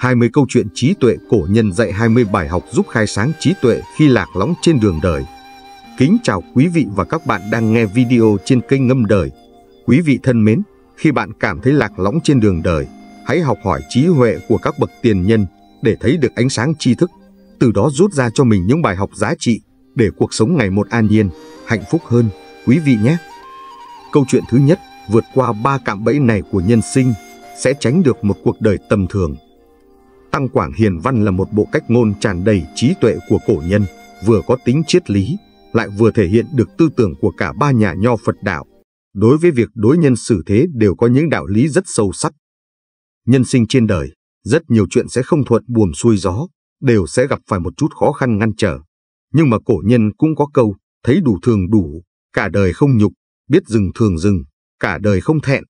20 câu chuyện trí tuệ cổ nhân dạy 20 bài học giúp khai sáng trí tuệ khi lạc lõng trên đường đời. Kính chào quý vị và các bạn đang nghe video trên kênh Ngâm Đời. Quý vị thân mến, khi bạn cảm thấy lạc lõng trên đường đời, hãy học hỏi trí huệ của các bậc tiền nhân để thấy được ánh sáng tri thức, từ đó rút ra cho mình những bài học giá trị để cuộc sống ngày một an nhiên, hạnh phúc hơn, quý vị nhé. Câu chuyện thứ nhất, vượt qua 3 cạm bẫy này của nhân sinh sẽ tránh được một cuộc đời tầm thường. Tăng Quảng Hiền Văn là một bộ cách ngôn tràn đầy trí tuệ của cổ nhân, vừa có tính triết lý, lại vừa thể hiện được tư tưởng của cả 3 nhà nho Phật đạo. Đối với việc đối nhân xử thế đều có những đạo lý rất sâu sắc. Nhân sinh trên đời, rất nhiều chuyện sẽ không thuận buồm xuôi gió, đều sẽ gặp phải một chút khó khăn ngăn trở. Nhưng mà cổ nhân cũng có câu, thấy đủ thường đủ, cả đời không nhục, biết dừng thường dừng, cả đời không thẹn.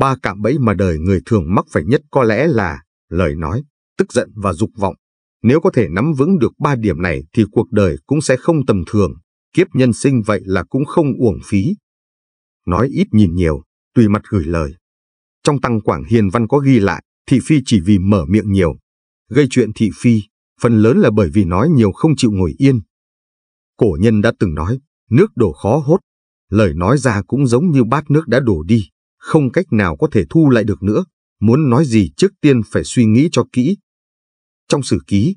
3 cạm bẫy mà đời người thường mắc phải nhất có lẽ là lời nói, tức giận và dục vọng. Nếu có thể nắm vững được 3 điểm này thì cuộc đời cũng sẽ không tầm thường, kiếp nhân sinh vậy là cũng không uổng phí. Nói ít nhìn nhiều, tùy mặt gửi lời. Trong Tăng Quảng Hiền Văn có ghi lại, thị phi chỉ vì mở miệng nhiều. Gây chuyện thị phi, phần lớn là bởi vì nói nhiều không chịu ngồi yên. Cổ nhân đã từng nói, nước đổ khó hốt, lời nói ra cũng giống như bát nước đã đổ đi, không cách nào có thể thu lại được nữa. Muốn nói gì trước tiên phải suy nghĩ cho kỹ. Trong sử ký,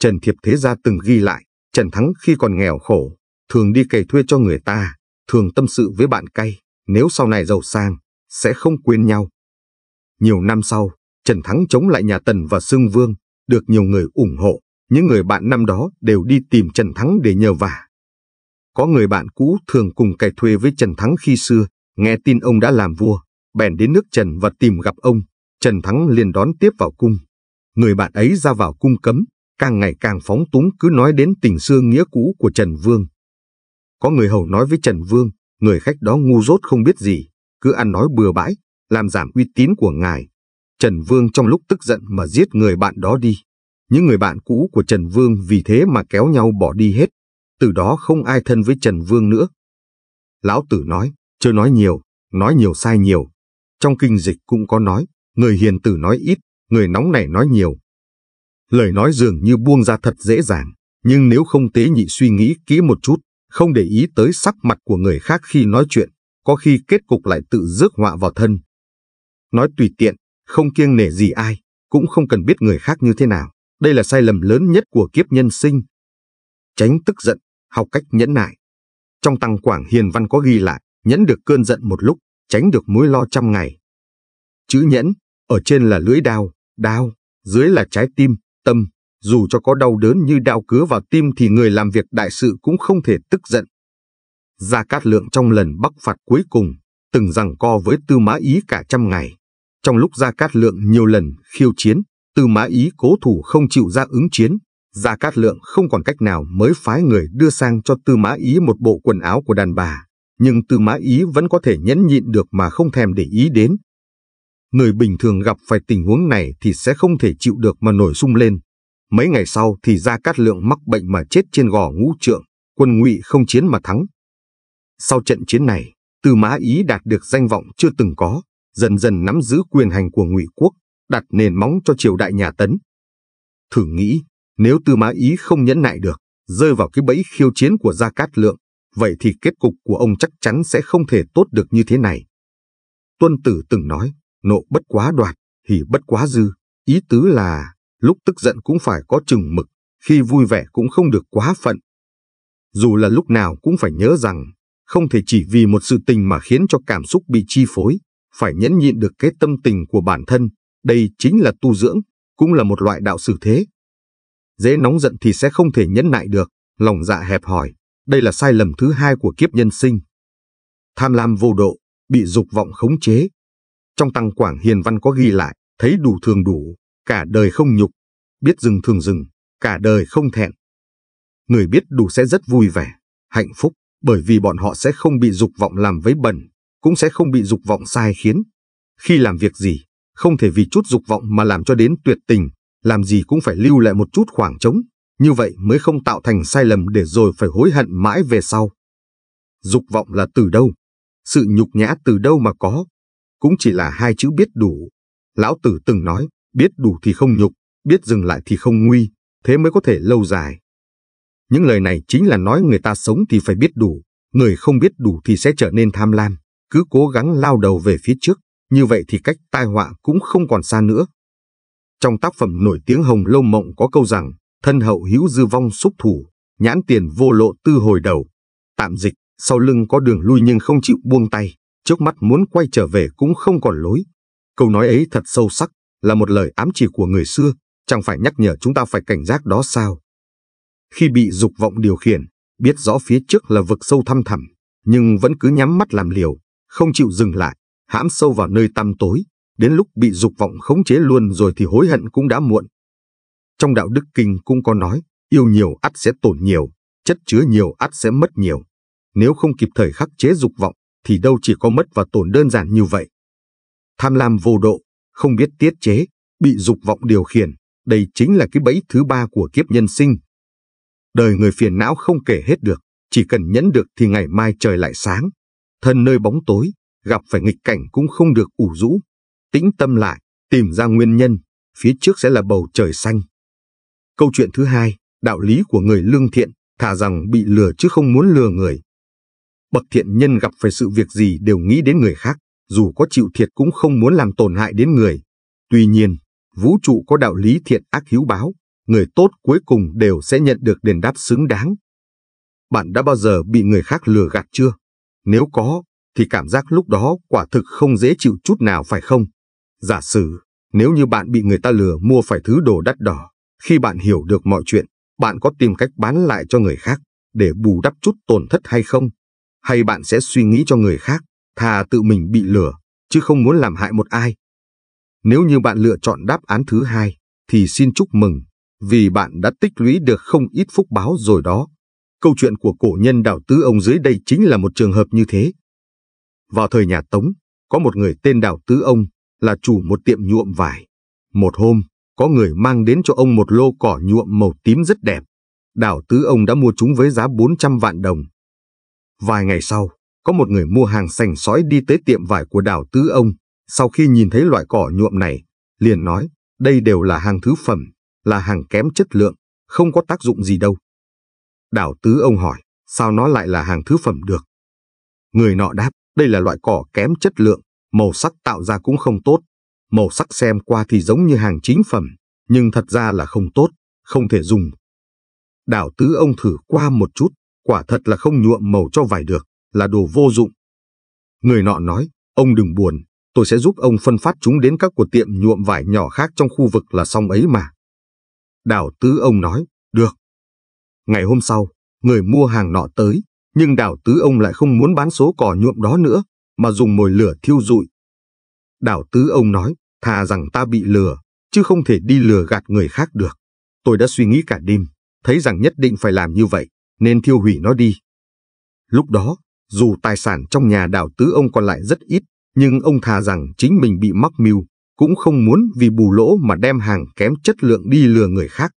Trần Thiệp Thế Gia từng ghi lại, Trần Thắng khi còn nghèo khổ, thường đi cày thuê cho người ta, thường tâm sự với bạn cay, nếu sau này giàu sang, sẽ không quên nhau. Nhiều năm sau, Trần Thắng chống lại nhà Tần và Xương Vương, được nhiều người ủng hộ, những người bạn năm đó đều đi tìm Trần Thắng để nhờ vả. Có người bạn cũ thường cùng cày thuê với Trần Thắng khi xưa, nghe tin ông đã làm vua, bèn đến nước Trần và tìm gặp ông. Trần Thắng liền đón tiếp vào cung. Người bạn ấy ra vào cung cấm, càng ngày càng phóng túng cứ nói đến tình xưa nghĩa cũ của Trần Vương. Có người hầu nói với Trần Vương, người khách đó ngu dốt không biết gì, cứ ăn nói bừa bãi, làm giảm uy tín của ngài. Trần Vương trong lúc tức giận mà giết người bạn đó đi. Những người bạn cũ của Trần Vương vì thế mà kéo nhau bỏ đi hết. Từ đó không ai thân với Trần Vương nữa. Lão Tử nói, chớ nói nhiều sai nhiều. Trong kinh dịch cũng có nói, người hiền từ nói ít, người nóng nảy nói nhiều. Lời nói dường như buông ra thật dễ dàng, nhưng nếu không tế nhị suy nghĩ kỹ một chút, không để ý tới sắc mặt của người khác khi nói chuyện, có khi kết cục lại tự rước họa vào thân. Nói tùy tiện, không kiêng nể gì ai, cũng không cần biết người khác như thế nào. Đây là sai lầm lớn nhất của kiếp nhân sinh. Tránh tức giận, học cách nhẫn nại. Trong Tăng Quảng Hiền Văn có ghi lại, nhẫn được cơn giận một lúc, tránh được mối lo trăm ngày. Chữ nhẫn, ở trên là lưỡi đao, đao, dưới là trái tim, tâm. Dù cho có đau đớn như đao cứa vào tim thì người làm việc đại sự cũng không thể tức giận. Gia Cát Lượng trong lần bắc phạt cuối cùng, từng giằng co với Tư Mã Ý cả trăm ngày. Trong lúc Gia Cát Lượng nhiều lần khiêu chiến, Tư Mã Ý cố thủ không chịu ra ứng chiến. Gia Cát Lượng không còn cách nào mới phái người đưa sang cho Tư Mã Ý một bộ quần áo của đàn bà. Nhưng Tư Mã Ý vẫn có thể nhẫn nhịn được mà không thèm để ý đến. Người bình thường gặp phải tình huống này thì sẽ không thể chịu được mà nổi sung lên. Mấy ngày sau thì Gia Cát Lượng mắc bệnh mà chết trên gò Ngũ Trượng, quân Ngụy không chiến mà thắng. Sau trận chiến này, Tư Mã Ý đạt được danh vọng chưa từng có, dần dần nắm giữ quyền hành của Ngụy quốc, đặt nền móng cho triều đại nhà Tấn. Thử nghĩ, nếu Tư Mã Ý không nhẫn nại được, rơi vào cái bẫy khiêu chiến của Gia Cát Lượng, vậy thì kết cục của ông chắc chắn sẽ không thể tốt được như thế này. Tuân Tử từng nói, nộ bất quá đoạt, hỉ bất quá dư. Ý tứ là, lúc tức giận cũng phải có chừng mực, khi vui vẻ cũng không được quá phận. Dù là lúc nào cũng phải nhớ rằng, không thể chỉ vì một sự tình mà khiến cho cảm xúc bị chi phối, phải nhẫn nhịn được cái tâm tình của bản thân. Đây chính là tu dưỡng, cũng là một loại đạo xử thế. Dễ nóng giận thì sẽ không thể nhẫn nại được, lòng dạ hẹp hòi. Đây là sai lầm thứ 2 của kiếp nhân sinh. Tham lam vô độ, bị dục vọng khống chế. Trong Tăng Quảng Hiền Văn có ghi lại, thấy đủ thường đủ, cả đời không nhục, biết dừng thường dừng, cả đời không thẹn. Người biết đủ sẽ rất vui vẻ, hạnh phúc, bởi vì bọn họ sẽ không bị dục vọng làm vấy bẩn, cũng sẽ không bị dục vọng sai khiến. Khi làm việc gì, không thể vì chút dục vọng mà làm cho đến tuyệt tình, làm gì cũng phải lưu lại một chút khoảng trống, như vậy mới không tạo thành sai lầm để rồi phải hối hận mãi về sau. Dục vọng là từ đâu? Sự nhục nhã từ đâu mà có? Cũng chỉ là 2 chữ biết đủ. Lão Tử từng nói, biết đủ thì không nhục, biết dừng lại thì không nguy, thế mới có thể lâu dài. Những lời này chính là nói người ta sống thì phải biết đủ, người không biết đủ thì sẽ trở nên tham lam, cứ cố gắng lao đầu về phía trước, như vậy thì cách tai họa cũng không còn xa nữa. Trong tác phẩm nổi tiếng Hồng Lâu Mộng có câu rằng, thân hậu hữu dư vong xúc thủ, nhãn tiền vô lộ tư hồi đầu. Tạm dịch, sau lưng có đường lui nhưng không chịu buông tay, trước mắt muốn quay trở về cũng không còn lối. Câu nói ấy thật sâu sắc, là một lời ám chỉ của người xưa, chẳng phải nhắc nhở chúng ta phải cảnh giác đó sao? Khi bị dục vọng điều khiển, biết rõ phía trước là vực sâu thăm thẳm, nhưng vẫn cứ nhắm mắt làm liều, không chịu dừng lại, hãm sâu vào nơi tăm tối, đến lúc bị dục vọng khống chế luôn rồi thì hối hận cũng đã muộn. Trong Đạo Đức Kinh cũng có nói, yêu nhiều ắt sẽ tổn nhiều, chất chứa nhiều ắt sẽ mất nhiều. Nếu không kịp thời khắc chế dục vọng, thì đâu chỉ có mất và tổn đơn giản như vậy. Tham lam vô độ, không biết tiết chế, bị dục vọng điều khiển, đây chính là cái bẫy thứ ba của kiếp nhân sinh. Đời người phiền não không kể hết được, chỉ cần nhẫn được thì ngày mai trời lại sáng. Thân nơi bóng tối, gặp phải nghịch cảnh cũng không được ủ rũ. Tĩnh tâm lại, tìm ra nguyên nhân, phía trước sẽ là bầu trời xanh. Câu chuyện thứ hai, đạo lý của người lương thiện, thà rằng bị lừa chứ không muốn lừa người. Bậc thiện nhân gặp phải sự việc gì đều nghĩ đến người khác, dù có chịu thiệt cũng không muốn làm tổn hại đến người. Tuy nhiên, vũ trụ có đạo lý thiện ác hữu báo, người tốt cuối cùng đều sẽ nhận được đền đáp xứng đáng. Bạn đã bao giờ bị người khác lừa gạt chưa? Nếu có, thì cảm giác lúc đó quả thực không dễ chịu chút nào phải không? Giả sử, nếu như bạn bị người ta lừa mua phải thứ đồ đắt đỏ, khi bạn hiểu được mọi chuyện, bạn có tìm cách bán lại cho người khác để bù đắp chút tổn thất hay không? Hay bạn sẽ suy nghĩ cho người khác, thà tự mình bị lừa, chứ không muốn làm hại một ai? Nếu như bạn lựa chọn đáp án thứ hai, thì xin chúc mừng, vì bạn đã tích lũy được không ít phúc báo rồi đó. Câu chuyện của cổ nhân Đào Tứ Ông dưới đây chính là một trường hợp như thế. Vào thời nhà Tống, có một người tên Đào Tứ Ông, là chủ một tiệm nhuộm vải. Một hôm, có người mang đến cho ông một lô cỏ nhuộm màu tím rất đẹp. Đào Tứ Ông đã mua chúng với giá 400 vạn đồng. Vài ngày sau, có một người mua hàng sành sói đi tới tiệm vải của Đào Tứ Ông. Sau khi nhìn thấy loại cỏ nhuộm này, liền nói, đây đều là hàng thứ phẩm, là hàng kém chất lượng, không có tác dụng gì đâu. Đào Tứ Ông hỏi, sao nó lại là hàng thứ phẩm được? Người nọ đáp, đây là loại cỏ kém chất lượng, màu sắc tạo ra cũng không tốt. Màu sắc xem qua thì giống như hàng chính phẩm, nhưng thật ra là không tốt, không thể dùng. Đào Tứ Ông thử qua một chút, quả thật là không nhuộm màu cho vải được, là đồ vô dụng. Người nọ nói, ông đừng buồn, tôi sẽ giúp ông phân phát chúng đến các của tiệm nhuộm vải nhỏ khác trong khu vực là xong ấy mà. Đào Tứ Ông nói, được. Ngày hôm sau, người mua hàng nọ tới, nhưng Đào Tứ Ông lại không muốn bán số cỏ nhuộm đó nữa, mà dùng mồi lửa thiêu rụi. Đào Tứ Ông nói, thà rằng ta bị lừa, chứ không thể đi lừa gạt người khác được. Tôi đã suy nghĩ cả đêm, thấy rằng nhất định phải làm như vậy, nên thiêu hủy nó đi. Lúc đó, dù tài sản trong nhà Đào Tứ Ông còn lại rất ít, nhưng ông thà rằng chính mình bị mắc mưu, cũng không muốn vì bù lỗ mà đem hàng kém chất lượng đi lừa người khác.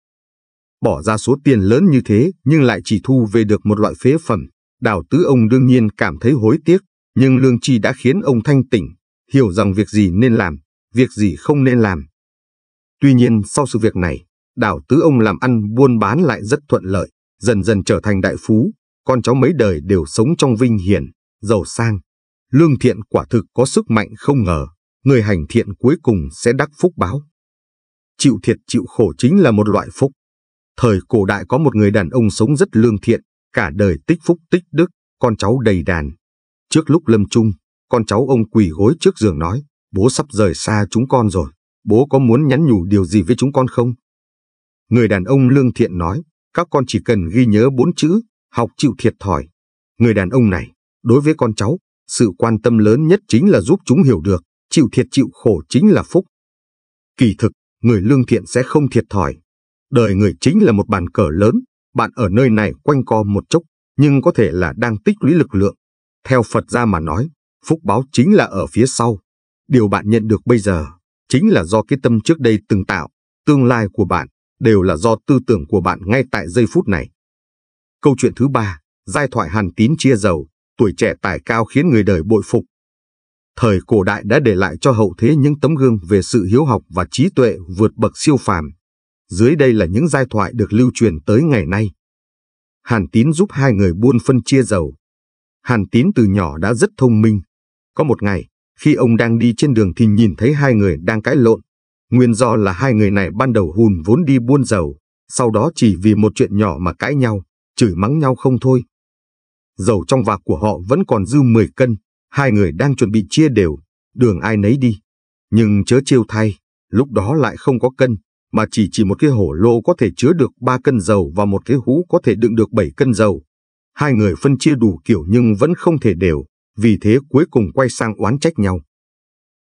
Bỏ ra số tiền lớn như thế nhưng lại chỉ thu về được một loại phế phẩm, Đào Tứ Ông đương nhiên cảm thấy hối tiếc, nhưng lương tri đã khiến ông thanh tỉnh, hiểu rằng việc gì nên làm, việc gì không nên làm. Tuy nhiên sau sự việc này, Đào Tứ Ông làm ăn buôn bán lại rất thuận lợi, dần dần trở thành đại phú, con cháu mấy đời đều sống trong vinh hiển, giàu sang. Lương thiện quả thực có sức mạnh không ngờ, người hành thiện cuối cùng sẽ đắc phúc báo. Chịu thiệt chịu khổ chính là một loại phúc. Thời cổ đại có một người đàn ông sống rất lương thiện, cả đời tích phúc tích đức, con cháu đầy đàn. Trước lúc lâm chung, con cháu ông quỳ gối trước giường nói, bố sắp rời xa chúng con rồi, bố có muốn nhắn nhủ điều gì với chúng con không? Người đàn ông lương thiện nói, các con chỉ cần ghi nhớ 4 chữ, học chịu thiệt thòi. Người đàn ông này, đối với con cháu, sự quan tâm lớn nhất chính là giúp chúng hiểu được, chịu thiệt chịu khổ chính là phúc. Kỳ thực, người lương thiện sẽ không thiệt thòi. Đời người chính là một bàn cờ lớn, bạn ở nơi này quanh co một chốc, nhưng có thể là đang tích lũy lực lượng. Theo Phật gia mà nói, phúc báo chính là ở phía sau. Điều bạn nhận được bây giờ, chính là do cái tâm trước đây từng tạo, tương lai của bạn, đều là do tư tưởng của bạn ngay tại giây phút này. Câu chuyện thứ ba, giai thoại Hàn Tín chia giàu, tuổi trẻ tài cao khiến người đời bội phục. thời cổ đại đã để lại cho hậu thế những tấm gương về sự hiếu học và trí tuệ vượt bậc siêu phàm. Dưới đây là những giai thoại được lưu truyền tới ngày nay. Hàn Tín giúp hai người buôn phân chia giàu. Hàn Tín từ nhỏ đã rất thông minh. Có một ngày, khi ông đang đi trên đường thì nhìn thấy hai người đang cãi lộn. Nguyên do là hai người này ban đầu hùn vốn đi buôn giàu, sau đó chỉ vì một chuyện nhỏ mà cãi nhau, chửi mắng nhau không thôi. Dầu trong vạc của họ vẫn còn dư 10 cân, hai người đang chuẩn bị chia đều, đường ai nấy đi. Nhưng chớ trêu thay, lúc đó lại không có cân, mà chỉ một cái hổ lô có thể chứa được 3 cân dầu và một cái hũ có thể đựng được 7 cân dầu. Hai người phân chia đủ kiểu nhưng vẫn không thể đều, vì thế cuối cùng quay sang oán trách nhau.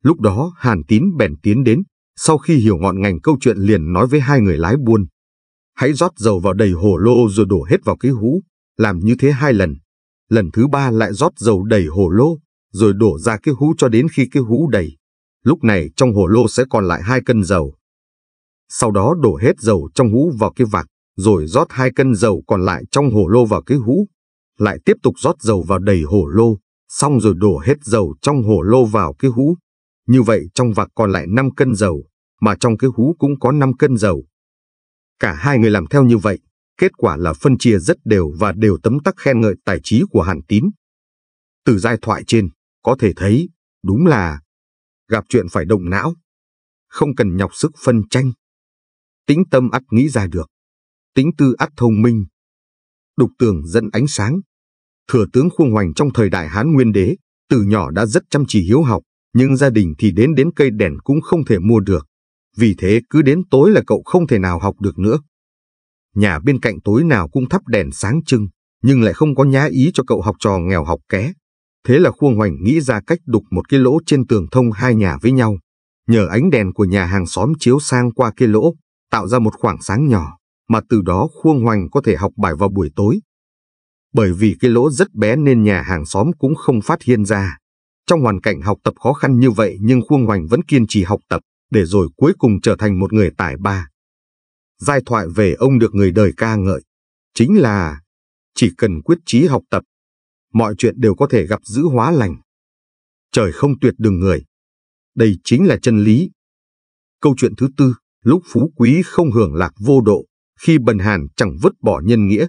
Lúc đó Hàn Tín bèn tiến đến, sau khi hiểu ngọn ngành câu chuyện liền nói với hai người lái buôn. Hãy rót dầu vào đầy hổ lô rồi đổ hết vào cái hũ, làm như thế 2 lần. Lần thứ 3 lại rót dầu đầy hổ lô, rồi đổ ra cái hũ cho đến khi cái hũ đầy. Lúc này trong hổ lô sẽ còn lại 2 cân dầu. Sau đó đổ hết dầu trong hũ vào cái vạc, rồi rót 2 cân dầu còn lại trong hổ lô vào cái hũ. Lại tiếp tục rót dầu vào đầy hổ lô, xong rồi đổ hết dầu trong hổ lô vào cái hũ. Như vậy trong vạc còn lại 5 cân dầu, mà trong cái hũ cũng có 5 cân dầu. Cả hai người làm theo như vậy, kết quả là phân chia rất đều và đều tấm tắc khen ngợi tài trí của Hàn Tín. Từ giai thoại trên, có thể thấy, đúng là gặp chuyện phải động não, không cần nhọc sức phân tranh. Tĩnh tâm ắt nghĩ ra được, tĩnh tư ắt thông minh, đục tường dẫn ánh sáng. Thừa tướng Khuông Hoành trong thời đại Hán Nguyên Đế, từ nhỏ đã rất chăm chỉ hiếu học, nhưng gia đình thì đến cây đèn cũng không thể mua được. Vì thế cứ đến tối là cậu không thể nào học được nữa. Nhà bên cạnh tối nào cũng thắp đèn sáng trưng, nhưng lại không có nhã ý cho cậu học trò nghèo học ké. Thế là Khuông Hoành nghĩ ra cách đục một cái lỗ trên tường thông hai nhà với nhau. Nhờ ánh đèn của nhà hàng xóm chiếu sang qua cái lỗ, tạo ra một khoảng sáng nhỏ, mà từ đó Khuông Hoành có thể học bài vào buổi tối. Bởi vì cái lỗ rất bé nên nhà hàng xóm cũng không phát hiện ra. Trong hoàn cảnh học tập khó khăn như vậy nhưng Khuông Hoành vẫn kiên trì học tập, để rồi cuối cùng trở thành một người tài ba. Giai thoại về ông được người đời ca ngợi, chính là chỉ cần quyết chí học tập, mọi chuyện đều có thể gặp dữ hóa lành. Trời không tuyệt đường người, đây chính là chân lý. Câu chuyện thứ 4, lúc phú quý không hưởng lạc vô độ, khi bần hàn chẳng vứt bỏ nhân nghĩa.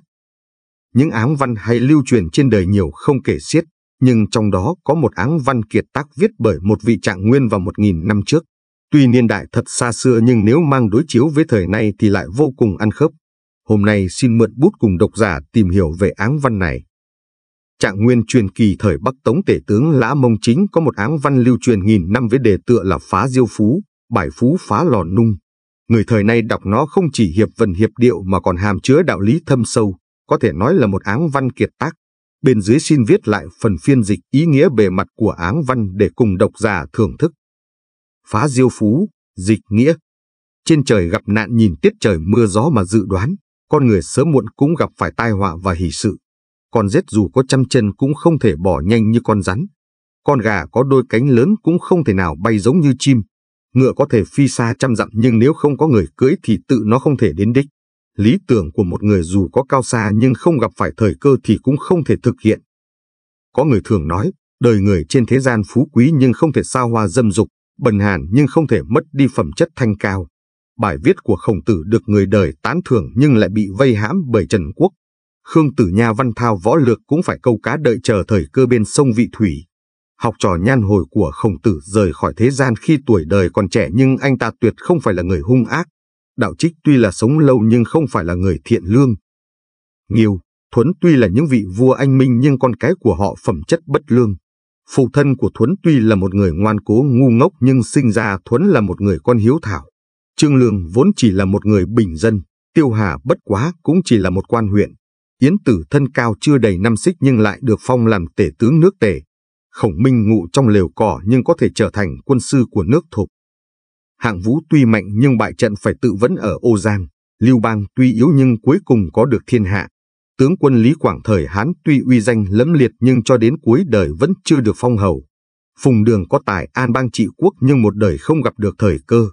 Những áng văn hay lưu truyền trên đời nhiều không kể xiết, nhưng trong đó có một áng văn kiệt tác viết bởi một vị trạng nguyên vào 1000 năm trước. Tuy niên đại thật xa xưa nhưng nếu mang đối chiếu với thời nay thì lại vô cùng ăn khớp. Hôm nay xin mượn bút cùng độc giả tìm hiểu về áng văn này. Trạng nguyên truyền kỳ thời Bắc Tống Tể tướng Lã Mông Chính có một áng văn lưu truyền 1000 năm với đề tựa là Phá Diêu Phú, Bài Phú Phá Lò Nung. Người thời nay đọc nó không chỉ hiệp vần hiệp điệu mà còn hàm chứa đạo lý thâm sâu, có thể nói là một áng văn kiệt tác. Bên dưới xin viết lại phần phiên dịch ý nghĩa bề mặt của áng văn để cùng độc giả thưởng thức. Phá Diêu Phú, dịch nghĩa. Trên trời gặp nạn nhìn tiết trời mưa gió mà dự đoán, con người sớm muộn cũng gặp phải tai họa và hỷ sự. Con rết dù có trăm chân cũng không thể bỏ nhanh như con rắn. Con gà có đôi cánh lớn cũng không thể nào bay giống như chim. Ngựa có thể phi xa trăm dặm nhưng nếu không có người cưỡi thì tự nó không thể đến đích. Lý tưởng của một người dù có cao xa nhưng không gặp phải thời cơ thì cũng không thể thực hiện. Có người thường nói, đời người trên thế gian phú quý nhưng không thể xa hoa dâm dục, bần hàn nhưng không thể mất đi phẩm chất thanh cao. Bài viết của Khổng Tử được người đời tán thưởng nhưng lại bị vây hãm bởi Trần Quốc. Khương Tử nhà văn thao võ lược cũng phải câu cá đợi chờ thời cơ bên sông Vị Thủy. Học trò Nhan Hồi của Khổng Tử rời khỏi thế gian khi tuổi đời còn trẻ nhưng anh ta tuyệt không phải là người hung ác. Đạo Trích tuy là sống lâu nhưng không phải là người thiện lương. Nghiêu, Thuấn tuy là những vị vua anh minh nhưng con cái của họ phẩm chất bất lương. Phụ thân của Thuấn tuy là một người ngoan cố ngu ngốc nhưng sinh ra Thuấn là một người con hiếu thảo. Trương Lương vốn chỉ là một người bình dân, Tiêu Hà bất quá cũng chỉ là một quan huyện. Yến Tử thân cao chưa đầy 5 xích nhưng lại được phong làm tể tướng nước Tề. Khổng Minh ngụ trong lều cỏ nhưng có thể trở thành quân sư của nước Thục. Hạng Vũ tuy mạnh nhưng bại trận phải tự vẫn ở Ô Giang. Lưu Bang tuy yếu nhưng cuối cùng có được thiên hạ. Tướng quân Lý Quảng thời Hán tuy uy danh lẫm liệt nhưng cho đến cuối đời vẫn chưa được phong hầu. Phùng Đường có tài an bang trị quốc nhưng một đời không gặp được thời cơ.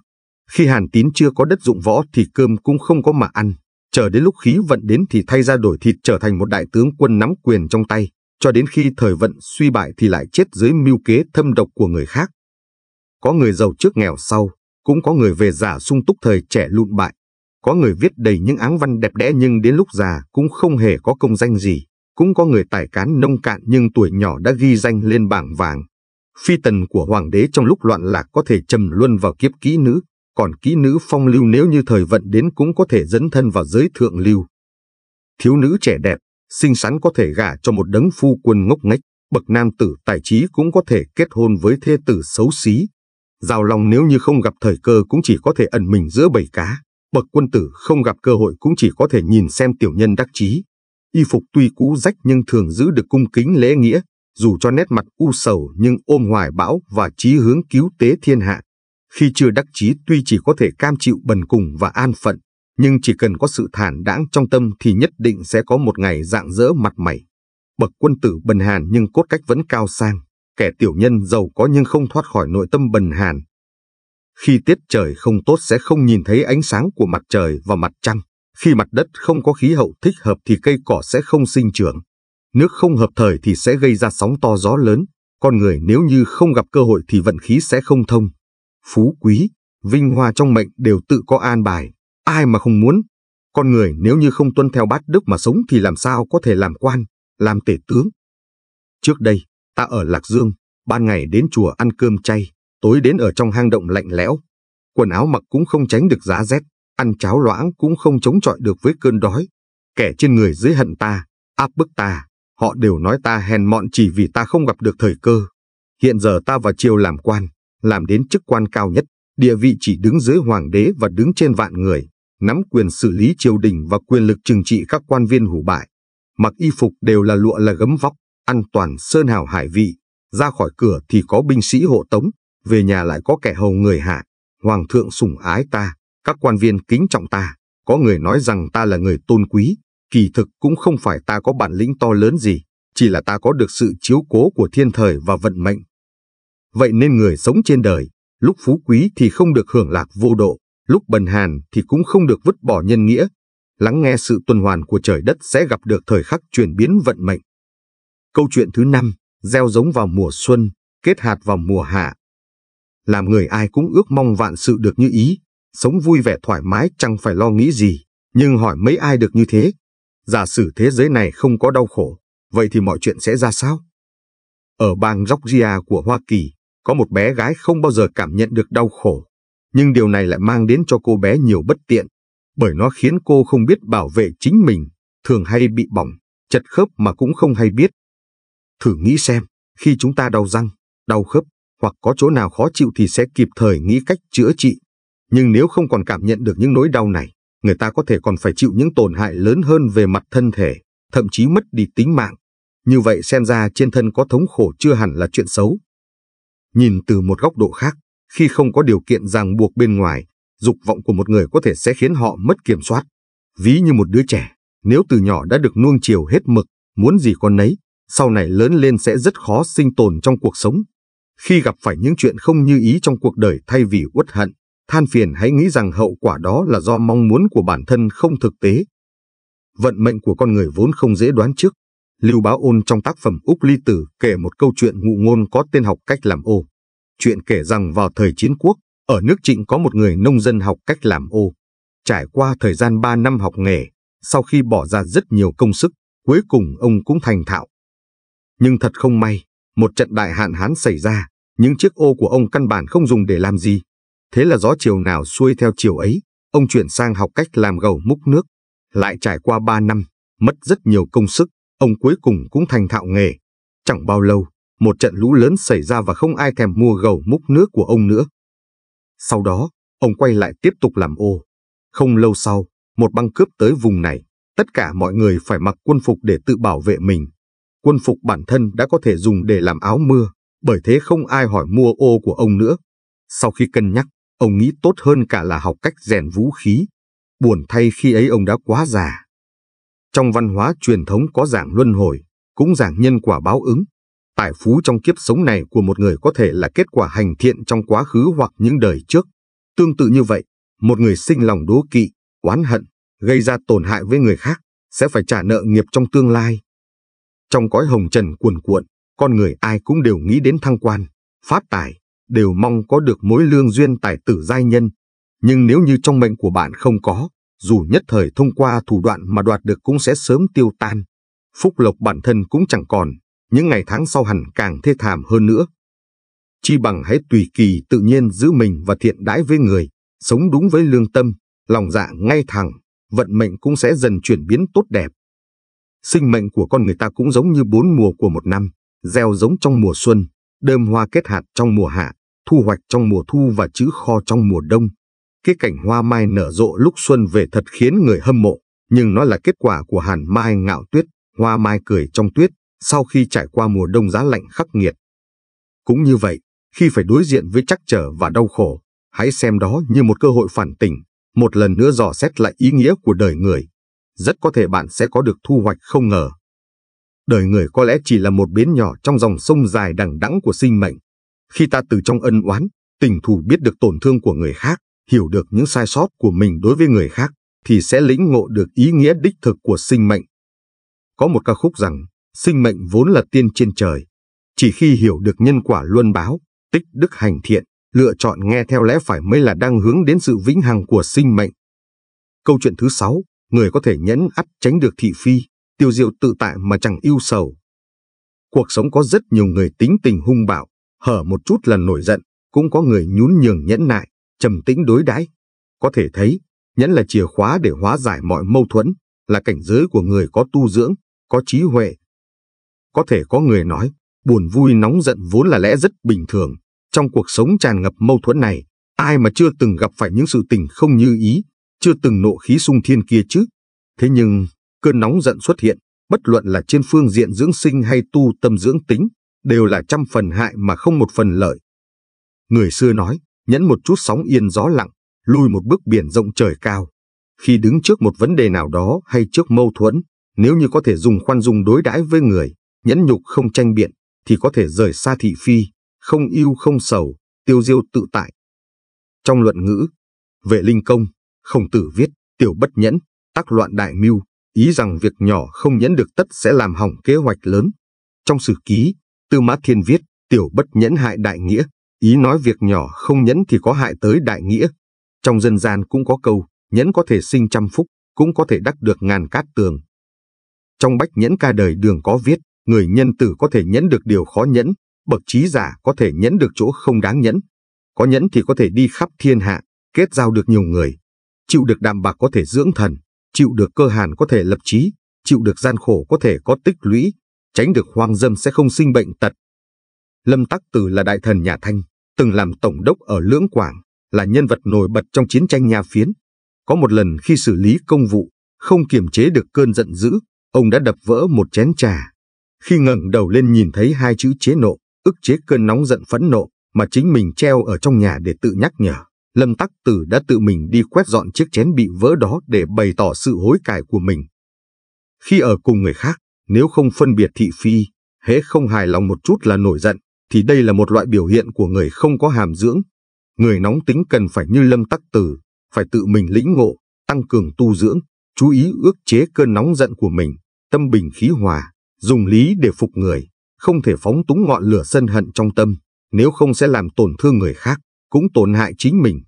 Khi Hàn Tín chưa có đất dụng võ thì cơm cũng không có mà ăn. Chờ đến lúc khí vận đến thì thay ra đổi thịt trở thành một đại tướng quân nắm quyền trong tay. cho đến khi thời vận suy bại thì lại chết dưới mưu kế thâm độc của người khác. Có người giàu trước nghèo sau, cũng có người về già sung túc thời trẻ lụn bại, có người viết đầy những áng văn đẹp đẽ nhưng đến lúc già cũng không hề có công danh gì, cũng có người tài cán nông cạn nhưng tuổi nhỏ đã ghi danh lên bảng vàng. Phi tần của hoàng đế trong lúc loạn lạc có thể trầm luân vào kiếp kỹ nữ, còn kỹ nữ phong lưu nếu như thời vận đến cũng có thể dấn thân vào giới thượng lưu. Thiếu nữ trẻ đẹp, xinh xắn có thể gả cho một đấng phu quân ngốc nghếch, bậc nam tử tài trí cũng có thể kết hôn với thê tử xấu xí. Giao Long nếu như không gặp thời cơ cũng chỉ có thể ẩn mình giữa bầy cá, bậc quân tử không gặp cơ hội cũng chỉ có thể nhìn xem tiểu nhân đắc chí. Y phục tuy cũ rách nhưng thường giữ được cung kính lễ nghĩa, dù cho nét mặt u sầu nhưng ôm hoài bão và chí hướng cứu tế thiên hạ. Khi chưa đắc chí tuy chỉ có thể cam chịu bần cùng và an phận, nhưng chỉ cần có sự thản đãng trong tâm thì nhất định sẽ có một ngày rạng rỡ mặt mày. Bậc quân tử bần hàn nhưng cốt cách vẫn cao sang, kẻ tiểu nhân giàu có nhưng không thoát khỏi nội tâm bần hàn. Khi tiết trời không tốt sẽ không nhìn thấy ánh sáng của mặt trời và mặt trăng. Khi mặt đất không có khí hậu thích hợp thì cây cỏ sẽ không sinh trưởng. Nước không hợp thời thì sẽ gây ra sóng to gió lớn. Con người nếu như không gặp cơ hội thì vận khí sẽ không thông. Phú quý, vinh hoa trong mệnh đều tự có an bài, ai mà không muốn. Con người nếu như không tuân theo bát đức mà sống thì làm sao có thể làm quan, làm tể tướng. Trước đây, ta ở Lạc Dương, ban ngày đến chùa ăn cơm chay, tối đến ở trong hang động lạnh lẽo. Quần áo mặc cũng không tránh được giá rét, ăn cháo loãng cũng không chống chọi được với cơn đói. Kẻ trên người dưới hận ta, áp bức ta, họ đều nói ta hèn mọn chỉ vì ta không gặp được thời cơ. Hiện giờ ta vào triều làm quan, làm đến chức quan cao nhất, địa vị chỉ đứng dưới hoàng đế và đứng trên vạn người, nắm quyền xử lý triều đình và quyền lực trừng trị các quan viên hủ bại. Mặc y phục đều là lụa là gấm vóc, ăn toàn sơn hào hải vị, ra khỏi cửa thì có binh sĩ hộ tống, về nhà lại có kẻ hầu người hạ. Hoàng thượng sủng ái ta, các quan viên kính trọng ta, có người nói rằng ta là người tôn quý, kỳ thực cũng không phải ta có bản lĩnh to lớn gì, chỉ là ta có được sự chiếu cố của thiên thời và vận mệnh. Vậy nên người sống trên đời, lúc phú quý thì không được hưởng lạc vô độ, lúc bần hàn thì cũng không được vứt bỏ nhân nghĩa. Lắng nghe sự tuần hoàn của trời đất sẽ gặp được thời khắc chuyển biến vận mệnh. Câu chuyện thứ 5, gieo giống vào mùa xuân, kết hạt vào mùa hạ. Làm người ai cũng ước mong vạn sự được như ý, sống vui vẻ thoải mái chẳng phải lo nghĩ gì, nhưng hỏi mấy ai được như thế? Giả sử thế giới này không có đau khổ, vậy thì mọi chuyện sẽ ra sao? Ở bang Georgia của Hoa Kỳ, có một bé gái không bao giờ cảm nhận được đau khổ, nhưng điều này lại mang đến cho cô bé nhiều bất tiện, bởi nó khiến cô không biết bảo vệ chính mình, thường hay bị bỏng, chật khớp mà cũng không hay biết. Thử nghĩ xem, khi chúng ta đau răng, đau khớp, hoặc có chỗ nào khó chịu thì sẽ kịp thời nghĩ cách chữa trị. Nhưng nếu không còn cảm nhận được những nỗi đau này, người ta có thể còn phải chịu những tổn hại lớn hơn về mặt thân thể, thậm chí mất đi tính mạng. Như vậy xem ra trên thân có thống khổ chưa hẳn là chuyện xấu. Nhìn từ một góc độ khác, khi không có điều kiện ràng buộc bên ngoài, dục vọng của một người có thể sẽ khiến họ mất kiểm soát. Ví như một đứa trẻ, nếu từ nhỏ đã được nuông chiều hết mực, muốn gì con nấy, sau này lớn lên sẽ rất khó sinh tồn trong cuộc sống. Khi gặp phải những chuyện không như ý trong cuộc đời, thay vì uất hận, than phiền, hãy nghĩ rằng hậu quả đó là do mong muốn của bản thân không thực tế. Vận mệnh của con người vốn không dễ đoán trước. Lưu Bá Ôn trong tác phẩm Úc Ly Tử kể một câu chuyện ngụ ngôn có tên Học Cách Làm Ô. Chuyện kể rằng vào thời chiến quốc, ở nước Trịnh có một người nông dân học cách làm ô. Trải qua thời gian 3 năm học nghề, sau khi bỏ ra rất nhiều công sức, cuối cùng ông cũng thành thạo. Nhưng thật không may, một trận đại hạn hán xảy ra, những chiếc ô của ông căn bản không dùng để làm gì. Thế là gió chiều nào xuôi theo chiều ấy, ông chuyển sang học cách làm gầu múc nước. Lại trải qua 3 năm, mất rất nhiều công sức, ông cuối cùng cũng thành thạo nghề. Chẳng bao lâu, một trận lũ lớn xảy ra và không ai thèm mua gầu múc nước của ông nữa. Sau đó, ông quay lại tiếp tục làm ô. Không lâu sau, một băng cướp tới vùng này, tất cả mọi người phải mặc quân phục để tự bảo vệ mình. Quân phục bản thân đã có thể dùng để làm áo mưa, bởi thế không ai hỏi mua ô của ông nữa. Sau khi cân nhắc, ông nghĩ tốt hơn cả là học cách rèn vũ khí. Buồn thay khi ấy ông đã quá già. Trong văn hóa truyền thống có giảng luân hồi, cũng giảng nhân quả báo ứng. Tài phú trong kiếp sống này của một người có thể là kết quả hành thiện trong quá khứ hoặc những đời trước. Tương tự như vậy, một người sinh lòng đố kỵ, oán hận, gây ra tổn hại với người khác, sẽ phải trả nợ nghiệp trong tương lai. Trong cõi hồng trần cuồn cuộn, con người ai cũng đều nghĩ đến thăng quan, phát tài, đều mong có được mối lương duyên tài tử giai nhân. Nhưng nếu như trong mệnh của bạn không có, dù nhất thời thông qua thủ đoạn mà đoạt được cũng sẽ sớm tiêu tan. Phúc lộc bản thân cũng chẳng còn, những ngày tháng sau hẳn càng thê thảm hơn nữa. Chi bằng hãy tùy kỳ tự nhiên giữ mình và thiện đãi với người, sống đúng với lương tâm, lòng dạ ngay thẳng, vận mệnh cũng sẽ dần chuyển biến tốt đẹp. Sinh mệnh của con người ta cũng giống như 4 mùa của một năm, gieo giống trong mùa xuân, đơm hoa kết hạt trong mùa hạ, thu hoạch trong mùa thu và trữ kho trong mùa đông. Cái cảnh hoa mai nở rộ lúc xuân về thật khiến người hâm mộ, nhưng nó là kết quả của hàn mai ngạo tuyết, hoa mai cười trong tuyết, sau khi trải qua mùa đông giá lạnh khắc nghiệt. Cũng như vậy, khi phải đối diện với trắc trở và đau khổ, hãy xem đó như một cơ hội phản tỉnh, một lần nữa dò xét lại ý nghĩa của đời người. Rất có thể bạn sẽ có được thu hoạch không ngờ. Đời người có lẽ chỉ là một bến nhỏ trong dòng sông dài đằng đẵng của sinh mệnh. Khi ta từ trong ân oán, tình thù biết được tổn thương của người khác, hiểu được những sai sót của mình đối với người khác, thì sẽ lĩnh ngộ được ý nghĩa đích thực của sinh mệnh. Có một ca khúc rằng, sinh mệnh vốn là tiên trên trời. Chỉ khi hiểu được nhân quả luân báo, tích đức hành thiện, lựa chọn nghe theo lẽ phải mới là đang hướng đến sự vĩnh hằng của sinh mệnh. Câu chuyện thứ 6, người có thể nhẫn ắt tránh được thị phi, tiêu diệu tự tại mà chẳng ưu sầu. Cuộc sống có rất nhiều người tính tình hung bạo, hở một chút là nổi giận, cũng có người nhún nhường nhẫn nại, trầm tĩnh đối đãi. Có thể thấy, nhẫn là chìa khóa để hóa giải mọi mâu thuẫn, là cảnh giới của người có tu dưỡng, có trí huệ. Có thể có người nói, buồn vui nóng giận vốn là lẽ rất bình thường. Trong cuộc sống tràn ngập mâu thuẫn này, ai mà chưa từng gặp phải những sự tình không như ý, chưa từng nộ khí xung thiên kia chứ. Thế nhưng, cơn nóng giận xuất hiện, bất luận là trên phương diện dưỡng sinh hay tu tâm dưỡng tính, đều là 100% hại mà không 1% lợi. Người xưa nói, nhẫn một chút sóng yên gió lặng, lùi một bước biển rộng trời cao. Khi đứng trước một vấn đề nào đó hay trước mâu thuẫn, nếu như có thể dùng khoan dung đối đãi với người, nhẫn nhục không tranh biện, thì có thể rời xa thị phi, không yêu không sầu, tiêu diêu tự tại. Trong luận ngữ về linh công, Khổng Tử viết, tiểu bất nhẫn, tắc loạn đại mưu, ý rằng việc nhỏ không nhẫn được tất sẽ làm hỏng kế hoạch lớn. Trong Sử Ký, Tư Mã Thiên viết, tiểu bất nhẫn hại đại nghĩa, ý nói việc nhỏ không nhẫn thì có hại tới đại nghĩa. Trong dân gian cũng có câu, nhẫn có thể sinh trăm phúc, cũng có thể đắc được ngàn cát tường. Trong Bách Nhẫn Ca Đời Đường có viết, người nhân tử có thể nhẫn được điều khó nhẫn, bậc trí giả có thể nhẫn được chỗ không đáng nhẫn. Có nhẫn thì có thể đi khắp thiên hạ, kết giao được nhiều người. Chịu được đạm bạc có thể dưỡng thần, chịu được cơ hàn có thể lập trí, chịu được gian khổ có thể có tích lũy, tránh được hoang dâm sẽ không sinh bệnh tật. Lâm Tắc Từ là đại thần nhà Thanh, từng làm tổng đốc ở Lưỡng Quảng, là nhân vật nổi bật trong chiến tranh Nha Phiến. Có một lần khi xử lý công vụ, không kiềm chế được cơn giận dữ, ông đã đập vỡ một chén trà. Khi ngẩng đầu lên nhìn thấy hai chữ chế nộ, ức chế cơn nóng giận phẫn nộ mà chính mình treo ở trong nhà để tự nhắc nhở, Lâm Tắc Từ đã tự mình đi quét dọn chiếc chén bị vỡ đó để bày tỏ sự hối cải của mình. Khi ở cùng người khác, nếu không phân biệt thị phi, hễ không hài lòng một chút là nổi giận, thì đây là một loại biểu hiện của người không có hàm dưỡng. Người nóng tính cần phải như Lâm Tắc Từ, phải tự mình lĩnh ngộ, tăng cường tu dưỡng, chú ý ước chế cơn nóng giận của mình, tâm bình khí hòa, dùng lý để phục người, không thể phóng túng ngọn lửa sân hận trong tâm, nếu không sẽ làm tổn thương người khác, cũng tổn hại chính mình.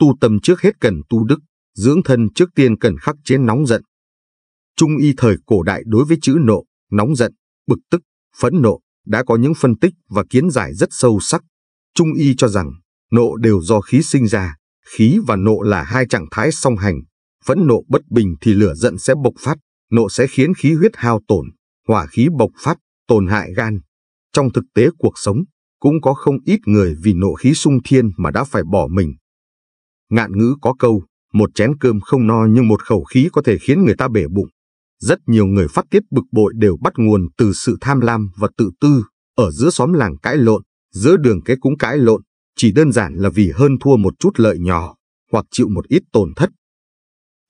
Tu tâm trước hết cần tu đức, dưỡng thân trước tiên cần khắc chế nóng giận. Trung y thời cổ đại đối với chữ nộ, nóng giận, bực tức, phẫn nộ đã có những phân tích và kiến giải rất sâu sắc. Trung y cho rằng, nộ đều do khí sinh ra, khí và nộ là hai trạng thái song hành. Phẫn nộ bất bình thì lửa giận sẽ bộc phát, nộ sẽ khiến khí huyết hao tổn, hỏa khí bộc phát, tổn hại gan. Trong thực tế cuộc sống, cũng có không ít người vì nộ khí xung thiên mà đã phải bỏ mình. Ngạn ngữ có câu, một chén cơm không no nhưng một khẩu khí có thể khiến người ta bể bụng. Rất nhiều người phát tiết bực bội đều bắt nguồn từ sự tham lam và tự tư, ở giữa xóm làng cãi lộn, giữa đường cái cũng cãi lộn, chỉ đơn giản là vì hơn thua một chút lợi nhỏ, hoặc chịu một ít tổn thất.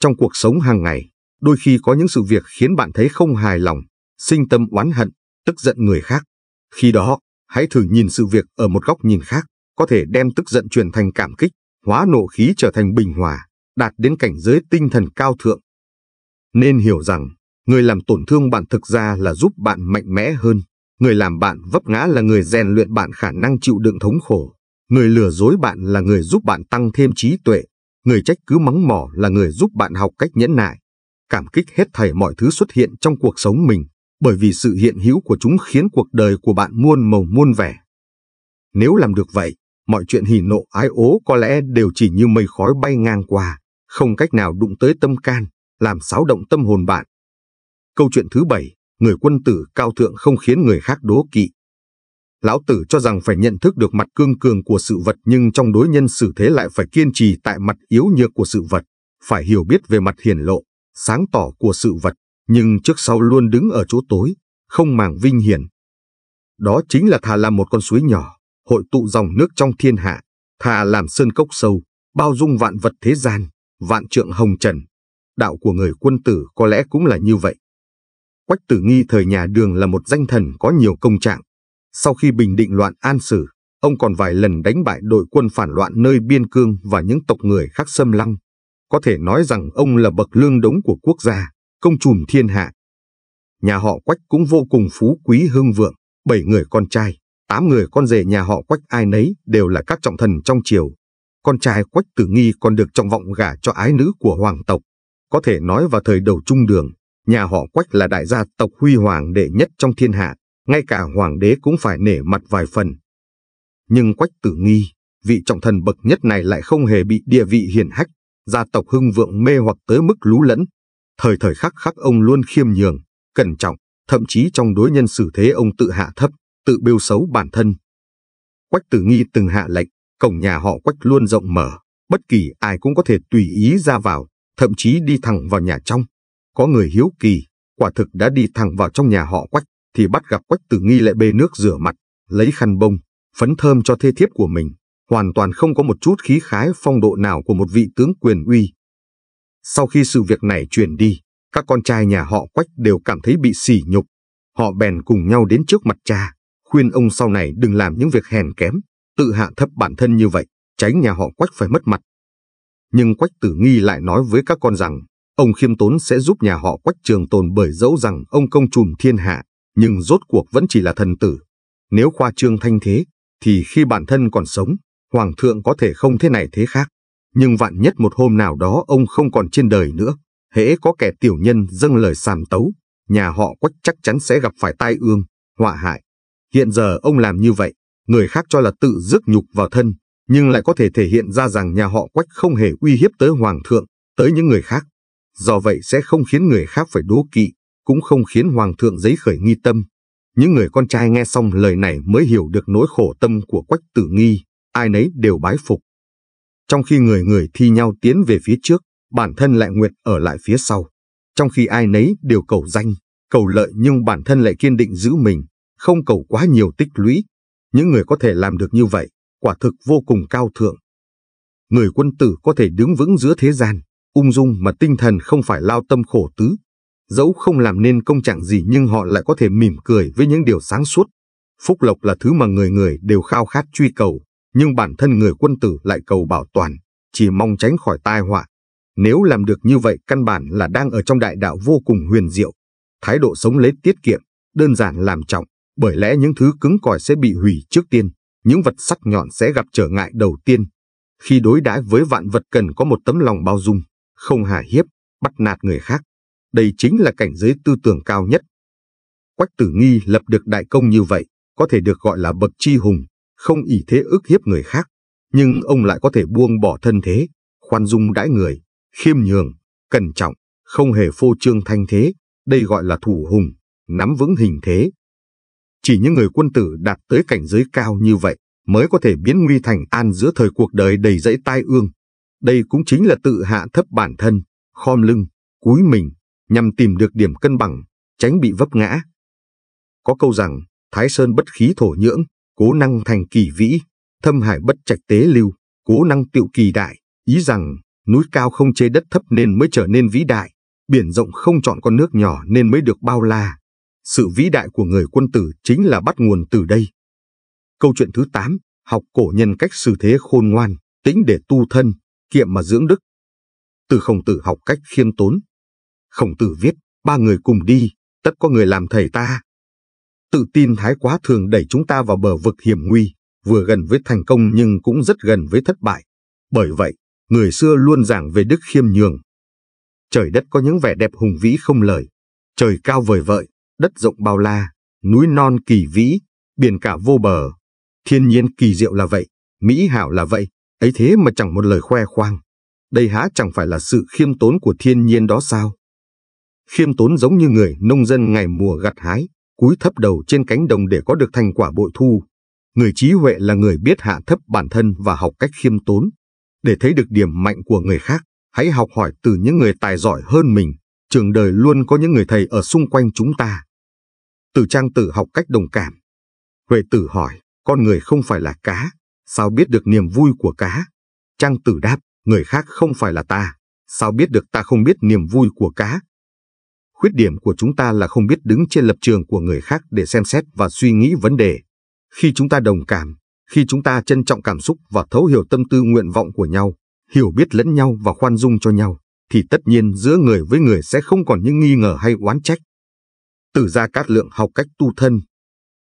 Trong cuộc sống hàng ngày, đôi khi có những sự việc khiến bạn thấy không hài lòng, sinh tâm oán hận, tức giận người khác. Khi đó, hãy thử nhìn sự việc ở một góc nhìn khác, có thể đem tức giận chuyển thành cảm kích, hóa nộ khí trở thành bình hòa, đạt đến cảnh giới tinh thần cao thượng. Nên hiểu rằng, Người làm tổn thương bạn thực ra là giúp bạn mạnh mẽ hơn. Người làm bạn vấp ngã là người rèn luyện bạn khả năng chịu đựng thống khổ. Người lừa dối bạn là người giúp bạn tăng thêm trí tuệ. Người trách cứ mắng mỏ là người giúp bạn học cách nhẫn nại. Cảm kích hết thảy mọi thứ xuất hiện trong cuộc sống mình, bởi vì sự hiện hữu của chúng khiến cuộc đời của bạn muôn màu muôn vẻ. Nếu làm được vậy, mọi chuyện hỉ nộ ái ố có lẽ đều chỉ như mây khói bay ngang qua, không cách nào đụng tới tâm can, làm xáo động tâm hồn bạn. Câu chuyện thứ 7, người quân tử cao thượng không khiến người khác đố kỵ. Lão Tử cho rằng phải nhận thức được mặt cương cường của sự vật, nhưng trong đối nhân xử thế lại phải kiên trì tại mặt yếu nhược của sự vật, phải hiểu biết về mặt hiển lộ, sáng tỏ của sự vật, nhưng trước sau luôn đứng ở chỗ tối, không màng vinh hiển. Đó chính là thà làm một con suối nhỏ, hội tụ dòng nước trong thiên hạ, thà làm sơn cốc sâu, bao dung vạn vật thế gian, vạn trượng hồng trần. Đạo của người quân tử có lẽ cũng là như vậy. Quách Tử Nghi thời nhà Đường là một danh thần có nhiều công trạng. Sau khi bình định loạn An Sử, ông còn vài lần đánh bại đội quân phản loạn nơi biên cương và những tộc người khác xâm lăng. Có thể nói rằng ông là bậc lương đống của quốc gia, công trùm thiên hạ. Nhà họ Quách cũng vô cùng phú quý hưng vượng, 7 người con trai, 8 người con rể nhà họ Quách ai nấy đều là các trọng thần trong triều. Con trai Quách Tử Nghi còn được trọng vọng gả cho ái nữ của hoàng tộc. Có thể nói vào thời đầu Trung Đường, nhà họ Quách là đại gia tộc huy hoàng đệ nhất trong thiên hạ, ngay cả hoàng đế cũng phải nể mặt vài phần. Nhưng Quách Tử Nghi, vị trọng thần bậc nhất này lại không hề bị địa vị hiển hách, gia tộc hưng vượng mê hoặc tới mức lú lẫn. Thời thời khắc khắc ông luôn khiêm nhường, cẩn trọng, thậm chí trong đối nhân xử thế ông tự hạ thấp, tự bêu xấu bản thân. Quách Tử Nghi từng hạ lệnh, cổng nhà họ Quách luôn rộng mở, bất kỳ ai cũng có thể tùy ý ra vào, thậm chí đi thẳng vào nhà trong. Có người hiếu kỳ, quả thực đã đi thẳng vào trong nhà họ Quách, thì bắt gặp Quách Tử Nghi lại bê nước rửa mặt, lấy khăn bông, phấn thơm cho thê thiếp của mình, hoàn toàn không có một chút khí khái phong độ nào của một vị tướng quyền uy. Sau khi sự việc này truyền đi, các con trai nhà họ Quách đều cảm thấy bị sỉ nhục. Họ bèn cùng nhau đến trước mặt cha, khuyên ông sau này đừng làm những việc hèn kém, tự hạ thấp bản thân như vậy, tránh nhà họ Quách phải mất mặt. Nhưng Quách Tử Nghi lại nói với các con rằng, ông khiêm tốn sẽ giúp nhà họ Quách trường tồn, bởi dẫu rằng ông công trùm thiên hạ, nhưng rốt cuộc vẫn chỉ là thần tử. Nếu khoa trương thanh thế, thì khi bản thân còn sống, hoàng thượng có thể không thế này thế khác. Nhưng vạn nhất một hôm nào đó ông không còn trên đời nữa, hễ có kẻ tiểu nhân dâng lời sàm tấu, nhà họ Quách chắc chắn sẽ gặp phải tai ương, họa hại. Hiện giờ ông làm như vậy, người khác cho là tự rước nhục vào thân, nhưng lại có thể thể hiện ra rằng nhà họ Quách không hề uy hiếp tới hoàng thượng, tới những người khác. Do vậy sẽ không khiến người khác phải đố kỵ, cũng không khiến hoàng thượng giấy khởi nghi tâm. Những người con trai nghe xong lời này mới hiểu được nỗi khổ tâm của Quách Tử Nghi, ai nấy đều bái phục. Trong khi người người thi nhau tiến về phía trước, bản thân lại nguyện ở lại phía sau. Trong khi ai nấy đều cầu danh, cầu lợi, nhưng bản thân lại kiên định giữ mình, không cầu quá nhiều tích lũy. Những người có thể làm được như vậy, quả thực vô cùng cao thượng. Người quân tử có thể đứng vững giữa thế gian, ung dung mà tinh thần không phải lao tâm khổ tứ. Dẫu không làm nên công trạng gì nhưng họ lại có thể mỉm cười với những điều sáng suốt. Phúc lộc là thứ mà người người đều khao khát truy cầu, nhưng bản thân người quân tử lại cầu bảo toàn, chỉ mong tránh khỏi tai họa. Nếu làm được như vậy căn bản là đang ở trong đại đạo vô cùng huyền diệu. Thái độ sống lấy tiết kiệm, đơn giản làm trọng, bởi lẽ những thứ cứng cỏi sẽ bị hủy trước tiên, những vật sắc nhọn sẽ gặp trở ngại đầu tiên. Khi đối đãi với vạn vật cần có một tấm lòng bao dung, không hả hiếp, bắt nạt người khác. Đây chính là cảnh giới tư tưởng cao nhất. Quách Tử Nghi lập được đại công như vậy, có thể được gọi là bậc chi hùng, không ỷ thế ức hiếp người khác, nhưng ông lại có thể buông bỏ thân thế, khoan dung đãi người, khiêm nhường, cẩn trọng, không hề phô trương thanh thế, đây gọi là thủ hùng, nắm vững hình thế. Chỉ những người quân tử đạt tới cảnh giới cao như vậy mới có thể biến nguy thành an giữa thời cuộc đời đầy dẫy tai ương. Đây cũng chính là tự hạ thấp bản thân, khom lưng, cúi mình, nhằm tìm được điểm cân bằng, tránh bị vấp ngã. Có câu rằng, Thái Sơn bất khí thổ nhưỡng, cố năng thành kỳ vĩ, thâm hải bất trạch tế lưu, cố năng tiệu kỳ đại, ý rằng núi cao không chê đất thấp nên mới trở nên vĩ đại, biển rộng không chọn con nước nhỏ nên mới được bao la. Sự vĩ đại của người quân tử chính là bắt nguồn từ đây. Câu chuyện thứ 8, học cổ nhân cách xử thế khôn ngoan, tĩnh để tu thân, kiệm mà dưỡng đức. Từ Khổng Tử học cách khiêm tốn. Khổng Tử viết, ba người cùng đi, tất có người làm thầy ta. Tự tin thái quá thường đẩy chúng ta vào bờ vực hiểm nguy, vừa gần với thành công nhưng cũng rất gần với thất bại. Bởi vậy, người xưa luôn giảng về đức khiêm nhường. Trời đất có những vẻ đẹp hùng vĩ không lời, trời cao vời vợi, đất rộng bao la, núi non kỳ vĩ, biển cả vô bờ. Thiên nhiên kỳ diệu là vậy, mỹ hảo là vậy, ấy thế mà chẳng một lời khoe khoang. Đây há chẳng phải là sự khiêm tốn của thiên nhiên đó sao? Khiêm tốn giống như người nông dân ngày mùa gặt hái, cúi thấp đầu trên cánh đồng để có được thành quả bội thu. Người trí huệ là người biết hạ thấp bản thân và học cách khiêm tốn. Để thấy được điểm mạnh của người khác, hãy học hỏi từ những người tài giỏi hơn mình. Trường đời luôn có những người thầy ở xung quanh chúng ta. Từ Trang Tử học cách đồng cảm. Huệ Tử hỏi, con người không phải là cá, sao biết được niềm vui của cá? Trang Tử đáp, người khác không phải là ta, sao biết được ta không biết niềm vui của cá? Khuyết điểm của chúng ta là không biết đứng trên lập trường của người khác để xem xét và suy nghĩ vấn đề. Khi chúng ta đồng cảm, khi chúng ta trân trọng cảm xúc và thấu hiểu tâm tư nguyện vọng của nhau, hiểu biết lẫn nhau và khoan dung cho nhau, thì tất nhiên giữa người với người sẽ không còn những nghi ngờ hay oán trách. Từ Gia Cát Lượng học cách tu thân.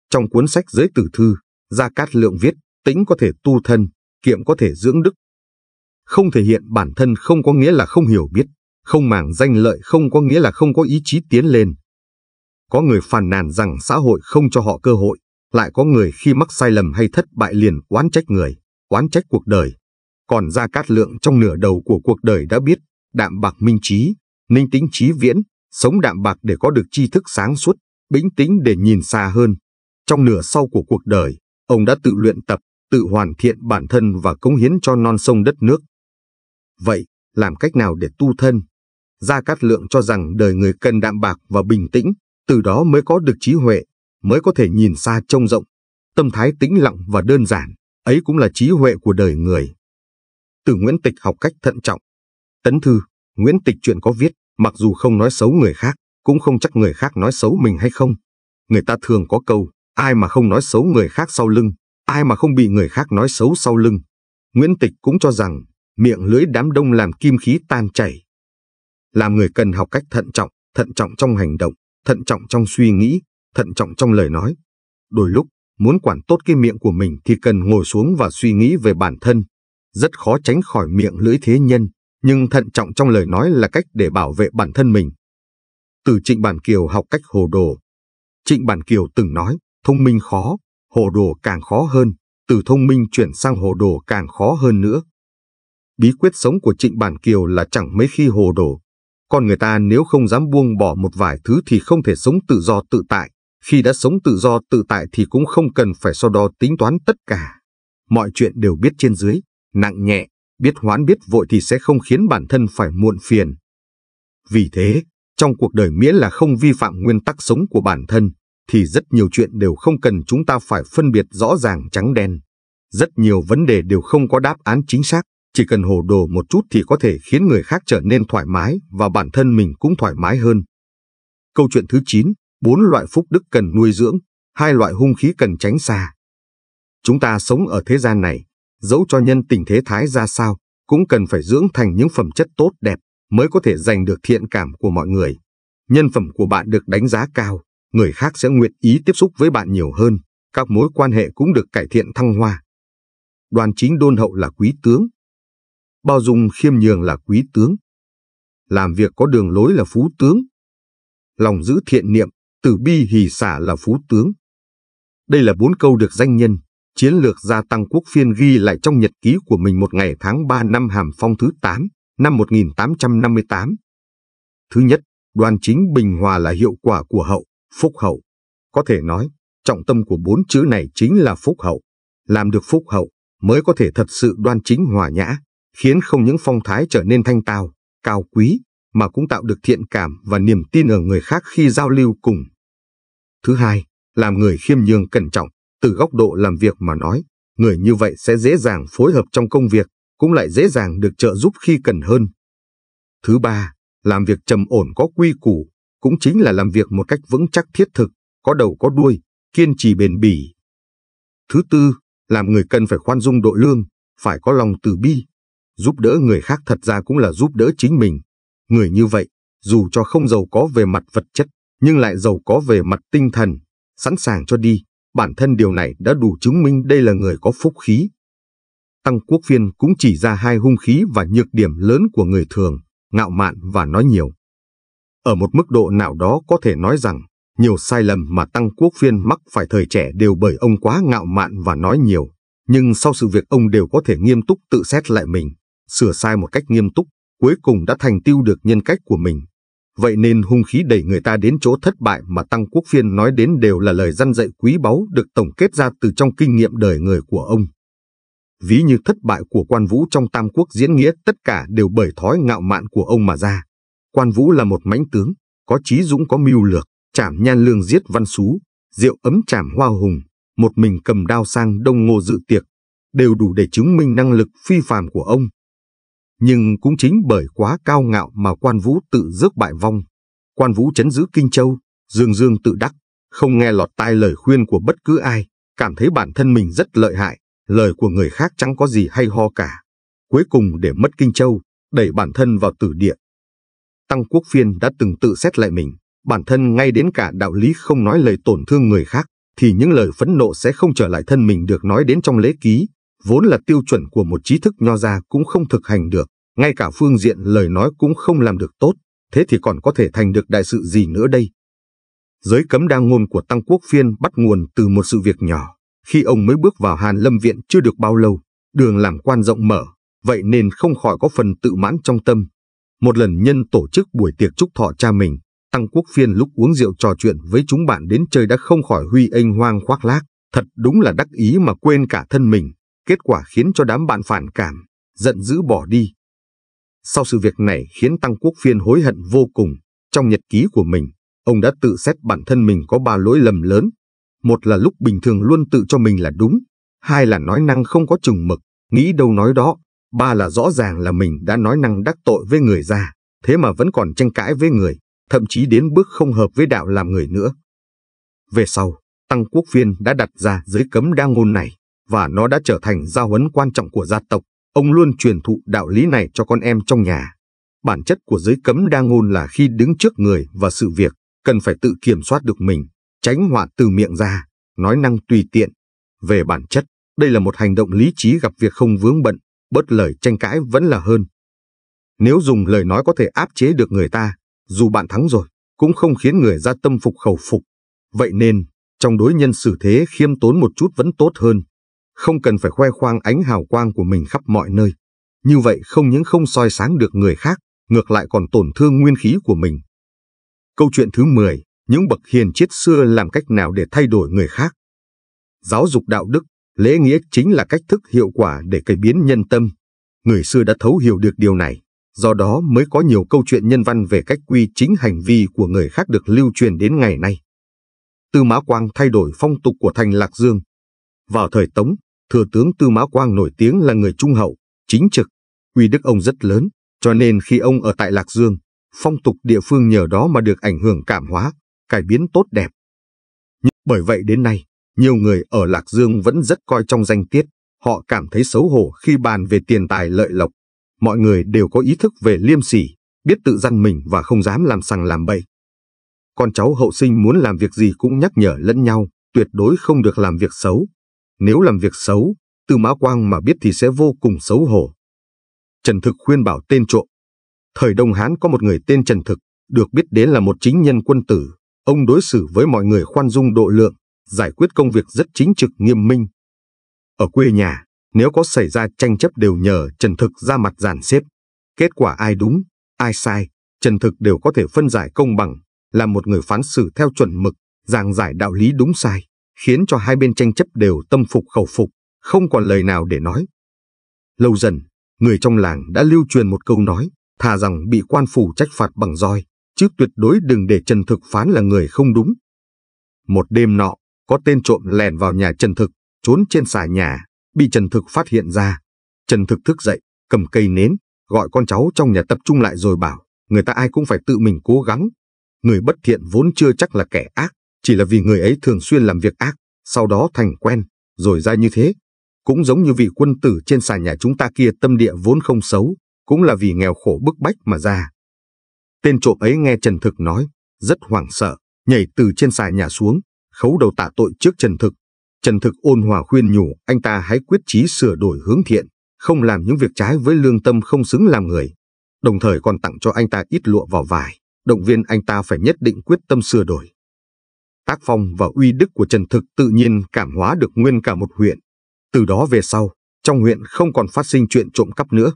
Trong cuốn sách Giới Tử Thư, Gia Cát Lượng viết, tĩnh có thể tu thân, kiệm có thể dưỡng đức. Không thể hiện bản thân không có nghĩa là không hiểu biết, không màng danh lợi không có nghĩa là không có ý chí tiến lên. Có người phàn nàn rằng xã hội không cho họ cơ hội, lại có người khi mắc sai lầm hay thất bại liền oán trách người, oán trách cuộc đời. Còn Gia Cát Lượng trong nửa đầu của cuộc đời đã biết, đạm bạc minh trí, ninh tĩnh trí viễn, sống đạm bạc để có được tri thức sáng suốt, bĩnh tĩnh để nhìn xa hơn. Trong nửa sau của cuộc đời, ông đã tự luyện tập, tự hoàn thiện bản thân và cống hiến cho non sông đất nước. Vậy, làm cách nào để tu thân? Gia Cát Lượng cho rằng đời người cần đạm bạc và bình tĩnh, từ đó mới có được trí huệ, mới có thể nhìn xa trông rộng. Tâm thái tĩnh lặng và đơn giản, ấy cũng là trí huệ của đời người. Từ Nguyễn Tịch học cách thận trọng. Tấn Thư, Nguyễn Tịch chuyện có viết, mặc dù không nói xấu người khác, cũng không chắc người khác nói xấu mình hay không. Người ta thường có câu, ai mà không nói xấu người khác sau lưng, ai mà không bị người khác nói xấu sau lưng. Nguyễn Tịch cũng cho rằng, miệng lưỡi đám đông làm kim khí tan chảy. Làm người cần học cách thận trọng trong hành động, thận trọng trong suy nghĩ, thận trọng trong lời nói. Đôi lúc, muốn quản tốt cái miệng của mình thì cần ngồi xuống và suy nghĩ về bản thân. Rất khó tránh khỏi miệng lưỡi thế nhân, nhưng thận trọng trong lời nói là cách để bảo vệ bản thân mình. Từ Trịnh Bản Kiều học cách hồ đồ. Trịnh Bản Kiều từng nói, thông minh khó, hồ đồ càng khó hơn, từ thông minh chuyển sang hồ đồ càng khó hơn nữa. Bí quyết sống của Trịnh Bản Kiều là chẳng mấy khi hồ đồ. Con người ta nếu không dám buông bỏ một vài thứ thì không thể sống tự do tự tại. Khi đã sống tự do tự tại thì cũng không cần phải so đo tính toán tất cả. Mọi chuyện đều biết trên dưới, nặng nhẹ, biết hoãn biết vội thì sẽ không khiến bản thân phải muộn phiền. Vì thế, trong cuộc đời miễn là không vi phạm nguyên tắc sống của bản thân, thì rất nhiều chuyện đều không cần chúng ta phải phân biệt rõ ràng trắng đen. Rất nhiều vấn đề đều không có đáp án chính xác. Chỉ cần hồ đồ một chút thì có thể khiến người khác trở nên thoải mái và bản thân mình cũng thoải mái hơn. Câu chuyện thứ 9, 4 loại phúc đức cần nuôi dưỡng, 2 loại hung khí cần tránh xa. Chúng ta sống ở thế gian này, dẫu cho nhân tình thế thái ra sao, cũng cần phải dưỡng thành những phẩm chất tốt đẹp mới có thể giành được thiện cảm của mọi người. Nhân phẩm của bạn được đánh giá cao, người khác sẽ nguyện ý tiếp xúc với bạn nhiều hơn, các mối quan hệ cũng được cải thiện thăng hoa. Đoàn chính đôn hậu là quý tướng. Bao dung khiêm nhường là quý tướng. Làm việc có đường lối là phú tướng. Lòng giữ thiện niệm, từ bi hỷ xả là phú tướng. Đây là 4 câu được danh nhân, chiến lược gia Tăng Quốc Phiên ghi lại trong nhật ký của mình một ngày tháng 3 năm Hàm Phong thứ 8, năm 1858. Thứ nhất, đoan chính bình hòa là hiệu quả của hậu, phúc hậu. Có thể nói, trọng tâm của 4 chữ này chính là phúc hậu. Làm được phúc hậu mới có thể thật sự đoan chính hòa nhã, khiến không những phong thái trở nên thanh tao, cao quý, mà cũng tạo được thiện cảm và niềm tin ở người khác khi giao lưu cùng. Thứ hai, làm người khiêm nhường cẩn trọng, từ góc độ làm việc mà nói, người như vậy sẽ dễ dàng phối hợp trong công việc, cũng lại dễ dàng được trợ giúp khi cần hơn. Thứ ba, làm việc trầm ổn có quy củ, cũng chính là làm việc một cách vững chắc thiết thực, có đầu có đuôi, kiên trì bền bỉ. Thứ tư, làm người cần phải khoan dung độ lượng, phải có lòng từ bi. Giúp đỡ người khác thật ra cũng là giúp đỡ chính mình. Người như vậy, dù cho không giàu có về mặt vật chất, nhưng lại giàu có về mặt tinh thần, sẵn sàng cho đi, bản thân điều này đã đủ chứng minh đây là người có phúc khí. Tăng Quốc Phiên cũng chỉ ra hai hung khí và nhược điểm lớn của người thường, ngạo mạn và nói nhiều. Ở một mức độ nào đó có thể nói rằng, nhiều sai lầm mà Tăng Quốc Phiên mắc phải thời trẻ đều bởi ông quá ngạo mạn và nói nhiều, nhưng sau sự việc ông đều có thể nghiêm túc tự xét lại mình, sửa sai một cách nghiêm túc, cuối cùng đã thành tựu được nhân cách của mình. Vậy nên hung khí đẩy người ta đến chỗ thất bại mà Tăng Quốc Phiên nói đến đều là lời răn dạy quý báu được tổng kết ra từ trong kinh nghiệm đời người của ông. Ví như thất bại của Quan Vũ trong Tam Quốc Diễn Nghĩa tất cả đều bởi thói ngạo mạn của ông mà ra. Quan Vũ là một mãnh tướng, có trí dũng có mưu lược, trảm Nhan Lương giết Văn Sú, Rượu Ấm trảm Hoa Hùng, một mình cầm đao sang Đông Ngô dự tiệc, đều đủ để chứng minh năng lực phi phàm của ông. Nhưng cũng chính bởi quá cao ngạo mà Quan Vũ tự rước bại vong. Quan Vũ trấn giữ Kinh Châu, dương dương tự đắc, không nghe lọt tai lời khuyên của bất cứ ai, cảm thấy bản thân mình rất lợi hại, lời của người khác chẳng có gì hay ho cả. Cuối cùng để mất Kinh Châu, đẩy bản thân vào tử địa. Tăng Quốc Phiên đã từng tự xét lại mình, bản thân ngay đến cả đạo lý không nói lời tổn thương người khác, thì những lời phẫn nộ sẽ không trở lại thân mình được nói đến trong lễ ký, vốn là tiêu chuẩn của một trí thức nho gia cũng không thực hành được, ngay cả phương diện lời nói cũng không làm được tốt, thế thì còn có thể thành được đại sự gì nữa đây? Giới cấm đa ngôn của Tăng Quốc Phiên bắt nguồn từ một sự việc nhỏ. Khi ông mới bước vào Hàn Lâm Viện chưa được bao lâu, đường làm quan rộng mở, vậy nên không khỏi có phần tự mãn trong tâm. Một lần nhân tổ chức buổi tiệc chúc thọ cha mình, Tăng Quốc Phiên lúc uống rượu trò chuyện với chúng bạn đến chơi đã không khỏi huy anh hoang khoác lác, thật đúng là đắc ý mà quên cả thân mình, kết quả khiến cho đám bạn phản cảm, giận dữ bỏ đi. Sau sự việc này khiến Tăng Quốc Phiên hối hận vô cùng, trong nhật ký của mình, ông đã tự xét bản thân mình có 3 lỗi lầm lớn. Một là lúc bình thường luôn tự cho mình là đúng, hai là nói năng không có chừng mực, nghĩ đâu nói đó, ba là rõ ràng là mình đã nói năng đắc tội với người ra, thế mà vẫn còn tranh cãi với người, thậm chí đến bước không hợp với đạo làm người nữa. Về sau, Tăng Quốc Phiên đã đặt ra giới cấm đa ngôn này, và nó đã trở thành gia huấn quan trọng của gia tộc, ông luôn truyền thụ đạo lý này cho con em trong nhà. Bản chất của giới cấm đa ngôn là khi đứng trước người và sự việc, cần phải tự kiểm soát được mình, tránh họa từ miệng ra, nói năng tùy tiện. Về bản chất, đây là một hành động lý trí gặp việc không vướng bận, bớt lời tranh cãi vẫn là hơn. Nếu dùng lời nói có thể áp chế được người ta, dù bạn thắng rồi, cũng không khiến người ra tâm phục khẩu phục. Vậy nên, trong đối nhân xử thế khiêm tốn một chút vẫn tốt hơn. Không cần phải khoe khoang ánh hào quang của mình khắp mọi nơi. Như vậy không những không soi sáng được người khác, ngược lại còn tổn thương nguyên khí của mình. Câu chuyện thứ 10. Những bậc hiền triết xưa làm cách nào để thay đổi người khác? Giáo dục đạo đức, lễ nghĩa chính là cách thức hiệu quả để cải biến nhân tâm. Người xưa đã thấu hiểu được điều này, do đó mới có nhiều câu chuyện nhân văn về cách quy chính hành vi của người khác được lưu truyền đến ngày nay. Tư Mã Quang thay đổi phong tục của thành Lạc Dương. Vào thời Tống, thừa tướng Tư Mã Quang nổi tiếng là người trung hậu, chính trực, uy đức ông rất lớn, cho nên khi ông ở tại Lạc Dương, phong tục địa phương nhờ đó mà được ảnh hưởng cảm hóa, cải biến tốt đẹp. Bởi vậy đến nay, nhiều người ở Lạc Dương vẫn rất coi trọng danh tiết, họ cảm thấy xấu hổ khi bàn về tiền tài lợi lộc. Mọi người đều có ý thức về liêm sỉ, biết tự răn mình và không dám làm sằng làm bậy. Con cháu hậu sinh muốn làm việc gì cũng nhắc nhở lẫn nhau, tuyệt đối không được làm việc xấu. Nếu làm việc xấu, Tư Mã Quang mà biết thì sẽ vô cùng xấu hổ. Trần Thực khuyên bảo tên trộm. Thời Đông Hán có một người tên Trần Thực, được biết đến là một chính nhân quân tử. Ông đối xử với mọi người khoan dung độ lượng, giải quyết công việc rất chính trực nghiêm minh. Ở quê nhà, nếu có xảy ra tranh chấp đều nhờ Trần Thực ra mặt dàn xếp. Kết quả ai đúng, ai sai, Trần Thực đều có thể phân giải công bằng, là một người phán xử theo chuẩn mực, giảng giải đạo lý đúng sai, khiến cho hai bên tranh chấp đều tâm phục khẩu phục, không còn lời nào để nói. Lâu dần, người trong làng đã lưu truyền một câu nói, thà rằng bị quan phủ trách phạt bằng roi, chứ tuyệt đối đừng để Trần Thực phán là người không đúng. Một đêm nọ, có tên trộm lèn vào nhà Trần Thực, trốn trên xà nhà, bị Trần Thực phát hiện ra. Trần Thực thức dậy, cầm cây nến, gọi con cháu trong nhà tập trung lại rồi bảo, người ta ai cũng phải tự mình cố gắng. Người bất thiện vốn chưa chắc là kẻ ác, chỉ là vì người ấy thường xuyên làm việc ác, sau đó thành quen, rồi ra như thế. Cũng giống như vị quân tử trên xà nhà chúng ta kia tâm địa vốn không xấu, cũng là vì nghèo khổ bức bách mà ra. Tên trộm ấy nghe Trần Thực nói, rất hoảng sợ, nhảy từ trên xà nhà xuống, khấu đầu tạ tội trước Trần Thực. Trần Thực ôn hòa khuyên nhủ anh ta hãy quyết chí sửa đổi hướng thiện, không làm những việc trái với lương tâm không xứng làm người. Đồng thời còn tặng cho anh ta ít lụa vào vải, động viên anh ta phải nhất định quyết tâm sửa đổi. Tác phong và uy đức của Trần Thực tự nhiên cảm hóa được nguyên cả một huyện. Từ đó về sau, trong huyện không còn phát sinh chuyện trộm cắp nữa.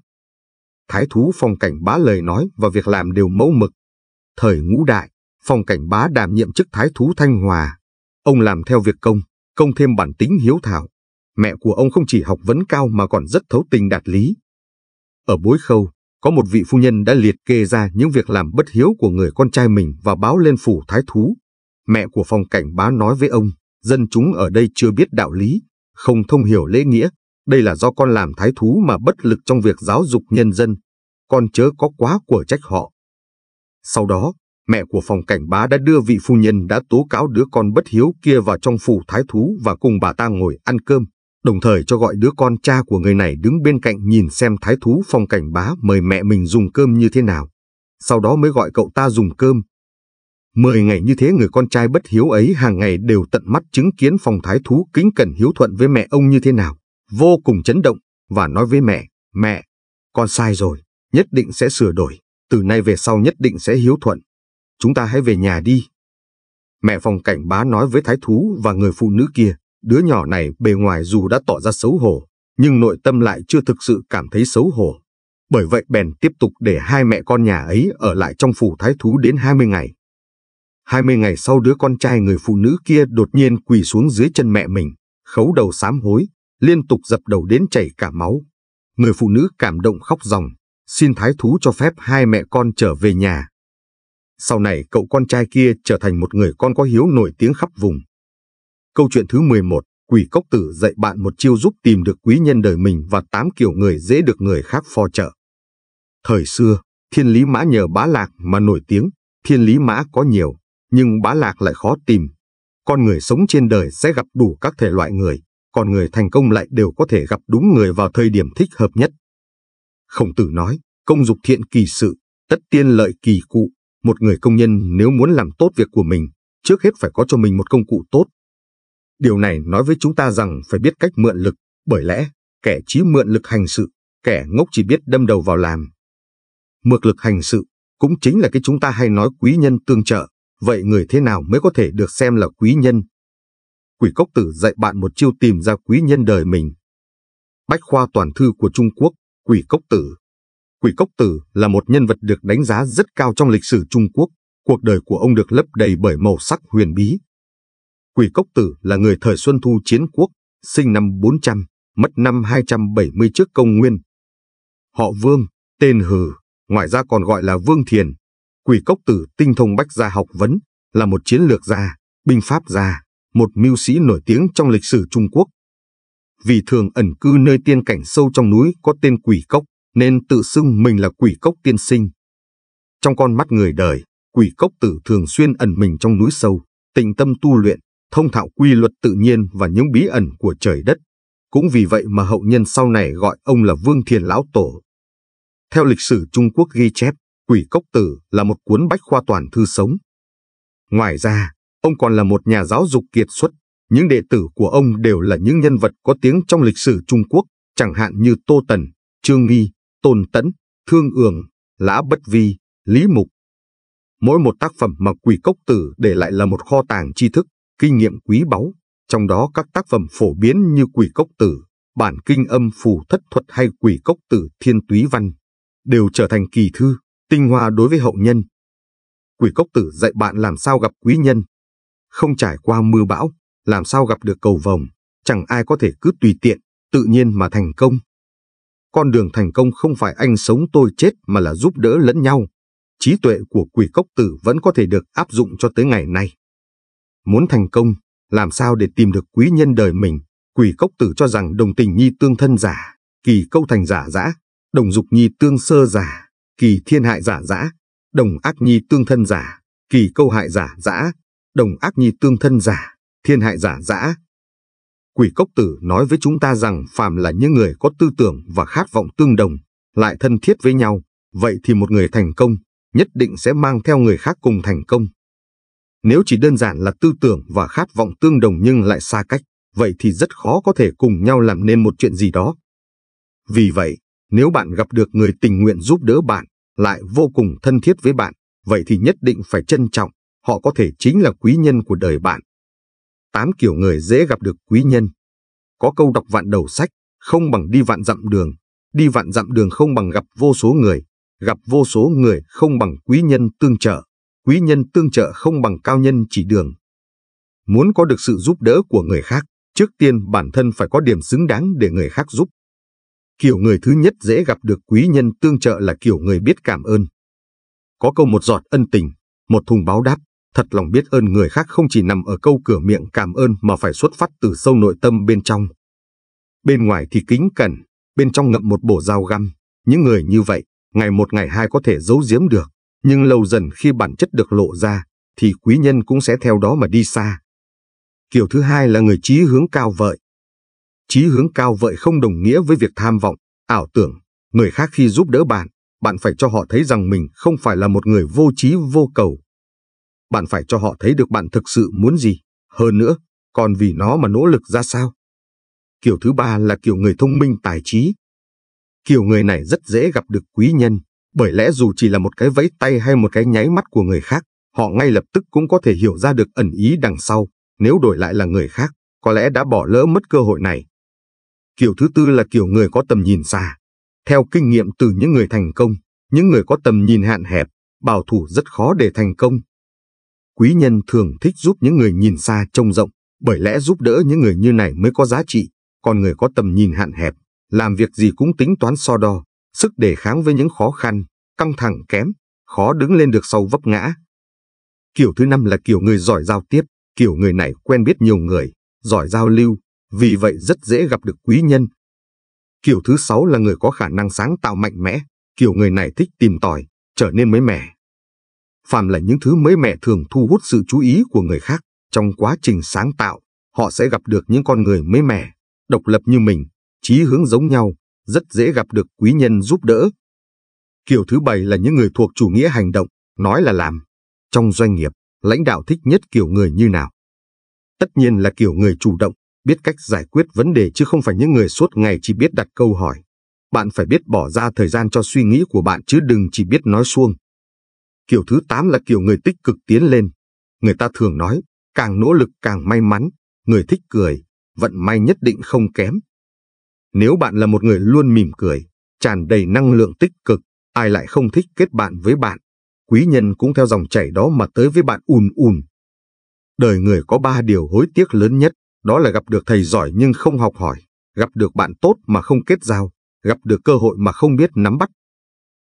Thái thú Phong Cảnh Bá lời nói và việc làm đều mẫu mực. Thời Ngũ Đại, Phong Cảnh Bá đảm nhiệm chức Thái thú Thanh Hòa. Ông làm theo việc công, công thêm bản tính hiếu thảo. Mẹ của ông không chỉ học vấn cao mà còn rất thấu tình đạt lý. Ở Bối Khâu, có một vị phu nhân đã liệt kê ra những việc làm bất hiếu của người con trai mình và báo lên phủ Thái thú. Mẹ của Phong Cảnh Bá nói với ông, dân chúng ở đây chưa biết đạo lý, không thông hiểu lễ nghĩa. Đây là do con làm thái thú mà bất lực trong việc giáo dục nhân dân. Con chớ có quá quở trách họ. Sau đó, mẹ của Phong Cảnh Bá đã đưa vị phu nhân đã tố cáo đứa con bất hiếu kia vào trong phủ thái thú và cùng bà ta ngồi ăn cơm, đồng thời cho gọi đứa con cha của người này đứng bên cạnh nhìn xem thái thú Phong Cảnh Bá mời mẹ mình dùng cơm như thế nào. Sau đó mới gọi cậu ta dùng cơm. 10 ngày như thế, người con trai bất hiếu ấy hàng ngày đều tận mắt chứng kiến Phong thái thú kính cẩn hiếu thuận với mẹ ông như thế nào. Vô cùng chấn động và nói với mẹ, mẹ, con sai rồi, nhất định sẽ sửa đổi, từ nay về sau nhất định sẽ hiếu thuận. Chúng ta hãy về nhà đi. Mẹ Phong Cảnh Bá nói với thái thú và người phụ nữ kia, đứa nhỏ này bề ngoài dù đã tỏ ra xấu hổ, nhưng nội tâm lại chưa thực sự cảm thấy xấu hổ. Bởi vậy bèn tiếp tục để hai mẹ con nhà ấy ở lại trong phủ thái thú đến 20 ngày. 20 ngày sau, đứa con trai người phụ nữ kia đột nhiên quỳ xuống dưới chân mẹ mình, khấu đầu sám hối, liên tục dập đầu đến chảy cả máu. Người phụ nữ cảm động khóc ròng, xin thái thú cho phép hai mẹ con trở về nhà. Sau này cậu con trai kia trở thành một người con có hiếu nổi tiếng khắp vùng. Câu chuyện thứ 11, Quỷ Cốc Tử dạy bạn một chiêu giúp tìm được quý nhân đời mình và 8 kiểu người dễ được người khác phò trợ. Thời xưa, Thiên Lý Mã nhờ Bá Lạc mà nổi tiếng. Thiên Lý Mã có nhiều, nhưng Bá Lạc lại khó tìm. Con người sống trên đời sẽ gặp đủ các thể loại người. Còn người thành công lại đều có thể gặp đúng người vào thời điểm thích hợp nhất. Khổng Tử nói, công dục thiện kỳ sự, tất tiên lợi kỳ cụ. Một người công nhân nếu muốn làm tốt việc của mình, trước hết phải có cho mình một công cụ tốt. Điều này nói với chúng ta rằng phải biết cách mượn lực, bởi lẽ kẻ trí mượn lực hành sự, kẻ ngốc chỉ biết đâm đầu vào làm. Mượn lực hành sự cũng chính là cái chúng ta hay nói quý nhân tương trợ. Vậy người thế nào mới có thể được xem là quý nhân? Quỷ Cốc Tử dạy bạn một chiêu tìm ra quý nhân đời mình. Bách khoa toàn thư của Trung Quốc, Quỷ Cốc Tử. Quỷ Cốc Tử là một nhân vật được đánh giá rất cao trong lịch sử Trung Quốc. Cuộc đời của ông được lấp đầy bởi màu sắc huyền bí. Quỷ Cốc Tử là người thời Xuân Thu Chiến Quốc, sinh năm 400, mất năm 270 trước công nguyên. Họ Vương, tên Hừ, ngoài ra còn gọi là Vương Thiền. Quỷ Cốc Tử tinh thông bách gia học vấn, là một chiến lược gia, binh pháp gia, một mưu sĩ nổi tiếng trong lịch sử Trung Quốc. Vì thường ẩn cư nơi tiên cảnh sâu trong núi có tên Quỷ Cốc, nên tự xưng mình là Quỷ Cốc tiên sinh. Trong con mắt người đời, Quỷ Cốc Tử thường xuyên ẩn mình trong núi sâu, tĩnh tâm tu luyện, thông thạo quy luật tự nhiên và những bí ẩn của trời đất. Cũng vì vậy mà hậu nhân sau này gọi ông là Vương Thiền Lão Tổ. Theo lịch sử Trung Quốc ghi chép, Quỷ Cốc Tử là một cuốn bách khoa toàn thư sống. Ngoài ra, ông còn là một nhà giáo dục kiệt xuất, những đệ tử của ông đều là những nhân vật có tiếng trong lịch sử Trung Quốc, chẳng hạn như Tô Tần, Trương Nghi, Tôn Tẫn, Thương Ường, Lã Bất Vi, Lý Mục. Mỗi một tác phẩm mà Quỷ Cốc Tử để lại là một kho tàng tri thức, kinh nghiệm quý báu, trong đó các tác phẩm phổ biến như Quỷ Cốc Tử, Bản Kinh Âm Phù Thất Thuật hay Quỷ Cốc Tử Thiên Túy Văn, đều trở thành kỳ thư, tinh hoa đối với hậu nhân. Quỷ Cốc Tử dạy bạn làm sao gặp quý nhân. Không trải qua mưa bão, làm sao gặp được cầu vồng, chẳng ai có thể cứ tùy tiện, tự nhiên mà thành công. Con đường thành công không phải anh sống tôi chết mà là giúp đỡ lẫn nhau. Trí tuệ của Quỷ Cốc Tử vẫn có thể được áp dụng cho tới ngày nay. Muốn thành công, làm sao để tìm được quý nhân đời mình? Quỷ Cốc Tử cho rằng đồng tình nhi tương thân giả, kỳ câu thành giả dã, đồng dục nhi tương sơ giả, kỳ thiên hại giả dã, đồng ác nhi tương thân giả, kỳ câu hại giả dã. Đồng ác nhi tương thân giả, thiên hại giả dã. Quỷ Cốc Tử nói với chúng ta rằng phàm là những người có tư tưởng và khát vọng tương đồng, lại thân thiết với nhau, vậy thì một người thành công, nhất định sẽ mang theo người khác cùng thành công. Nếu chỉ đơn giản là tư tưởng và khát vọng tương đồng nhưng lại xa cách, vậy thì rất khó có thể cùng nhau làm nên một chuyện gì đó. Vì vậy, nếu bạn gặp được người tình nguyện giúp đỡ bạn, lại vô cùng thân thiết với bạn, vậy thì nhất định phải trân trọng, họ có thể chính là quý nhân của đời bạn. 8 kiểu người dễ gặp được quý nhân. Có câu đọc vạn đầu sách, không bằng đi vạn dặm đường, đi vạn dặm đường không bằng gặp vô số người, gặp vô số người không bằng quý nhân tương trợ, quý nhân tương trợ không bằng cao nhân chỉ đường. Muốn có được sự giúp đỡ của người khác, trước tiên bản thân phải có điểm xứng đáng để người khác giúp. Kiểu người thứ nhất dễ gặp được quý nhân tương trợ là kiểu người biết cảm ơn. Có câu một giọt ân tình, một thùng báo đáp, thật lòng biết ơn người khác không chỉ nằm ở câu cửa miệng cảm ơn mà phải xuất phát từ sâu nội tâm bên trong. Bên ngoài thì kính cẩn, bên trong ngậm một bổ dao găm, những người như vậy, ngày một ngày hai có thể giấu giếm được, nhưng lâu dần khi bản chất được lộ ra, thì quý nhân cũng sẽ theo đó mà đi xa. Kiểu thứ hai là người chí hướng cao vời. Chí hướng cao vời không đồng nghĩa với việc tham vọng, ảo tưởng, người khác khi giúp đỡ bạn, bạn phải cho họ thấy rằng mình không phải là một người vô chí vô cầu. Bạn phải cho họ thấy được bạn thực sự muốn gì, hơn nữa, còn vì nó mà nỗ lực ra sao. Kiểu thứ ba là kiểu người thông minh tài trí. Kiểu người này rất dễ gặp được quý nhân, bởi lẽ dù chỉ là một cái vẫy tay hay một cái nháy mắt của người khác, họ ngay lập tức cũng có thể hiểu ra được ẩn ý đằng sau, nếu đổi lại là người khác, có lẽ đã bỏ lỡ mất cơ hội này. Kiểu thứ tư là kiểu người có tầm nhìn xa. Theo kinh nghiệm từ những người thành công, những người có tầm nhìn hạn hẹp, bảo thủ rất khó để thành công. Quý nhân thường thích giúp những người nhìn xa trông rộng, bởi lẽ giúp đỡ những người như này mới có giá trị, còn người có tầm nhìn hạn hẹp, làm việc gì cũng tính toán so đo, sức đề kháng với những khó khăn, căng thẳng kém, khó đứng lên được sau vấp ngã. Kiểu thứ năm là kiểu người giỏi giao tiếp, kiểu người này quen biết nhiều người, giỏi giao lưu, vì vậy rất dễ gặp được quý nhân. Kiểu thứ sáu là người có khả năng sáng tạo mạnh mẽ, kiểu người này thích tìm tòi, trở nên mới mẻ. Phàm là những thứ mới mẻ thường thu hút sự chú ý của người khác, trong quá trình sáng tạo, họ sẽ gặp được những con người mới mẻ, độc lập như mình, chí hướng giống nhau, rất dễ gặp được quý nhân giúp đỡ. Kiểu thứ bảy là những người thuộc chủ nghĩa hành động, nói là làm. Trong doanh nghiệp, lãnh đạo thích nhất kiểu người như nào? Tất nhiên là kiểu người chủ động, biết cách giải quyết vấn đề chứ không phải những người suốt ngày chỉ biết đặt câu hỏi. Bạn phải biết bỏ ra thời gian cho suy nghĩ của bạn chứ đừng chỉ biết nói suông. Kiểu thứ 8 là kiểu người tích cực tiến lên. Người ta thường nói, càng nỗ lực càng may mắn, người thích cười, vận may nhất định không kém. Nếu bạn là một người luôn mỉm cười, tràn đầy năng lượng tích cực, ai lại không thích kết bạn với bạn, quý nhân cũng theo dòng chảy đó mà tới với bạn ùn ùn. Đời người có 3 điều hối tiếc lớn nhất, đó là gặp được thầy giỏi nhưng không học hỏi, gặp được bạn tốt mà không kết giao, gặp được cơ hội mà không biết nắm bắt.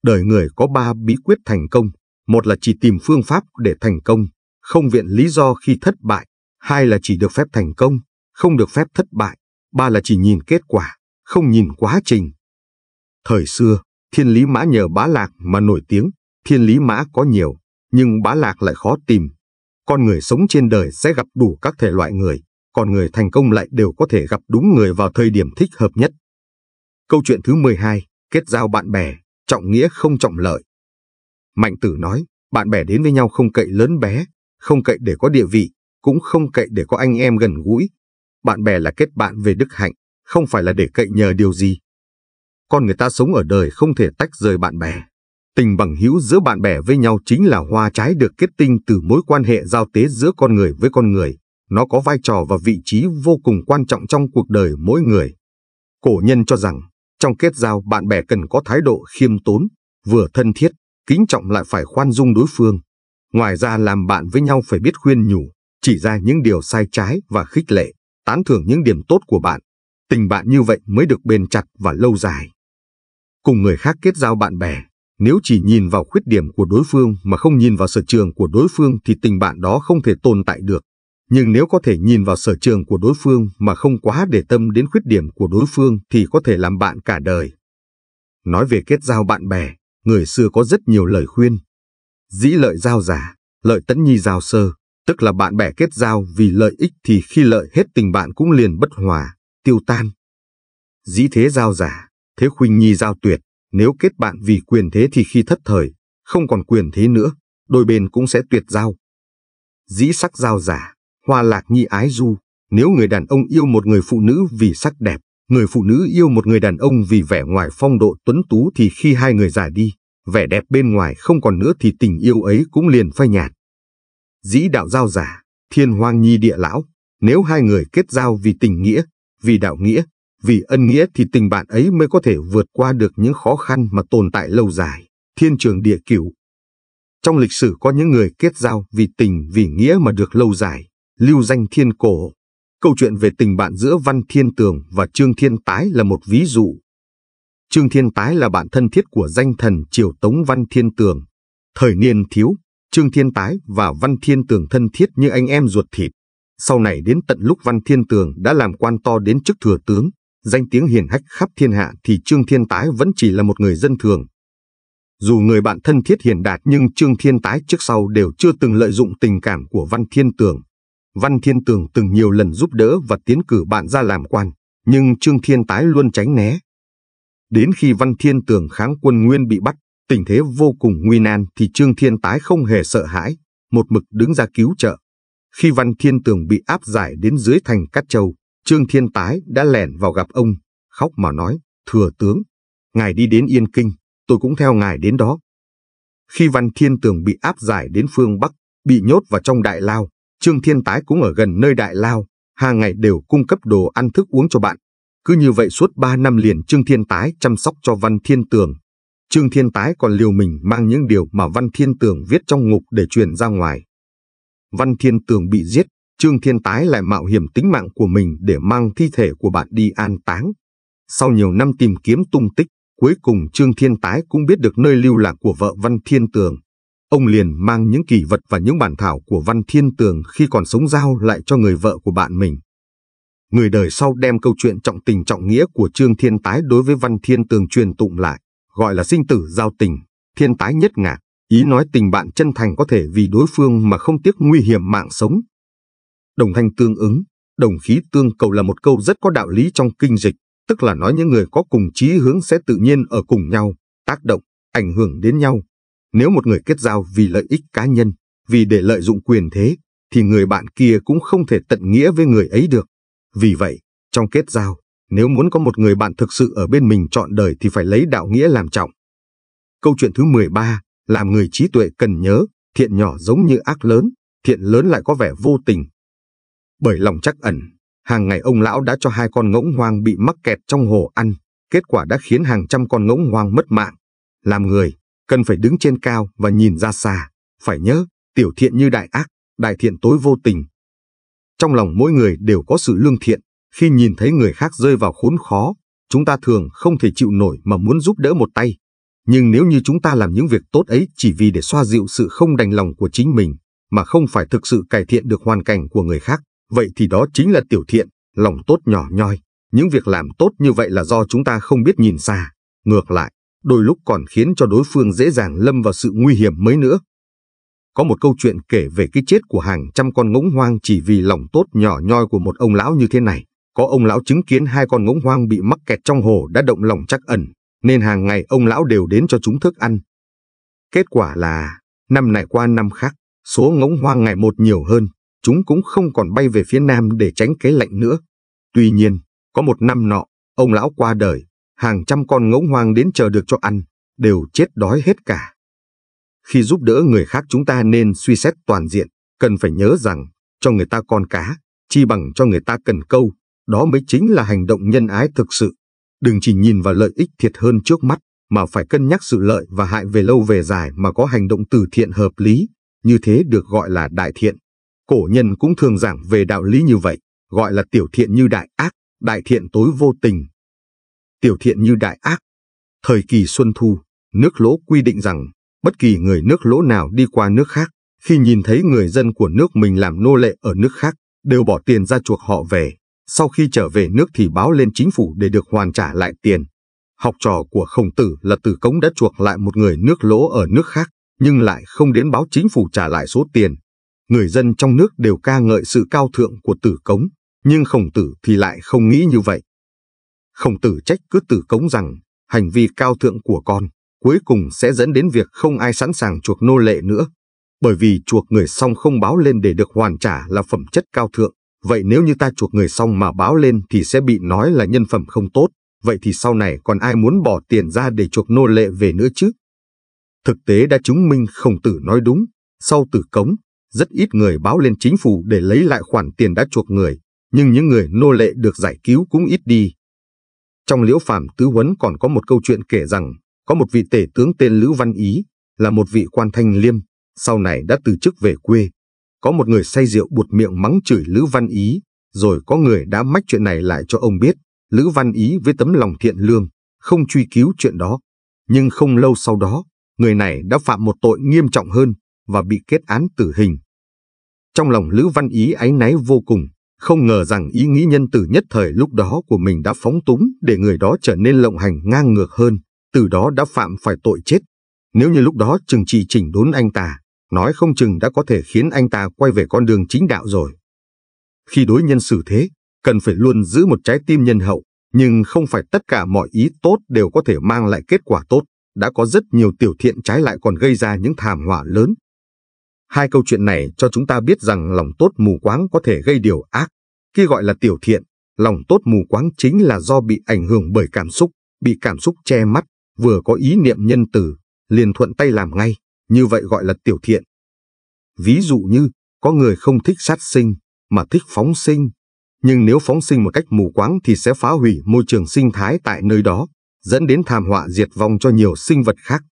Đời người có 3 bí quyết thành công. Một là chỉ tìm phương pháp để thành công, không viện lý do khi thất bại. 2 là chỉ được phép thành công, không được phép thất bại. 3 là chỉ nhìn kết quả, không nhìn quá trình. Thời xưa, Thiên Lý Mã nhờ Bá Lạc mà nổi tiếng. Thiên Lý Mã có nhiều, nhưng Bá Lạc lại khó tìm. Con người sống trên đời sẽ gặp đủ các thể loại người, còn người thành công lại đều có thể gặp đúng người vào thời điểm thích hợp nhất. Câu chuyện thứ 12, kết giao bạn bè, trọng nghĩa không trọng lợi. Mạnh Tử nói, bạn bè đến với nhau không cậy lớn bé, không cậy để có địa vị, cũng không cậy để có anh em gần gũi. Bạn bè là kết bạn về đức hạnh, không phải là để cậy nhờ điều gì. Con người ta sống ở đời không thể tách rời bạn bè. Tình bằng hữu giữa bạn bè với nhau chính là hoa trái được kết tinh từ mối quan hệ giao tế giữa con người với con người. Nó có vai trò và vị trí vô cùng quan trọng trong cuộc đời mỗi người. Cổ nhân cho rằng, trong kết giao bạn bè cần có thái độ khiêm tốn, vừa thân thiết, kính trọng lại phải khoan dung đối phương. Ngoài ra làm bạn với nhau phải biết khuyên nhủ, chỉ ra những điều sai trái và khích lệ, tán thưởng những điểm tốt của bạn. Tình bạn như vậy mới được bền chặt và lâu dài. Cùng người khác kết giao bạn bè, nếu chỉ nhìn vào khuyết điểm của đối phương mà không nhìn vào sở trường của đối phương thì tình bạn đó không thể tồn tại được. Nhưng nếu có thể nhìn vào sở trường của đối phương mà không quá để tâm đến khuyết điểm của đối phương thì có thể làm bạn cả đời. Nói về kết giao bạn bè, người xưa có rất nhiều lời khuyên. Dĩ lợi giao giả, lợi tẫn nhi giao sơ, tức là bạn bè kết giao vì lợi ích thì khi lợi hết tình bạn cũng liền bất hòa, tiêu tan. Dĩ thế giao giả, thế khuynh nhi giao tuyệt, nếu kết bạn vì quyền thế thì khi thất thời, không còn quyền thế nữa, đôi bên cũng sẽ tuyệt giao. Dĩ sắc giao giả, hoa lạc nhi ái du, nếu người đàn ông yêu một người phụ nữ vì sắc đẹp, người phụ nữ yêu một người đàn ông vì vẻ ngoài phong độ tuấn tú thì khi hai người già đi, vẻ đẹp bên ngoài không còn nữa thì tình yêu ấy cũng liền phai nhạt. Dĩ đạo giao giả, thiên hoang nhi địa lão, nếu hai người kết giao vì tình nghĩa, vì đạo nghĩa, vì ân nghĩa thì tình bạn ấy mới có thể vượt qua được những khó khăn mà tồn tại lâu dài, thiên trường địa cửu. Trong lịch sử có những người kết giao vì tình vì nghĩa mà được lâu dài, lưu danh thiên cổ. Câu chuyện về tình bạn giữa Văn Thiên Tường và Trương Thiên Tái là một ví dụ. Trương Thiên Tái là bạn thân thiết của danh thần triều Tống Văn Thiên Tường. Thời niên thiếu, Trương Thiên Tái và Văn Thiên Tường thân thiết như anh em ruột thịt. Sau này đến tận lúc Văn Thiên Tường đã làm quan to đến chức thừa tướng, danh tiếng hiển hách khắp thiên hạ thì Trương Thiên Tái vẫn chỉ là một người dân thường. Dù người bạn thân thiết hiền đạt nhưng Trương Thiên Tái trước sau đều chưa từng lợi dụng tình cảm của Văn Thiên Tường. Văn Thiên Tường từng nhiều lần giúp đỡ và tiến cử bạn ra làm quan, nhưng Trương Thiên Tái luôn tránh né. Đến khi Văn Thiên Tường kháng quân Nguyên bị bắt, tình thế vô cùng nguy nan thì Trương Thiên Tái không hề sợ hãi, một mực đứng ra cứu trợ. Khi Văn Thiên Tường bị áp giải đến dưới thành Cát Châu, Trương Thiên Tái đã lẻn vào gặp ông, khóc mà nói, "Thừa tướng, ngài đi đến Yên Kinh, tôi cũng theo ngài đến đó." Khi Văn Thiên Tường bị áp giải đến phương Bắc, bị nhốt vào trong đại lao, Trương Thiên Tái cũng ở gần nơi đại lao, hàng ngày đều cung cấp đồ ăn thức uống cho bạn. Cứ như vậy suốt 3 năm liền Trương Thiên Tái chăm sóc cho Văn Thiên Tường. Trương Thiên Tái còn liều mình mang những điều mà Văn Thiên Tường viết trong ngục để truyền ra ngoài. Văn Thiên Tường bị giết, Trương Thiên Tái lại mạo hiểm tính mạng của mình để mang thi thể của bạn đi an táng. Sau nhiều năm tìm kiếm tung tích, cuối cùng Trương Thiên Tái cũng biết được nơi lưu lạc của vợ Văn Thiên Tường. Ông liền mang những kỷ vật và những bản thảo của Văn Thiên Tường khi còn sống giao lại cho người vợ của bạn mình. Người đời sau đem câu chuyện trọng tình trọng nghĩa của Trương Thiên Tái đối với Văn Thiên Tường truyền tụng lại, gọi là sinh tử giao tình, Thiên Tái nhất ngạc, ý nói tình bạn chân thành có thể vì đối phương mà không tiếc nguy hiểm mạng sống. Đồng thanh tương ứng, đồng khí tương cầu là một câu rất có đạo lý trong kinh dịch, tức là nói những người có cùng chí hướng sẽ tự nhiên ở cùng nhau, tác động, ảnh hưởng đến nhau. Nếu một người kết giao vì lợi ích cá nhân, vì để lợi dụng quyền thế, thì người bạn kia cũng không thể tận nghĩa với người ấy được. Vì vậy, trong kết giao, nếu muốn có một người bạn thực sự ở bên mình trọn đời thì phải lấy đạo nghĩa làm trọng. Câu chuyện thứ 13, làm người trí tuệ cần nhớ, thiện nhỏ giống như ác lớn, thiện lớn lại có vẻ vô tình. Bởi lòng trắc ẩn, hàng ngày ông lão đã cho 2 con ngỗng hoang bị mắc kẹt trong hồ ăn, kết quả đã khiến hàng trăm con ngỗng hoang mất mạng. Làm người cần phải đứng trên cao và nhìn ra xa, phải nhớ, tiểu thiện như đại ác, đại thiện tối vô tình. Trong lòng mỗi người đều có sự lương thiện, khi nhìn thấy người khác rơi vào khốn khó, chúng ta thường không thể chịu nổi mà muốn giúp đỡ một tay. Nhưng nếu như chúng ta làm những việc tốt ấy chỉ vì để xoa dịu sự không đành lòng của chính mình, mà không phải thực sự cải thiện được hoàn cảnh của người khác, vậy thì đó chính là tiểu thiện, lòng tốt nhỏ nhoi. Những việc làm tốt như vậy là do chúng ta không biết nhìn xa, ngược lại, đôi lúc còn khiến cho đối phương dễ dàng lâm vào sự nguy hiểm mới nữa. Có một câu chuyện kể về cái chết của hàng trăm con ngỗng hoang chỉ vì lòng tốt nhỏ nhoi của một ông lão như thế này. Có ông lão chứng kiến 2 con ngỗng hoang bị mắc kẹt trong hồ đã động lòng trắc ẩn, nên hàng ngày ông lão đều đến cho chúng thức ăn. Kết quả là, năm này qua năm khác, số ngỗng hoang ngày một nhiều hơn, chúng cũng không còn bay về phía nam để tránh cái lạnh nữa. Tuy nhiên, có một năm nọ, ông lão qua đời. Hàng trăm con ngỗng hoang đến chờ được cho ăn, đều chết đói hết cả. Khi giúp đỡ người khác chúng ta nên suy xét toàn diện, cần phải nhớ rằng, cho người ta con cá, chi bằng cho người ta cần câu, đó mới chính là hành động nhân ái thực sự. Đừng chỉ nhìn vào lợi ích thiệt hơn trước mắt, mà phải cân nhắc sự lợi và hại về lâu về dài mà có hành động từ thiện hợp lý, như thế được gọi là đại thiện. Cổ nhân cũng thường giảng về đạo lý như vậy, gọi là tiểu thiện như đại ác, đại thiện tối vô tình. Tiểu thiện như đại ác. Thời kỳ Xuân Thu, nước Lỗ quy định rằng, bất kỳ người nước Lỗ nào đi qua nước khác, khi nhìn thấy người dân của nước mình làm nô lệ ở nước khác, đều bỏ tiền ra chuộc họ về. Sau khi trở về nước thì báo lên chính phủ để được hoàn trả lại tiền. Học trò của Khổng Tử là Tử Cống đã chuộc lại một người nước Lỗ ở nước khác, nhưng lại không đến báo chính phủ trả lại số tiền. Người dân trong nước đều ca ngợi sự cao thượng của Tử Cống, nhưng Khổng Tử thì lại không nghĩ như vậy. Khổng Tử trách cứ Tử Cống rằng, hành vi cao thượng của con, cuối cùng sẽ dẫn đến việc không ai sẵn sàng chuộc nô lệ nữa. Bởi vì chuộc người xong không báo lên để được hoàn trả là phẩm chất cao thượng, vậy nếu như ta chuộc người xong mà báo lên thì sẽ bị nói là nhân phẩm không tốt, vậy thì sau này còn ai muốn bỏ tiền ra để chuộc nô lệ về nữa chứ? Thực tế đã chứng minh Khổng Tử nói đúng, sau Tử Cống, rất ít người báo lên chính phủ để lấy lại khoản tiền đã chuộc người, nhưng những người nô lệ được giải cứu cũng ít đi. Trong Liễu Phàm Tứ Huấn còn có một câu chuyện kể rằng, có một vị tể tướng tên Lữ Văn Ý, là một vị quan thanh liêm, sau này đã từ chức về quê. Có một người say rượu buột miệng mắng chửi Lữ Văn Ý, rồi có người đã mách chuyện này lại cho ông biết. Lữ Văn Ý với tấm lòng thiện lương, không truy cứu chuyện đó. Nhưng không lâu sau đó, người này đã phạm một tội nghiêm trọng hơn và bị kết án tử hình. Trong lòng Lữ Văn Ý áy náy vô cùng, không ngờ rằng ý nghĩ nhân từ nhất thời lúc đó của mình đã phóng túng để người đó trở nên lộng hành ngang ngược hơn, từ đó đã phạm phải tội chết. Nếu như lúc đó trừng trị chỉnh đốn anh ta, nói không chừng đã có thể khiến anh ta quay về con đường chính đạo rồi. Khi đối nhân xử thế, cần phải luôn giữ một trái tim nhân hậu, nhưng không phải tất cả mọi ý tốt đều có thể mang lại kết quả tốt, đã có rất nhiều tiểu thiện trái lại còn gây ra những thảm họa lớn. Hai câu chuyện này cho chúng ta biết rằng lòng tốt mù quáng có thể gây điều ác. Khi gọi là tiểu thiện, lòng tốt mù quáng chính là do bị ảnh hưởng bởi cảm xúc, bị cảm xúc che mắt, vừa có ý niệm nhân từ, liền thuận tay làm ngay, như vậy gọi là tiểu thiện. Ví dụ như, có người không thích sát sinh, mà thích phóng sinh. Nhưng nếu phóng sinh một cách mù quáng thì sẽ phá hủy môi trường sinh thái tại nơi đó, dẫn đến thảm họa diệt vong cho nhiều sinh vật khác.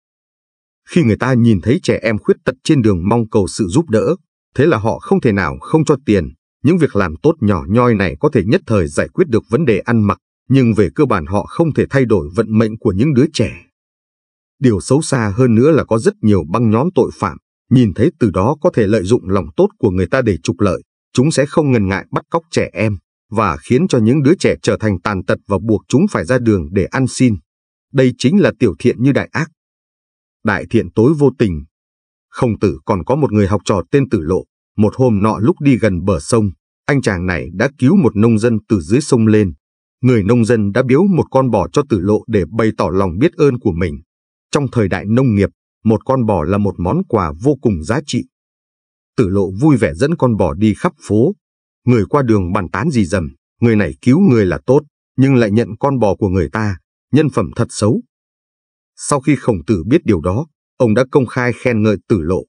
Khi người ta nhìn thấy trẻ em khuyết tật trên đường mong cầu sự giúp đỡ, thế là họ không thể nào không cho tiền. Những việc làm tốt nhỏ nhoi này có thể nhất thời giải quyết được vấn đề ăn mặc, nhưng về cơ bản họ không thể thay đổi vận mệnh của những đứa trẻ. Điều xấu xa hơn nữa là có rất nhiều băng nhóm tội phạm, nhìn thấy từ đó có thể lợi dụng lòng tốt của người ta để trục lợi. Chúng sẽ không ngần ngại bắt cóc trẻ em và khiến cho những đứa trẻ trở thành tàn tật và buộc chúng phải ra đường để ăn xin. Đây chính là tiểu thiện như đại ác. Đại thiện tối vô tình. Khổng Tử còn có một người học trò tên Tử Lộ. Một hôm nọ lúc đi gần bờ sông, anh chàng này đã cứu một nông dân từ dưới sông lên. Người nông dân đã biếu một con bò cho Tử Lộ để bày tỏ lòng biết ơn của mình. Trong thời đại nông nghiệp, một con bò là một món quà vô cùng giá trị. Tử Lộ vui vẻ dẫn con bò đi khắp phố. Người qua đường bàn tán rì rầm, người này cứu người là tốt, nhưng lại nhận con bò của người ta, nhân phẩm thật xấu. Sau khi Khổng Tử biết điều đó, ông đã công khai khen ngợi Tử Lộ.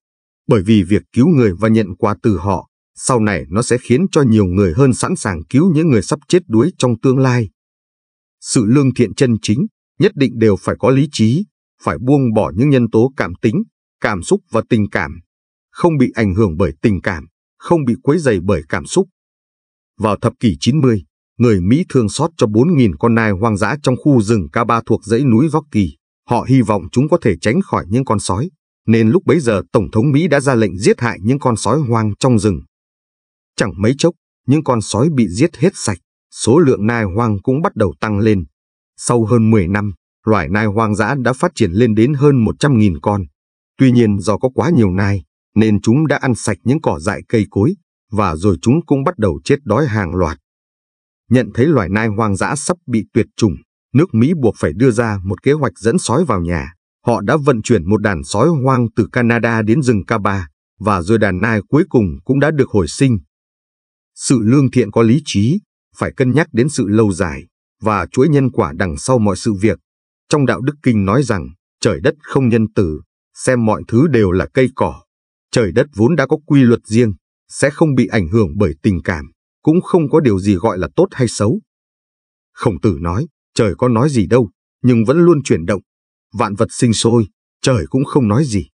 Bởi vì việc cứu người và nhận quà từ họ, sau này nó sẽ khiến cho nhiều người hơn sẵn sàng cứu những người sắp chết đuối trong tương lai. Sự lương thiện chân chính nhất định đều phải có lý trí, phải buông bỏ những nhân tố cảm tính, cảm xúc và tình cảm. Không bị ảnh hưởng bởi tình cảm, không bị quấy rầy bởi cảm xúc. Vào thập kỷ 90, người Mỹ thương xót cho 4.000 con nai hoang dã trong khu rừng Ca Ba thuộc dãy núi Rocky. Họ hy vọng chúng có thể tránh khỏi những con sói, nên lúc bấy giờ Tổng thống Mỹ đã ra lệnh giết hại những con sói hoang trong rừng. Chẳng mấy chốc, những con sói bị giết hết sạch, số lượng nai hoang cũng bắt đầu tăng lên. Sau hơn 10 năm, loài nai hoang dã đã phát triển lên đến hơn 100.000 con. Tuy nhiên do có quá nhiều nai, nên chúng đã ăn sạch những cỏ dại cây cối, và rồi chúng cũng bắt đầu chết đói hàng loạt. Nhận thấy loài nai hoang dã sắp bị tuyệt chủng, nước Mỹ buộc phải đưa ra một kế hoạch dẫn sói vào nhà. Họ đã vận chuyển một đàn sói hoang từ Canada đến rừng Ca Ba, và rồi đàn nai cuối cùng cũng đã được hồi sinh. Sự lương thiện có lý trí, phải cân nhắc đến sự lâu dài, và chuỗi nhân quả đằng sau mọi sự việc. Trong Đạo Đức Kinh nói rằng, trời đất không nhân từ, xem mọi thứ đều là cây cỏ. Trời đất vốn đã có quy luật riêng, sẽ không bị ảnh hưởng bởi tình cảm, cũng không có điều gì gọi là tốt hay xấu. Khổng Tử nói, trời có nói gì đâu, nhưng vẫn luôn chuyển động. Vạn vật sinh sôi, trời cũng không nói gì.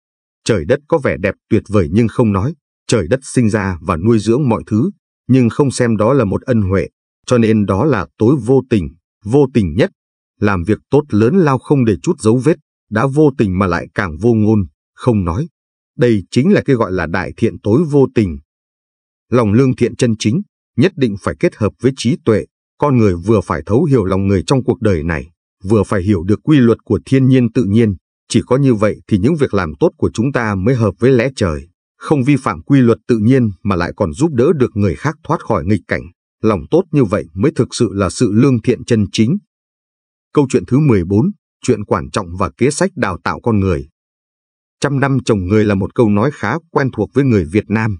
Trời đất có vẻ đẹp tuyệt vời nhưng không nói. Trời đất sinh ra và nuôi dưỡng mọi thứ, nhưng không xem đó là một ân huệ, cho nên đó là tối vô tình nhất. Làm việc tốt lớn lao không để chút dấu vết, đã vô tình mà lại càng vô ngôn, không nói. Đây chính là cái gọi là đại thiện tối vô tình. Lòng lương thiện chân chính nhất định phải kết hợp với trí tuệ. Con người vừa phải thấu hiểu lòng người trong cuộc đời này, vừa phải hiểu được quy luật của thiên nhiên tự nhiên. Chỉ có như vậy thì những việc làm tốt của chúng ta mới hợp với lẽ trời, không vi phạm quy luật tự nhiên mà lại còn giúp đỡ được người khác thoát khỏi nghịch cảnh. Lòng tốt như vậy mới thực sự là sự lương thiện chân chính. Câu chuyện thứ 14, chuyện Quản Trọng và kế sách đào tạo con người. Trăm năm trồng người là một câu nói khá quen thuộc với người Việt Nam.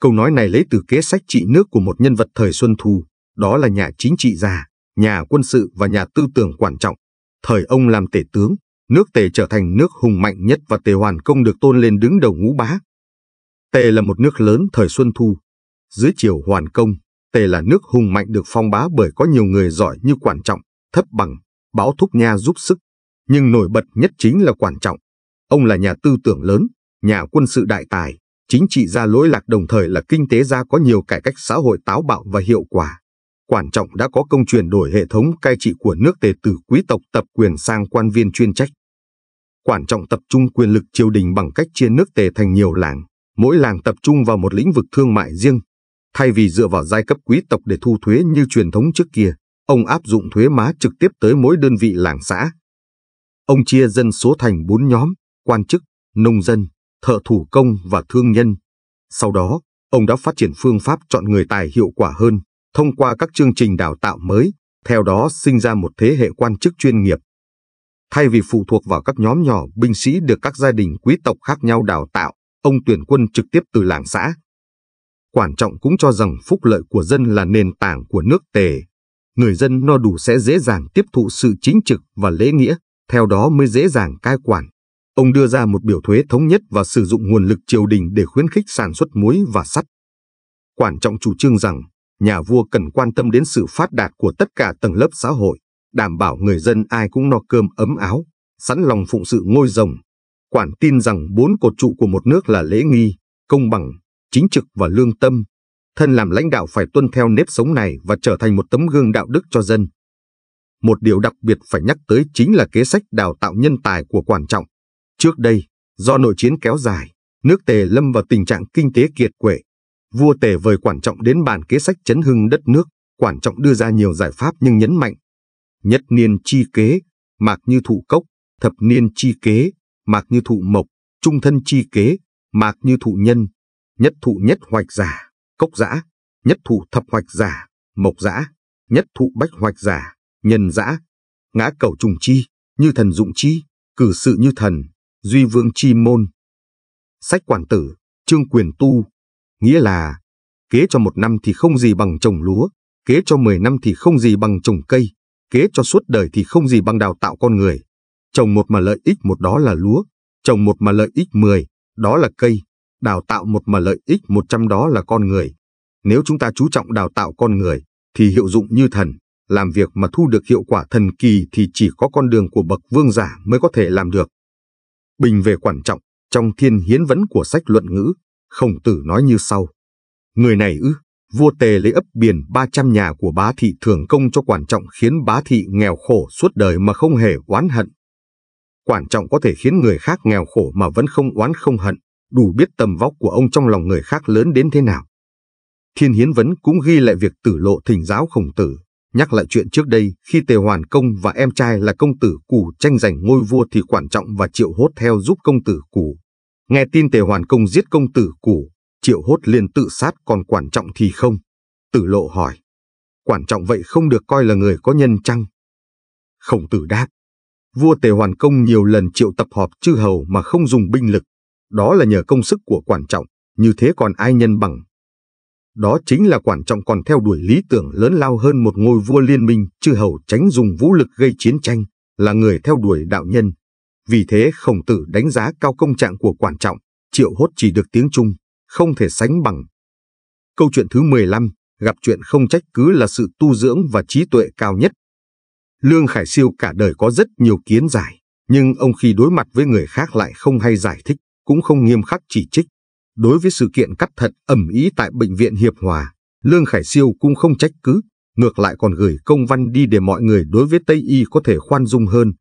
Câu nói này lấy từ kế sách trị nước của một nhân vật thời Xuân Thu, đó là nhà chính trị gia, nhà quân sự và nhà tư tưởng Quản Trọng. Thời ông làm tể tướng, nước Tề trở thành nước hùng mạnh nhất và Tề Hoàn Công được tôn lên đứng đầu ngũ bá. Tề là một nước lớn thời Xuân Thu. Dưới triều Hoàn Công, Tề là nước hùng mạnh được phong bá bởi có nhiều người giỏi như Quản Trọng, Thất Bằng, Báo Thúc Nha giúp sức. Nhưng nổi bật nhất chính là Quản Trọng. Ông là nhà tư tưởng lớn, nhà quân sự đại tài, chính trị gia lỗi lạc, đồng thời là kinh tế gia có nhiều cải cách xã hội táo bạo và hiệu quả. Quản Trọng đã có công chuyển đổi hệ thống cai trị của nước Tề từ quý tộc tập quyền sang quan viên chuyên trách. Quản Trọng tập trung quyền lực triều đình bằng cách chia nước Tề thành nhiều làng, mỗi làng tập trung vào một lĩnh vực thương mại riêng. Thay vì dựa vào giai cấp quý tộc để thu thuế như truyền thống trước kia, ông áp dụng thuế má trực tiếp tới mỗi đơn vị làng xã. Ông chia dân số thành 4 nhóm: quan chức, nông dân, thợ thủ công và thương nhân. Sau đó, ông đã phát triển phương pháp chọn người tài hiệu quả hơn, thông qua các chương trình đào tạo mới, theo đó sinh ra một thế hệ quan chức chuyên nghiệp. Thay vì phụ thuộc vào các nhóm nhỏ binh sĩ được các gia đình quý tộc khác nhau đào tạo, ông tuyển quân trực tiếp từ làng xã. Quản Trọng cũng cho rằng phúc lợi của dân là nền tảng của nước Tề. Người dân no đủ sẽ dễ dàng tiếp thụ sự chính trực và lễ nghĩa, theo đó mới dễ dàng cai quản. Ông đưa ra một biểu thuế thống nhất và sử dụng nguồn lực triều đình để khuyến khích sản xuất muối và sắt. Quản Trọng chủ trương rằng nhà vua cần quan tâm đến sự phát đạt của tất cả tầng lớp xã hội, đảm bảo người dân ai cũng no cơm ấm áo, sẵn lòng phụng sự ngôi rồng. Quản tin rằng 4 cột trụ của một nước là lễ nghi, công bằng, chính trực và lương tâm. Thân làm lãnh đạo phải tuân theo nếp sống này và trở thành một tấm gương đạo đức cho dân. Một điều đặc biệt phải nhắc tới chính là kế sách đào tạo nhân tài của Quản Trọng. Trước đây, do nội chiến kéo dài, nước Tề lâm vào tình trạng kinh tế kiệt quệ. Vua Tề vời Quản Trọng đến bàn kế sách chấn hưng đất nước. Quản Trọng đưa ra nhiều giải pháp nhưng nhấn mạnh: nhất niên chi kế, mạc như thụ cốc; thập niên chi kế, mạc như thụ mộc; trung thân chi kế, mạc như thụ nhân; nhất thụ nhất hoạch giả, cốc giã; nhất thụ thập hoạch giả, mộc giã; nhất thụ bách hoạch giả, nhân giã; ngã cầu trùng chi, như thần dụng chi, cử sự như thần, duy vương chi môn. Sách Quản Tử, chương quyền tu, nghĩa là kế cho 1 năm thì không gì bằng trồng lúa, kế cho 10 năm thì không gì bằng trồng cây, kế cho suốt đời thì không gì bằng đào tạo con người. Trồng 1 mà lợi ích 1 đó là lúa, trồng 1 mà lợi ích 10, đó là cây, đào tạo 1 mà lợi ích 100 đó là con người. Nếu chúng ta chú trọng đào tạo con người, thì hiệu dụng như thần, làm việc mà thu được hiệu quả thần kỳ thì chỉ có con đường của bậc vương giả mới có thể làm được. Bình về Quản Trọng, trong thiên hiến vấn của sách Luận Ngữ, Khổng Tử nói như sau: người này ư? Vua Tề lấy ấp biển 300 nhà của bá thị thưởng công cho Quản Trọng, khiến bá thị nghèo khổ suốt đời mà không hề oán hận. Quản Trọng có thể khiến người khác nghèo khổ mà vẫn không oán không hận, đủ biết tầm vóc của ông trong lòng người khác lớn đến thế nào. Thiên hiến vấn cũng ghi lại việc Tử Lộ thỉnh giáo Khổng Tử, nhắc lại chuyện trước đây khi Tề Hoàn Công và em trai là công tử Cù tranh giành ngôi vua thì Quản Trọng và Triệu Hốt theo giúp công tử Cù. Nghe tin Tề Hoàn Công giết công tử Cù, Triệu Hốt liền tự sát, còn Quản Trọng thì không. Tử Lộ hỏi: Quản Trọng vậy không được coi là người có nhân chăng? Khổng Tử đáp: vua Tề Hoàn Công nhiều lần triệu tập họp chư hầu mà không dùng binh lực, đó là nhờ công sức của Quản Trọng, như thế còn ai nhân bằng. Đó chính là Quản Trọng còn theo đuổi lý tưởng lớn lao hơn một ngôi vua liên minh chư hầu, tránh dùng vũ lực gây chiến tranh, là người theo đuổi đạo nhân. Vì thế Khổng Tử đánh giá cao công trạng của Quản Trọng, Triệu Hốt chỉ được tiếng Trung, không thể sánh bằng. Câu chuyện thứ 15, gặp chuyện không trách cứ, là sự tu dưỡng và trí tuệ cao nhất. Lương Khải Siêu cả đời có rất nhiều kiến giải, nhưng ông khi đối mặt với người khác lại không hay giải thích, cũng không nghiêm khắc chỉ trích. Đối với sự kiện cắt thận ầm ĩ tại Bệnh viện Hiệp Hòa, Lương Khải Siêu cũng không trách cứ, ngược lại còn gửi công văn đi để mọi người đối với Tây Y có thể khoan dung hơn.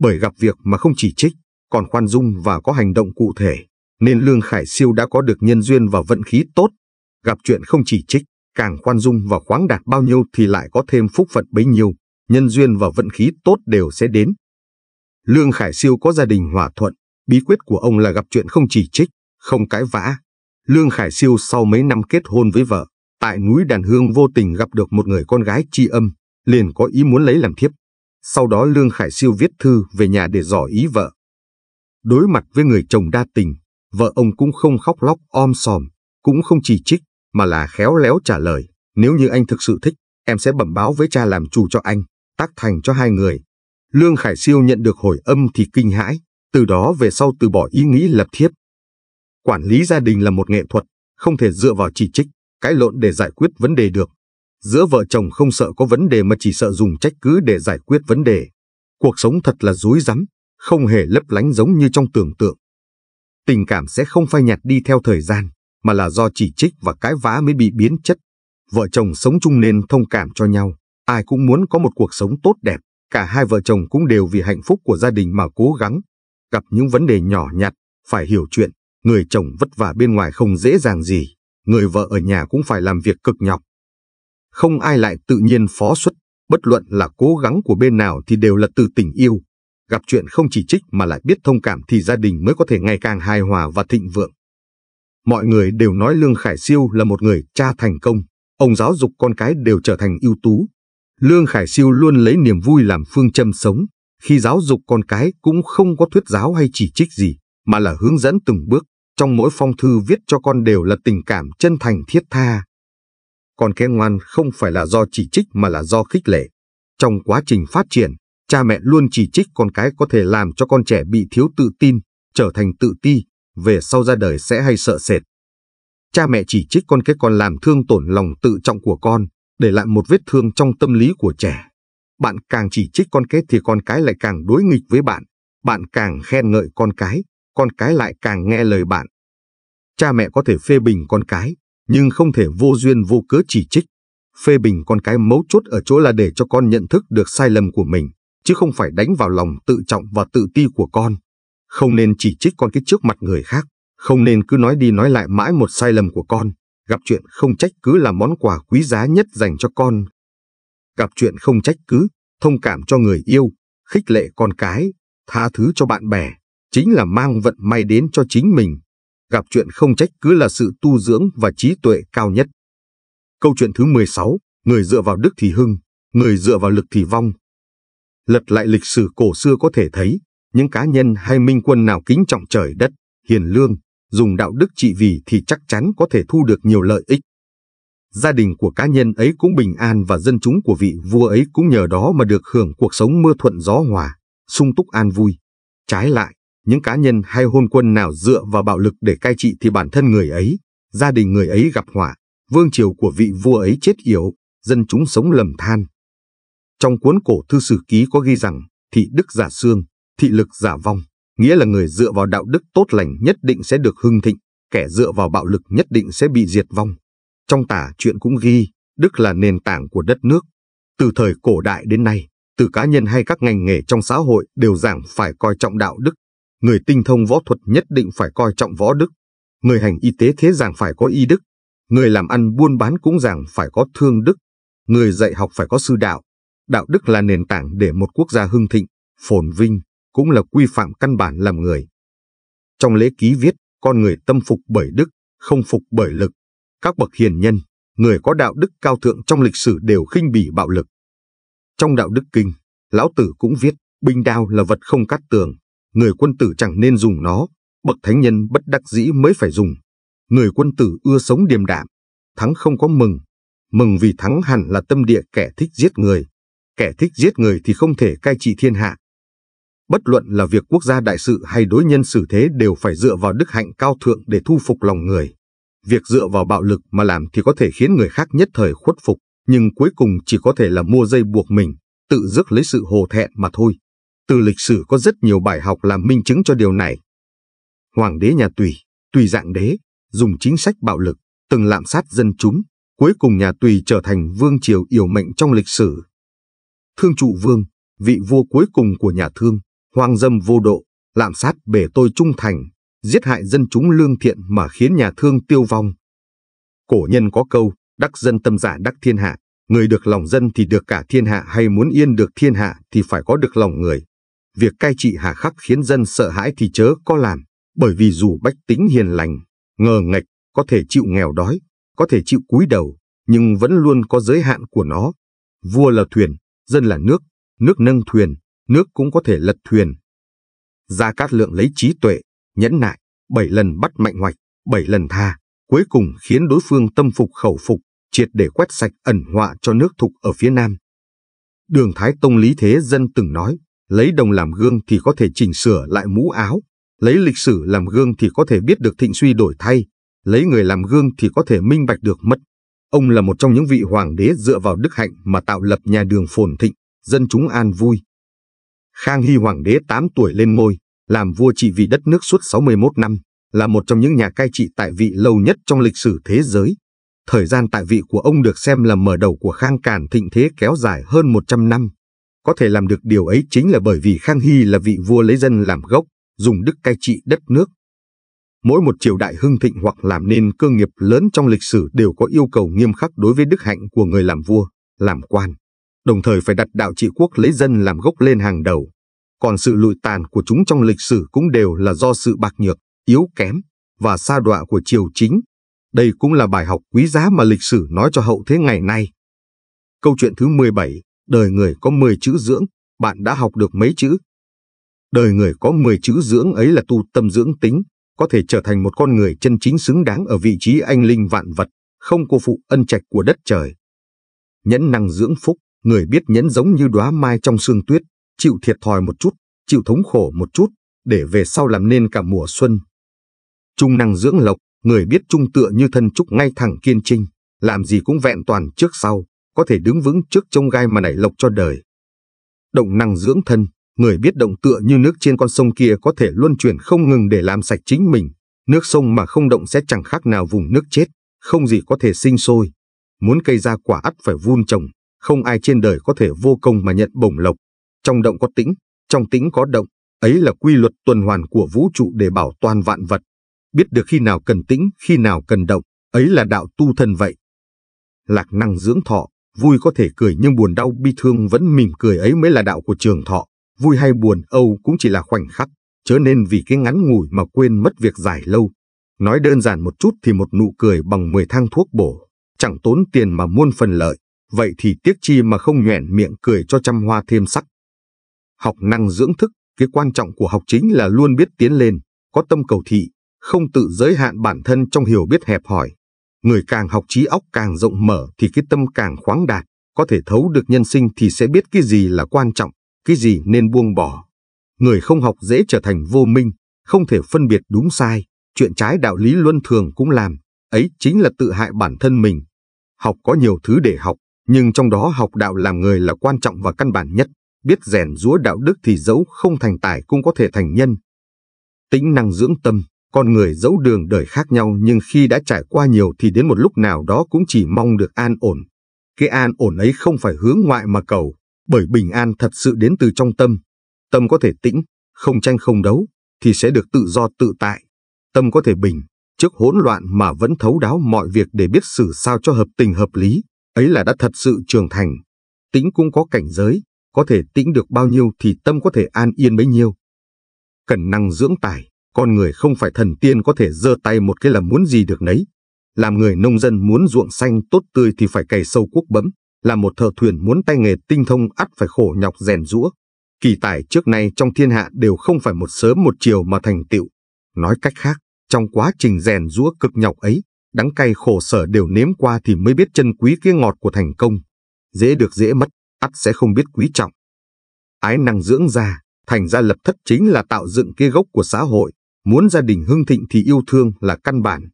Bởi gặp việc mà không chỉ trích, còn khoan dung và có hành động cụ thể, nên Lương Khải Siêu đã có được nhân duyên và vận khí tốt. Gặp chuyện không chỉ trích, càng khoan dung và khoáng đạt bao nhiêu thì lại có thêm phúc phận bấy nhiêu, nhân duyên và vận khí tốt đều sẽ đến. Lương Khải Siêu có gia đình hòa thuận, bí quyết của ông là gặp chuyện không chỉ trích, không cãi vã. Lương Khải Siêu sau mấy năm kết hôn với vợ, tại núi Đàn Hương vô tình gặp được một người con gái tri âm, liền có ý muốn lấy làm thiếp. Sau đó Lương Khải Siêu viết thư về nhà để dò ý vợ. Đối mặt với người chồng đa tình, vợ ông cũng không khóc lóc om sòm, cũng không chỉ trích, mà là khéo léo trả lời. Nếu như anh thực sự thích, em sẽ bẩm báo với cha làm chủ cho anh, tác thành cho hai người. Lương Khải Siêu nhận được hồi âm thì kinh hãi, từ đó về sau từ bỏ ý nghĩ lập thiếp. Quản lý gia đình là một nghệ thuật, không thể dựa vào chỉ trích, cãi lộn để giải quyết vấn đề được. Giữa vợ chồng không sợ có vấn đề mà chỉ sợ dùng trách cứ để giải quyết vấn đề. Cuộc sống thật là rối rắm, không hề lấp lánh giống như trong tưởng tượng. Tình cảm sẽ không phai nhạt đi theo thời gian, mà là do chỉ trích và cãi vã mới bị biến chất. Vợ chồng sống chung nên thông cảm cho nhau, ai cũng muốn có một cuộc sống tốt đẹp, cả hai vợ chồng cũng đều vì hạnh phúc của gia đình mà cố gắng. Gặp những vấn đề nhỏ nhặt, phải hiểu chuyện, người chồng vất vả bên ngoài không dễ dàng gì, người vợ ở nhà cũng phải làm việc cực nhọc. Không ai lại tự nhiên phó xuất, bất luận là cố gắng của bên nào thì đều là từ tình yêu. Gặp chuyện không chỉ trích mà lại biết thông cảm thì gia đình mới có thể ngày càng hài hòa và thịnh vượng. Mọi người đều nói Lương Khải Siêu là một người cha thành công, ông giáo dục con cái đều trở thành ưu tú. Lương Khải Siêu luôn lấy niềm vui làm phương châm sống, khi giáo dục con cái cũng không có thuyết giáo hay chỉ trích gì, mà là hướng dẫn từng bước, trong mỗi phong thư viết cho con đều là tình cảm chân thành thiết tha. Con cái ngoan không phải là do chỉ trích mà là do khích lệ. Trong quá trình phát triển, cha mẹ luôn chỉ trích con cái có thể làm cho con trẻ bị thiếu tự tin, trở thành tự ti, về sau ra đời sẽ hay sợ sệt. Cha mẹ chỉ trích con cái còn làm thương tổn lòng tự trọng của con, để lại một vết thương trong tâm lý của trẻ. Bạn càng chỉ trích con cái thì con cái lại càng đối nghịch với bạn, bạn càng khen ngợi con cái lại càng nghe lời bạn. Cha mẹ có thể phê bình con cái, nhưng không thể vô duyên vô cớ chỉ trích. Phê bình con cái mấu chốt ở chỗ là để cho con nhận thức được sai lầm của mình, chứ không phải đánh vào lòng tự trọng và tự ti của con. Không nên chỉ trích con cái trước mặt người khác, không nên cứ nói đi nói lại mãi một sai lầm của con. Gặp chuyện không trách cứ là món quà quý giá nhất dành cho con. Gặp chuyện không trách cứ, thông cảm cho người yêu, khích lệ con cái, tha thứ cho bạn bè, chính là mang vận may đến cho chính mình. Gặp chuyện không trách cứ là sự tu dưỡng và trí tuệ cao nhất. Câu chuyện thứ 16, người dựa vào đức thì hưng, người dựa vào lực thì vong. Lật lại lịch sử cổ xưa có thể thấy, những cá nhân hay minh quân nào kính trọng trời đất, hiền lương, dùng đạo đức trị vì thì chắc chắn có thể thu được nhiều lợi ích. Gia đình của cá nhân ấy cũng bình an và dân chúng của vị vua ấy cũng nhờ đó mà được hưởng cuộc sống mưa thuận gió hòa, sung túc an vui. Trái lại, những cá nhân hay hôn quân nào dựa vào bạo lực để cai trị thì bản thân người ấy, gia đình người ấy gặp họa, vương triều của vị vua ấy chết yểu, dân chúng sống lầm than. Trong cuốn cổ thư Sử Ký có ghi rằng, thị đức giả xương, thị lực giả vong, nghĩa là người dựa vào đạo đức tốt lành nhất định sẽ được hưng thịnh, kẻ dựa vào bạo lực nhất định sẽ bị diệt vong. Trong Tả Truyện cũng ghi, đức là nền tảng của đất nước. Từ thời cổ đại đến nay, từ cá nhân hay các ngành nghề trong xã hội đều giảng phải coi trọng đạo đức. Người tinh thông võ thuật nhất định phải coi trọng võ đức. Người hành y tế thế rằng phải có y đức. Người làm ăn buôn bán cũng rằng phải có thương đức. Người dạy học phải có sư đạo. Đạo đức là nền tảng để một quốc gia hưng thịnh, phồn vinh, cũng là quy phạm căn bản làm người. Trong Lễ Ký viết, con người tâm phục bởi đức, không phục bởi lực. Các bậc hiền nhân, người có đạo đức cao thượng trong lịch sử đều khinh bỉ bạo lực. Trong Đạo Đức Kinh, Lão Tử cũng viết, binh đao là vật không cát tường. Người quân tử chẳng nên dùng nó, bậc thánh nhân bất đắc dĩ mới phải dùng. Người quân tử ưa sống điềm đạm, thắng không có mừng. Mừng vì thắng hẳn là tâm địa kẻ thích giết người. Kẻ thích giết người thì không thể cai trị thiên hạ. Bất luận là việc quốc gia đại sự hay đối nhân xử thế đều phải dựa vào đức hạnh cao thượng để thu phục lòng người. Việc dựa vào bạo lực mà làm thì có thể khiến người khác nhất thời khuất phục, nhưng cuối cùng chỉ có thể là mua dây buộc mình, tự rước lấy sự hổ thẹn mà thôi. Từ lịch sử có rất nhiều bài học làm minh chứng cho điều này. Hoàng đế nhà Tùy, Tùy Dạng Đế, dùng chính sách bạo lực, từng lạm sát dân chúng, cuối cùng nhà Tùy trở thành vương triều yểu mệnh trong lịch sử. Thương Trụ Vương, vị vua cuối cùng của nhà Thương, hoang dâm vô độ, lạm sát bề tôi trung thành, giết hại dân chúng lương thiện mà khiến nhà Thương tiêu vong. Cổ nhân có câu, đắc dân tâm giả đắc thiên hạ, người được lòng dân thì được cả thiên hạ, hay muốn yên được thiên hạ thì phải có được lòng người. Việc cai trị hà khắc khiến dân sợ hãi thì chớ có làm, bởi vì dù bách tính hiền lành, ngờ nghệch, có thể chịu nghèo đói, có thể chịu cúi đầu, nhưng vẫn luôn có giới hạn của nó. Vua là thuyền, dân là nước, Nước nâng thuyền, nước cũng có thể lật thuyền. Gia Cát Lượng lấy trí tuệ, nhẫn nại, 7 lần bắt mạnh hoạch, 7 lần tha, cuối cùng khiến đối phương tâm phục khẩu phục, triệt để quét sạch ẩn họa cho nước Thục ở phía Nam. Đường Thái Tông Lý Thế Dân từng nói, lấy đồng làm gương thì có thể chỉnh sửa lại mũ áo, lấy lịch sử làm gương thì có thể biết được thịnh suy đổi thay, lấy người làm gương thì có thể minh bạch được mất. Ông là một trong những vị hoàng đế dựa vào đức hạnh mà tạo lập nhà Đường phồn thịnh, dân chúng an vui. Khang Hy hoàng đế 8 tuổi lên ngôi, làm vua trị vì đất nước suốt 61 năm, là một trong những nhà cai trị tại vị lâu nhất trong lịch sử thế giới. Thời gian tại vị của ông được xem là mở đầu của Khang Càn thịnh thế kéo dài hơn 100 năm. Có thể làm được điều ấy chính là bởi vì Khang Hy là vị vua lấy dân làm gốc, dùng đức cai trị đất nước. Mỗi một triều đại hưng thịnh hoặc làm nên cơ nghiệp lớn trong lịch sử đều có yêu cầu nghiêm khắc đối với đức hạnh của người làm vua, làm quan, đồng thời phải đặt đạo trị quốc lấy dân làm gốc lên hàng đầu. Còn sự lụi tàn của chúng trong lịch sử cũng đều là do sự bạc nhược, yếu kém và sa đọa của triều chính. Đây cũng là bài học quý giá mà lịch sử nói cho hậu thế ngày nay. Câu chuyện thứ 17, đời người có 10 chữ dưỡng, bạn đã học được mấy chữ? Đời người có 10 chữ dưỡng ấy là tu tâm dưỡng tính, có thể trở thành một con người chân chính xứng đáng ở vị trí anh linh vạn vật, không cô phụ ân trạch của đất trời. Nhẫn năng dưỡng phúc, người biết nhẫn giống như đóa mai trong sương tuyết, chịu thiệt thòi một chút, chịu thống khổ một chút, để về sau làm nên cả mùa xuân. Trung năng dưỡng lộc, người biết trung tựa như thân trúc ngay thẳng kiên trinh, làm gì cũng vẹn toàn trước sau, có thể đứng vững trước chông gai mà nảy lộc cho đời. Động năng dưỡng thân, người biết động tựa như nước trên con sông kia có thể luân chuyển không ngừng để làm sạch chính mình, nước sông mà không động sẽ chẳng khác nào vùng nước chết, không gì có thể sinh sôi. Muốn cây ra quả ắt phải vun trồng, không ai trên đời có thể vô công mà nhận bổng lộc. Trong động có tĩnh, trong tĩnh có động, ấy là quy luật tuần hoàn của vũ trụ để bảo toàn vạn vật. Biết được khi nào cần tĩnh, khi nào cần động, ấy là đạo tu thân vậy. Lạc năng dưỡng thọ, vui có thể cười nhưng buồn đau bi thương vẫn mỉm cười, ấy mới là đạo của trường thọ. Vui hay buồn âu cũng chỉ là khoảnh khắc, chớ nên vì cái ngắn ngủi mà quên mất việc dài lâu. Nói đơn giản một chút thì một nụ cười bằng 10 thang thuốc bổ, chẳng tốn tiền mà muôn phần lợi, vậy thì tiếc chi mà không nhoẻn miệng cười cho trăm hoa thêm sắc. Học năng dưỡng thức, cái quan trọng của học chính là luôn biết tiến lên, có tâm cầu thị, không tự giới hạn bản thân trong hiểu biết hẹp hòi. Người càng học trí óc càng rộng mở thì cái tâm càng khoáng đạt, có thể thấu được nhân sinh thì sẽ biết cái gì là quan trọng, cái gì nên buông bỏ. Người không học dễ trở thành vô minh, không thể phân biệt đúng sai, chuyện trái đạo lý luân thường cũng làm, ấy chính là tự hại bản thân mình. Học có nhiều thứ để học, nhưng trong đó học đạo làm người là quan trọng và căn bản nhất, biết rèn giũa đạo đức thì dẫu không thành tài cũng có thể thành nhân. Tĩnh năng dưỡng tâm, con người dẫu đường đời khác nhau nhưng khi đã trải qua nhiều thì đến một lúc nào đó cũng chỉ mong được an ổn. Cái an ổn ấy không phải hướng ngoại mà cầu, bởi bình an thật sự đến từ trong tâm. Tâm có thể tĩnh, không tranh không đấu, thì sẽ được tự do tự tại. Tâm có thể bình, trước hỗn loạn mà vẫn thấu đáo mọi việc để biết xử sao cho hợp tình hợp lý, ấy là đã thật sự trưởng thành. Tĩnh cũng có cảnh giới, có thể tĩnh được bao nhiêu thì tâm có thể an yên bấy nhiêu. Cần năng dưỡng tài, con người không phải thần tiên có thể giơ tay một cái là muốn gì được nấy. Làm người nông dân muốn ruộng xanh tốt tươi thì phải cày sâu cuốc bẫm. Là một thợ thuyền muốn tay nghề tinh thông ắt phải khổ nhọc rèn giũa. Kỳ tài trước nay trong thiên hạ đều không phải một sớm một chiều mà thành tựu. Nói cách khác, trong quá trình rèn giũa cực nhọc ấy, đắng cay khổ sở đều nếm qua thì mới biết chân quý cái ngọt của thành công. Dễ được dễ mất, ắt sẽ không biết quý trọng. Ái năng dưỡng gia, thành gia lập thất chính là tạo dựng cái gốc của xã hội. Muốn gia đình hưng thịnh thì yêu thương là căn bản.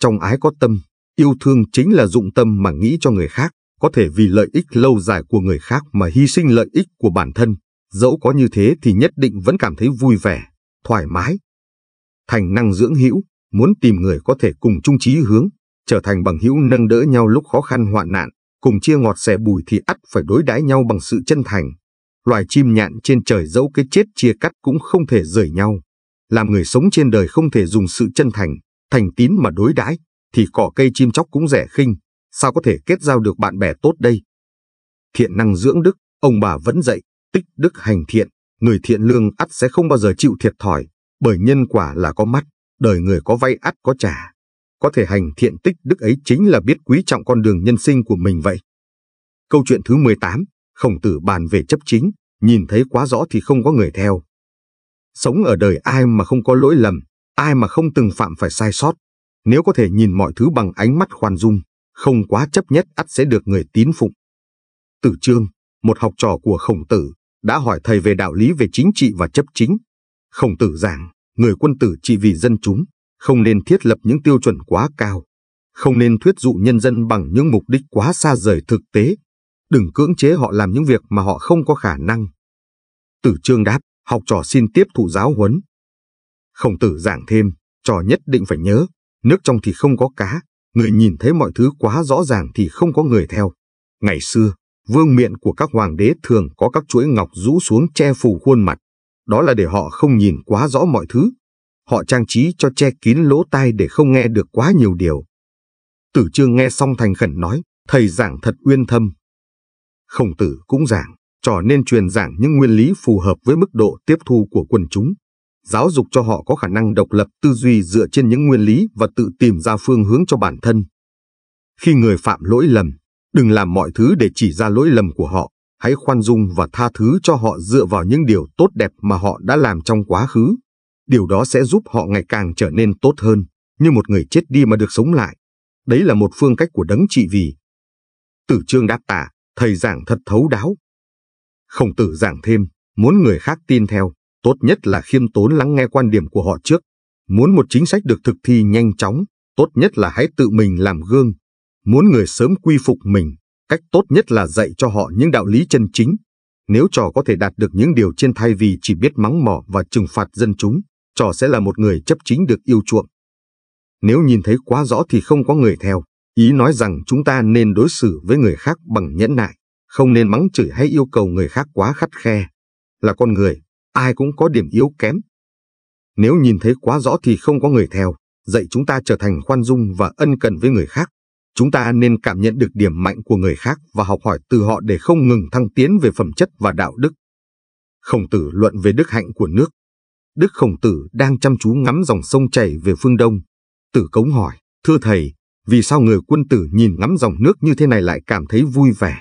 Trong ái có tâm, yêu thương chính là dụng tâm mà nghĩ cho người khác. Có thể vì lợi ích lâu dài của người khác mà hy sinh lợi ích của bản thân, dẫu có như thế thì nhất định vẫn cảm thấy vui vẻ, thoải mái. Thành năng dưỡng hữu, muốn tìm người có thể cùng chung chí hướng, trở thành bằng hữu nâng đỡ nhau lúc khó khăn hoạn nạn, cùng chia ngọt sẻ bùi thì ắt phải đối đãi nhau bằng sự chân thành. Loài chim nhạn trên trời dẫu cái chết chia cắt cũng không thể rời nhau. Làm người sống trên đời không thể dùng sự chân thành, thành tín mà đối đãi thì cỏ cây chim chóc cũng rẻ khinh. Sao có thể kết giao được bạn bè tốt đây? Thiện năng dưỡng đức, ông bà vẫn dạy, tích đức hành thiện, người thiện lương ắt sẽ không bao giờ chịu thiệt thòi, bởi nhân quả là có mắt, đời người có vay ắt có trả. Có thể hành thiện tích đức ấy chính là biết quý trọng con đường nhân sinh của mình vậy. Câu chuyện thứ 18, Khổng Tử bàn về chấp chính, nhìn thấy quá rõ thì không có người theo. Sống ở đời ai mà không có lỗi lầm, ai mà không từng phạm phải sai sót. Nếu có thể nhìn mọi thứ bằng ánh mắt khoan dung, không quá chấp nhất ắt sẽ được người tín phụng. Tử Trương, một học trò của Khổng Tử, đã hỏi thầy về đạo lý về chính trị và chấp chính. Khổng Tử giảng, người quân tử trị vì dân chúng, không nên thiết lập những tiêu chuẩn quá cao, không nên thuyết dụ nhân dân bằng những mục đích quá xa rời thực tế, đừng cưỡng chế họ làm những việc mà họ không có khả năng. Tử Trương đáp, học trò xin tiếp thụ giáo huấn. Khổng Tử giảng thêm, trò nhất định phải nhớ, nước trong thì không có cá, người nhìn thấy mọi thứ quá rõ ràng thì không có người theo. Ngày xưa, vương miện của các hoàng đế thường có các chuỗi ngọc rũ xuống che phủ khuôn mặt, đó là để họ không nhìn quá rõ mọi thứ. Họ trang trí cho che kín lỗ tai để không nghe được quá nhiều điều. Tử Trương nghe xong thành khẩn nói, thầy giảng thật uyên thâm. Khổng Tử cũng giảng, trò nên truyền giảng những nguyên lý phù hợp với mức độ tiếp thu của quần chúng, giáo dục cho họ có khả năng độc lập tư duy dựa trên những nguyên lý và tự tìm ra phương hướng cho bản thân. Khi người phạm lỗi lầm, đừng làm mọi thứ để chỉ ra lỗi lầm của họ, hãy khoan dung và tha thứ cho họ dựa vào những điều tốt đẹp mà họ đã làm trong quá khứ. Điều đó sẽ giúp họ ngày càng trở nên tốt hơn, như một người chết đi mà được sống lại. Đấy là một phương cách của đấng trị vì. Tử Trương đáp tạ, thầy giảng thật thấu đáo. Khổng Tử giảng thêm, muốn người khác tin theo, tốt nhất là khiêm tốn lắng nghe quan điểm của họ trước. Muốn một chính sách được thực thi nhanh chóng, tốt nhất là hãy tự mình làm gương. Muốn người sớm quy phục mình, cách tốt nhất là dạy cho họ những đạo lý chân chính. Nếu trò có thể đạt được những điều trên thay vì chỉ biết mắng mỏ và trừng phạt dân chúng, trò sẽ là một người chấp chính được yêu chuộng. Nếu nhìn thấy quá rõ thì không có người theo, ý nói rằng chúng ta nên đối xử với người khác bằng nhẫn nại, không nên mắng chửi hay yêu cầu người khác quá khắt khe. Là con người, ai cũng có điểm yếu kém. Nếu nhìn thấy quá rõ thì không có người theo, dạy chúng ta trở thành khoan dung và ân cần với người khác. Chúng ta nên cảm nhận được điểm mạnh của người khác và học hỏi từ họ để không ngừng thăng tiến về phẩm chất và đạo đức. Khổng Tử luận về đức hạnh của nước. Đức Khổng Tử đang chăm chú ngắm dòng sông chảy về phương đông. Tử Cống hỏi, thưa thầy, vì sao người quân tử nhìn ngắm dòng nước như thế này lại cảm thấy vui vẻ?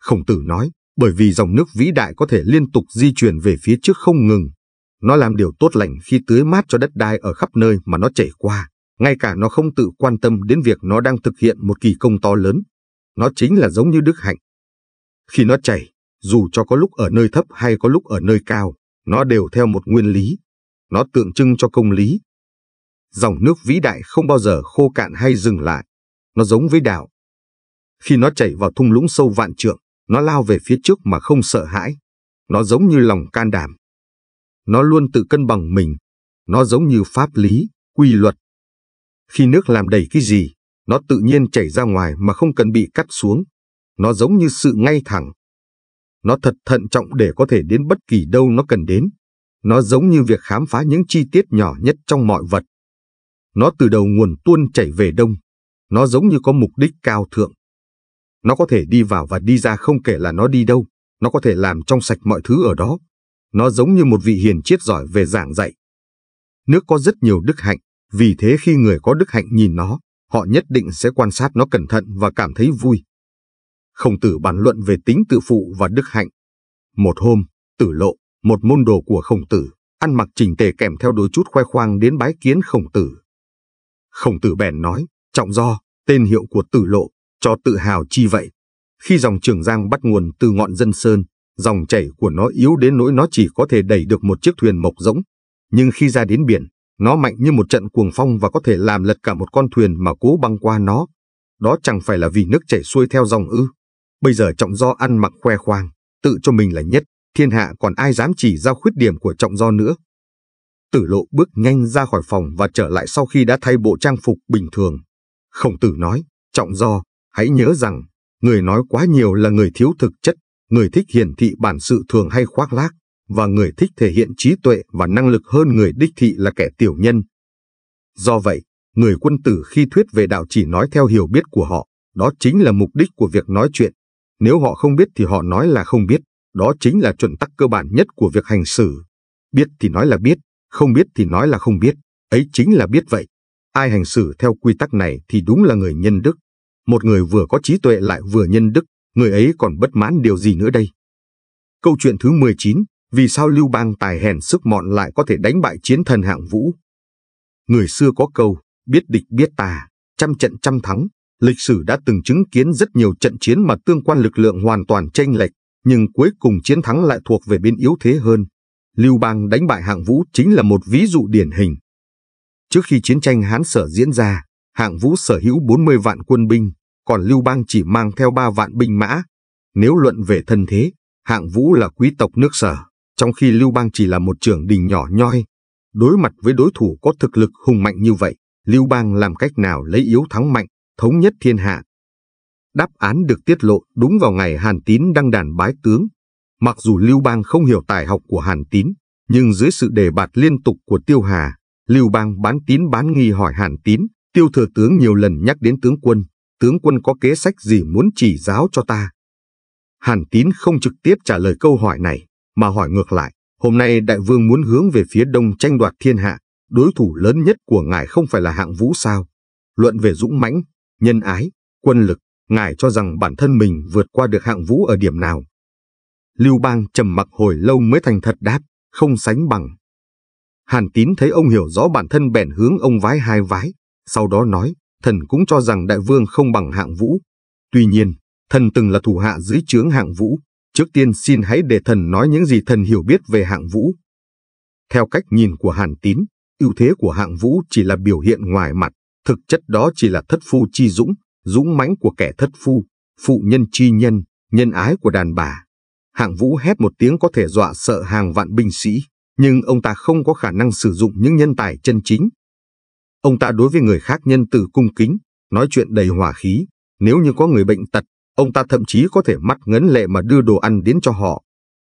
Khổng Tử nói, bởi vì dòng nước vĩ đại có thể liên tục di chuyển về phía trước không ngừng. Nó làm điều tốt lành khi tưới mát cho đất đai ở khắp nơi mà nó chảy qua. Ngay cả nó không tự quan tâm đến việc nó đang thực hiện một kỳ công to lớn. Nó chính là giống như đức hạnh. Khi nó chảy, dù cho có lúc ở nơi thấp hay có lúc ở nơi cao, nó đều theo một nguyên lý. Nó tượng trưng cho công lý. Dòng nước vĩ đại không bao giờ khô cạn hay dừng lại. Nó giống với đạo. Khi nó chảy vào thung lũng sâu vạn trượng, nó lao về phía trước mà không sợ hãi. Nó giống như lòng can đảm. Nó luôn tự cân bằng mình. Nó giống như pháp lý, quy luật. Khi nước làm đầy cái gì, nó tự nhiên chảy ra ngoài mà không cần bị cắt xuống. Nó giống như sự ngay thẳng. Nó thật thận trọng để có thể đến bất kỳ đâu nó cần đến. Nó giống như việc khám phá những chi tiết nhỏ nhất trong mọi vật. Nó từ đầu nguồn tuôn chảy về đông. Nó giống như có mục đích cao thượng. Nó có thể đi vào và đi ra không kể là nó đi đâu. Nó có thể làm trong sạch mọi thứ ở đó. Nó giống như một vị hiền triết giỏi về giảng dạy. Nước có rất nhiều đức hạnh. Vì thế khi người có đức hạnh nhìn nó, họ nhất định sẽ quan sát nó cẩn thận và cảm thấy vui. Khổng Tử bàn luận về tính tự phụ và đức hạnh. Một hôm, Tử Lộ, một môn đồ của Khổng Tử, ăn mặc chỉnh tề kèm theo đôi chút khoe khoang đến bái kiến Khổng Tử. Khổng Tử bèn nói, Trọng Do, tên hiệu của Tử Lộ, cho tự hào chi vậy. Khi dòng Trường Giang bắt nguồn từ ngọn Dân Sơn, dòng chảy của nó yếu đến nỗi nó chỉ có thể đẩy được một chiếc thuyền mộc rỗng. Nhưng khi ra đến biển, nó mạnh như một trận cuồng phong và có thể làm lật cả một con thuyền mà cố băng qua nó. Đó chẳng phải là vì nước chảy xuôi theo dòng ư? Bây giờ Trọng Do ăn mặc khoe khoang, tự cho mình là nhất, thiên hạ còn ai dám chỉ ra khuyết điểm của Trọng Do nữa. Tử Lộ bước nhanh ra khỏi phòng và trở lại sau khi đã thay bộ trang phục bình thường. Khổng Tử nói, Trọng Do, hãy nhớ rằng, người nói quá nhiều là người thiếu thực chất, người thích hiển thị bản sự thường hay khoác lác, và người thích thể hiện trí tuệ và năng lực hơn người đích thị là kẻ tiểu nhân. Do vậy, người quân tử khi thuyết về đạo chỉ nói theo hiểu biết của họ, đó chính là mục đích của việc nói chuyện. Nếu họ không biết thì họ nói là không biết, đó chính là chuẩn tắc cơ bản nhất của việc hành xử. Biết thì nói là biết, không biết thì nói là không biết, ấy chính là biết vậy. Ai hành xử theo quy tắc này thì đúng là người nhân đức. Một người vừa có trí tuệ lại vừa nhân đức, người ấy còn bất mãn điều gì nữa đây? Câu chuyện thứ 19, vì sao Lưu Bang tài hèn sức mọn lại có thể đánh bại chiến thần Hạng Vũ? Người xưa có câu, biết địch biết ta, trăm trận trăm thắng. Lịch sử đã từng chứng kiến rất nhiều trận chiến mà tương quan lực lượng hoàn toàn chênh lệch, nhưng cuối cùng chiến thắng lại thuộc về bên yếu thế hơn. Lưu Bang đánh bại Hạng Vũ chính là một ví dụ điển hình. Trước khi chiến tranh Hán Sở diễn ra, Hạng Vũ sở hữu 40 vạn quân binh, còn Lưu Bang chỉ mang theo 3 vạn binh mã. Nếu luận về thân thế, Hạng Vũ là quý tộc nước Sở, trong khi Lưu Bang chỉ là một trưởng đình nhỏ nhoi. Đối mặt với đối thủ có thực lực hùng mạnh như vậy, Lưu Bang làm cách nào lấy yếu thắng mạnh, thống nhất thiên hạ? Đáp án được tiết lộ đúng vào ngày Hàn Tín đăng đàn bái tướng. Mặc dù Lưu Bang không hiểu tài học của Hàn Tín, nhưng dưới sự đề bạt liên tục của Tiêu Hà, Lưu Bang bán tín bán nghi hỏi Hàn Tín, Tiêu thừa tướng nhiều lần nhắc đến tướng quân có kế sách gì muốn chỉ giáo cho ta? Hàn Tín không trực tiếp trả lời câu hỏi này, mà hỏi ngược lại, hôm nay đại vương muốn hướng về phía đông tranh đoạt thiên hạ, đối thủ lớn nhất của ngài không phải là Hạng Vũ sao? Luận về dũng mãnh, nhân ái, quân lực, ngài cho rằng bản thân mình vượt qua được Hạng Vũ ở điểm nào? Lưu Bang trầm mặc hồi lâu mới thành thật đáp, không sánh bằng. Hàn Tín thấy ông hiểu rõ bản thân bèn hướng ông vái hai vái, sau đó nói, thần cũng cho rằng đại vương không bằng Hạng Vũ. Tuy nhiên, thần từng là thủ hạ dưới trướng Hạng Vũ, trước tiên xin hãy để thần nói những gì thần hiểu biết về Hạng Vũ. Theo cách nhìn của Hàn Tín, ưu thế của Hạng Vũ chỉ là biểu hiện ngoài mặt, thực chất đó chỉ là thất phu chi dũng, dũng mãnh của kẻ thất phu, phụ nhân chi nhân, nhân ái của đàn bà. Hạng Vũ hét một tiếng có thể dọa sợ hàng vạn binh sĩ, nhưng ông ta không có khả năng sử dụng những nhân tài chân chính. Ông ta đối với người khác nhân từ cung kính, nói chuyện đầy hòa khí, nếu như có người bệnh tật, ông ta thậm chí có thể mắt ngấn lệ mà đưa đồ ăn đến cho họ.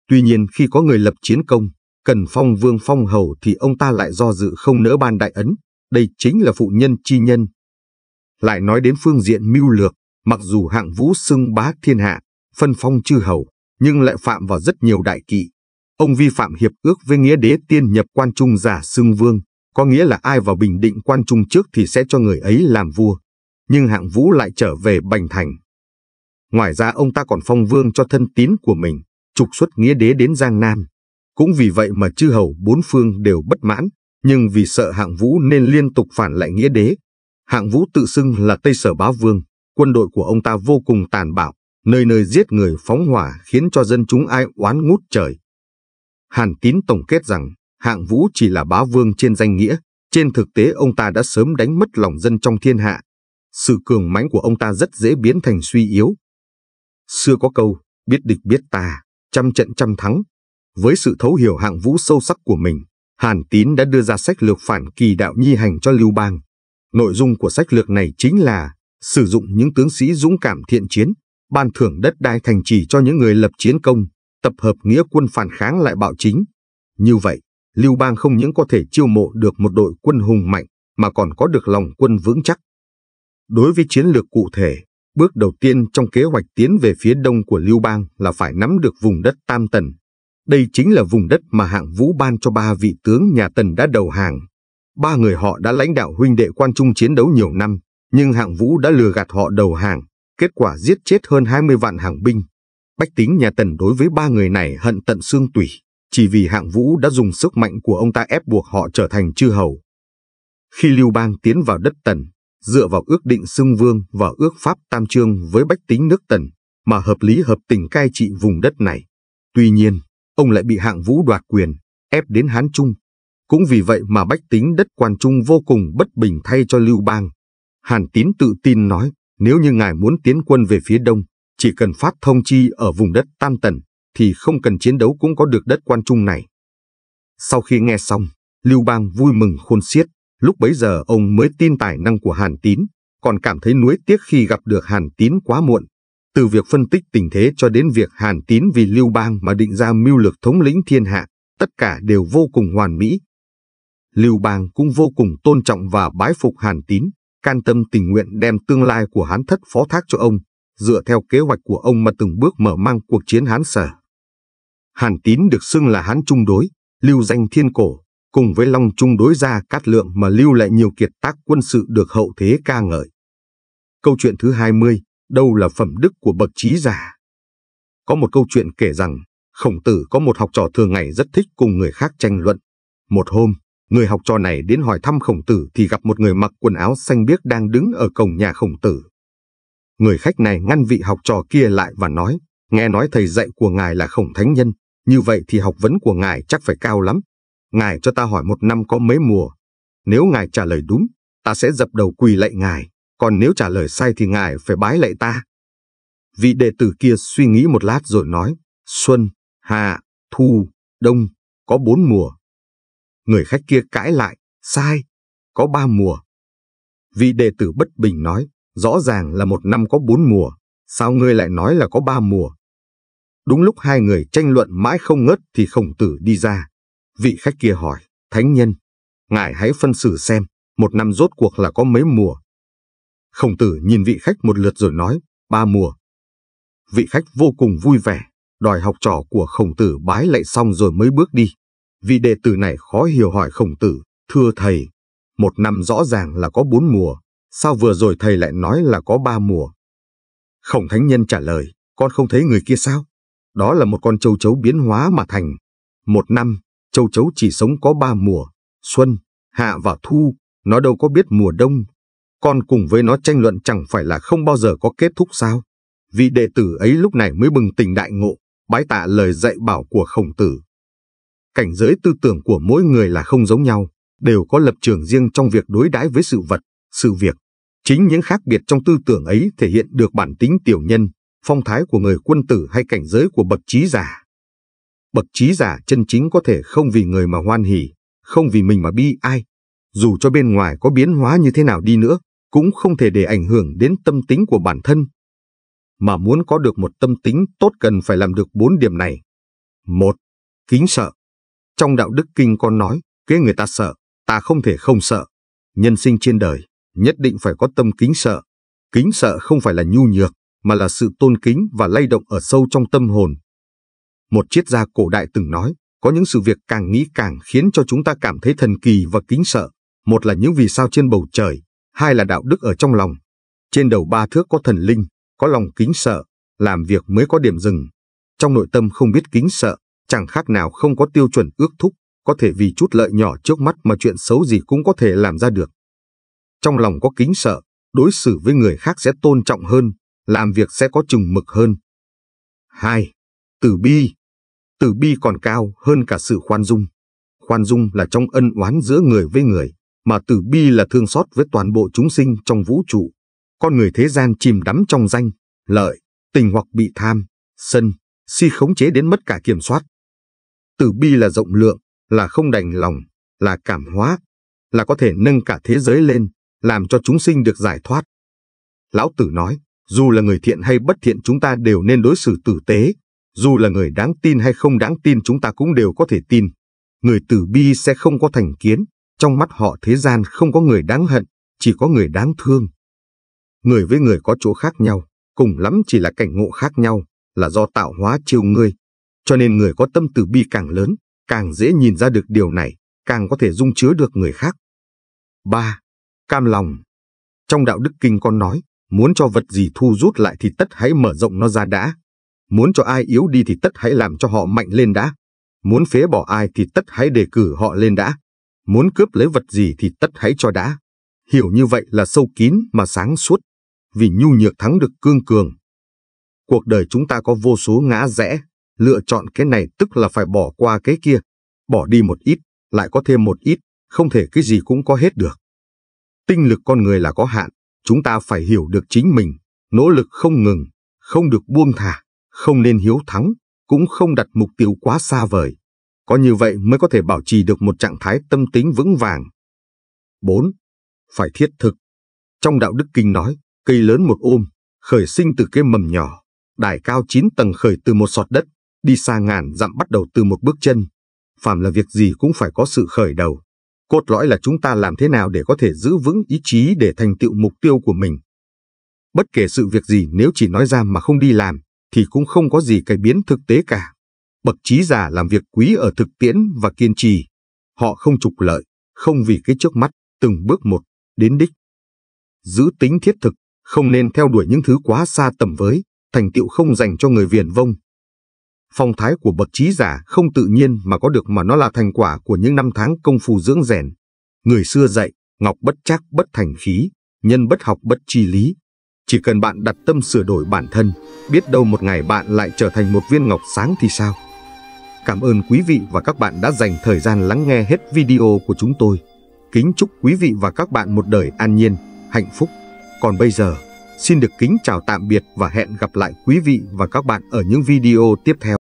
Tuy nhiên khi có người lập chiến công, cần phong vương phong hầu thì ông ta lại do dự không nỡ ban đại ấn, đây chính là phụ nhân chi nhân. Lại nói đến phương diện mưu lược, mặc dù Hạng Vũ xưng bá thiên hạ, phân phong chư hầu, nhưng lại phạm vào rất nhiều đại kỵ. Ông vi phạm hiệp ước với nghĩa đế tiên nhập quan trung giả xưng vương, có nghĩa là ai vào bình định quan trung trước thì sẽ cho người ấy làm vua. Nhưng Hạng Vũ lại trở về Bành Thành. Ngoài ra ông ta còn phong vương cho thân tín của mình, trục xuất nghĩa đế đến Giang Nam. Cũng vì vậy mà chư hầu bốn phương đều bất mãn, nhưng vì sợ Hạng Vũ nên liên tục phản lại nghĩa đế. Hạng Vũ tự xưng là Tây Sở Bá Vương, quân đội của ông ta vô cùng tàn bạo, nơi nơi giết người phóng hỏa khiến cho dân chúng ai oán ngút trời. Hàn Tín tổng kết rằng Hạng Vũ chỉ là bá vương trên danh nghĩa, trên thực tế ông ta đã sớm đánh mất lòng dân trong thiên hạ. Sự cường mãnh của ông ta rất dễ biến thành suy yếu. Xưa có câu, biết địch biết ta, trăm trận trăm thắng. Với sự thấu hiểu Hạng Vũ sâu sắc của mình, Hàn Tín đã đưa ra sách lược phản kỳ đạo nhi hành cho Lưu Bang. Nội dung của sách lược này chính là sử dụng những tướng sĩ dũng cảm thiện chiến, ban thưởng đất đai thành trì cho những người lập chiến công, tập hợp nghĩa quân phản kháng lại bạo chính. Như vậy, Lưu Bang không những có thể chiêu mộ được một đội quân hùng mạnh, mà còn có được lòng quân vững chắc. Đối với chiến lược cụ thể, bước đầu tiên trong kế hoạch tiến về phía đông của Lưu Bang là phải nắm được vùng đất Tam Tần. Đây chính là vùng đất mà Hạng Vũ ban cho 3 vị tướng nhà Tần đã đầu hàng. 3 người họ đã lãnh đạo huynh đệ quan trung chiến đấu nhiều năm, nhưng Hạng Vũ đã lừa gạt họ đầu hàng, kết quả giết chết hơn 20 vạn hàng binh. Bách tính nhà Tần đối với 3 người này hận tận xương tủy, chỉ vì Hạng Vũ đã dùng sức mạnh của ông ta ép buộc họ trở thành chư hầu. Khi Lưu Bang tiến vào đất Tần, dựa vào ước định xưng vương và ước pháp tam chương với bách tính nước Tần mà hợp lý hợp tình cai trị vùng đất này. Tuy nhiên, ông lại bị Hạng Vũ đoạt quyền, ép đến Hán Trung. Cũng vì vậy mà bách tính đất Quan Trung vô cùng bất bình thay cho Lưu Bang. Hàn Tín tự tin nói, nếu như ngài muốn tiến quân về phía đông, chỉ cần phát thông chi ở vùng đất Tam Tần, thì không cần chiến đấu cũng có được đất Quan Trung này. Sau khi nghe xong, Lưu Bang vui mừng khôn xiết. Lúc bấy giờ ông mới tin tài năng của Hàn Tín, còn cảm thấy nuối tiếc khi gặp được Hàn Tín quá muộn. Từ việc phân tích tình thế cho đến việc Hàn Tín vì Lưu Bang mà định ra mưu lược thống lĩnh thiên hạ, tất cả đều vô cùng hoàn mỹ. Lưu Bang cũng vô cùng tôn trọng và bái phục Hàn Tín, can tâm tình nguyện đem tương lai của Hán Thất phó thác cho ông, dựa theo kế hoạch của ông mà từng bước mở mang cuộc chiến Hán Sở. Hàn Tín được xưng là Hán Trung đối, Lưu danh thiên cổ, cùng với Long Trung đối Gia Cát Lượng mà lưu lại nhiều kiệt tác quân sự được hậu thế ca ngợi. Câu chuyện thứ 20, đâu là phẩm đức của bậc trí giả? Có một câu chuyện kể rằng, Khổng Tử có một học trò thường ngày rất thích cùng người khác tranh luận. Một hôm, người học trò này đến hỏi thăm Khổng Tử thì gặp một người mặc quần áo xanh biếc đang đứng ở cổng nhà Khổng Tử. Người khách này ngăn vị học trò kia lại và nói, nghe nói thầy dạy của ngài là Khổng Thánh Nhân, như vậy thì học vấn của ngài chắc phải cao lắm. Ngài cho ta hỏi một năm có mấy mùa, nếu ngài trả lời đúng, ta sẽ dập đầu quỳ lạy ngài, còn nếu trả lời sai thì ngài phải bái lạy ta. Vị đệ tử kia suy nghĩ một lát rồi nói, xuân, hạ, thu, đông, có 4 mùa. Người khách kia cãi lại, sai, có 3 mùa. Vị đệ tử bất bình nói, rõ ràng là một năm có 4 mùa, sao ngươi lại nói là có 3 mùa? Đúng lúc hai người tranh luận mãi không ngớt thì Khổng Tử đi ra. Vị khách kia hỏi, Thánh Nhân, ngài hãy phân xử xem, một năm rốt cuộc là có mấy mùa? Khổng Tử nhìn vị khách một lượt rồi nói, 3 mùa. Vị khách vô cùng vui vẻ, đòi học trò của Khổng Tử bái lạy xong rồi mới bước đi. Vị đệ tử này khó hiểu hỏi Khổng Tử, thưa thầy, một năm rõ ràng là có 4 mùa, sao vừa rồi thầy lại nói là có 3 mùa? Khổng Thánh Nhân trả lời, con không thấy người kia sao? Đó là một con châu chấu biến hóa mà thành. Một năm, châu chấu chỉ sống có 3 mùa, xuân, hạ và thu, nó đâu có biết mùa đông. Con cùng với nó tranh luận chẳng phải là không bao giờ có kết thúc sao? Vị đệ tử ấy lúc này mới bừng tỉnh đại ngộ, bái tạ lời dạy bảo của Khổng Tử. Cảnh giới tư tưởng của mỗi người là không giống nhau, đều có lập trường riêng trong việc đối đãi với sự vật, sự việc. Chính những khác biệt trong tư tưởng ấy thể hiện được bản tính tiểu nhân, phong thái của người quân tử hay cảnh giới của bậc trí giả. Bậc trí giả chân chính có thể không vì người mà hoan hỉ, không vì mình mà bi ai. Dù cho bên ngoài có biến hóa như thế nào đi nữa, cũng không thể để ảnh hưởng đến tâm tính của bản thân. Mà muốn có được một tâm tính tốt cần phải làm được 4 điểm này. 1. Kính sợ. Trong Đạo Đức Kinh có nói, kế người ta sợ, ta không thể không sợ. Nhân sinh trên đời, nhất định phải có tâm kính sợ. Kính sợ không phải là nhu nhược, mà là sự tôn kính và lay động ở sâu trong tâm hồn. Một triết gia cổ đại từng nói, có những sự việc càng nghĩ càng khiến cho chúng ta cảm thấy thần kỳ và kính sợ. Một là những vì sao trên bầu trời, hai là đạo đức ở trong lòng. Trên đầu 3 thước có thần linh, có lòng kính sợ, làm việc mới có điểm dừng. Trong nội tâm không biết kính sợ, chẳng khác nào không có tiêu chuẩn ước thúc, có thể vì chút lợi nhỏ trước mắt mà chuyện xấu gì cũng có thể làm ra được. Trong lòng có kính sợ, đối xử với người khác sẽ tôn trọng hơn, làm việc sẽ có chừng mực hơn. 2. Từ bi. Từ bi còn cao hơn cả sự khoan dung. Khoan dung là trong ân oán giữa người với người, mà từ bi là thương xót với toàn bộ chúng sinh trong vũ trụ. Con người thế gian chìm đắm trong danh, lợi, tình hoặc bị tham, sân, si khống chế đến mất cả kiểm soát. Từ bi là rộng lượng, là không đành lòng, là cảm hóa, là có thể nâng cả thế giới lên, làm cho chúng sinh được giải thoát. Lão Tử nói, dù là người thiện hay bất thiện chúng ta đều nên đối xử tử tế, dù là người đáng tin hay không đáng tin chúng ta cũng đều có thể tin. Người từ bi sẽ không có thành kiến, trong mắt họ thế gian không có người đáng hận, chỉ có người đáng thương. Người với người có chỗ khác nhau, cùng lắm chỉ là cảnh ngộ khác nhau, là do tạo hóa chiêu ngươi. Cho nên người có tâm từ bi càng lớn, càng dễ nhìn ra được điều này, càng có thể dung chứa được người khác. 3. Cam lòng. Trong Đạo Đức Kinh có nói, muốn cho vật gì thu rút lại thì tất hãy mở rộng nó ra đã. Muốn cho ai yếu đi thì tất hãy làm cho họ mạnh lên đã. Muốn phế bỏ ai thì tất hãy đề cử họ lên đã. Muốn cướp lấy vật gì thì tất hãy cho đã. Hiểu như vậy là sâu kín mà sáng suốt, vì nhu nhược thắng được cương cường. Cuộc đời chúng ta có vô số ngã rẽ, lựa chọn cái này tức là phải bỏ qua cái kia, bỏ đi một ít, lại có thêm một ít, không thể cái gì cũng có hết được. Tinh lực con người là có hạn, chúng ta phải hiểu được chính mình, nỗ lực không ngừng, không được buông thả, không nên hiếu thắng, cũng không đặt mục tiêu quá xa vời. Có như vậy mới có thể bảo trì được một trạng thái tâm tính vững vàng. 4. Phải thiết thực. Trong Đạo Đức Kinh nói, cây lớn một ôm, khởi sinh từ cái mầm nhỏ, đài cao 9 tầng khởi từ một xọt đất, đi xa ngàn dặm bắt đầu từ một bước chân. Phàm là việc gì cũng phải có sự khởi đầu. Cốt lõi là chúng ta làm thế nào để có thể giữ vững ý chí để thành tựu mục tiêu của mình. Bất kể sự việc gì nếu chỉ nói ra mà không đi làm, thì cũng không có gì cải biến thực tế cả. Bậc trí giả làm việc quý ở thực tiễn và kiên trì. Họ không trục lợi, không vì cái trước mắt, từng bước một, đến đích. Giữ tính thiết thực, không nên theo đuổi những thứ quá xa tầm với, thành tựu không dành cho người viển vông. phong thái của bậc trí giả không tự nhiên mà có được, mà nó là thành quả của những năm tháng công phu dưỡng rèn. Người xưa dạy, ngọc bất trác bất thành khí, nhân bất học bất tri lý. Chỉ cần bạn đặt tâm sửa đổi bản thân, biết đâu một ngày bạn lại trở thành một viên ngọc sáng thì sao? Cảm ơn quý vị và các bạn đã dành thời gian lắng nghe hết video của chúng tôi. Kính chúc quý vị và các bạn một đời an nhiên, hạnh phúc. Còn bây giờ, xin được kính chào tạm biệt và hẹn gặp lại quý vị và các bạn ở những video tiếp theo.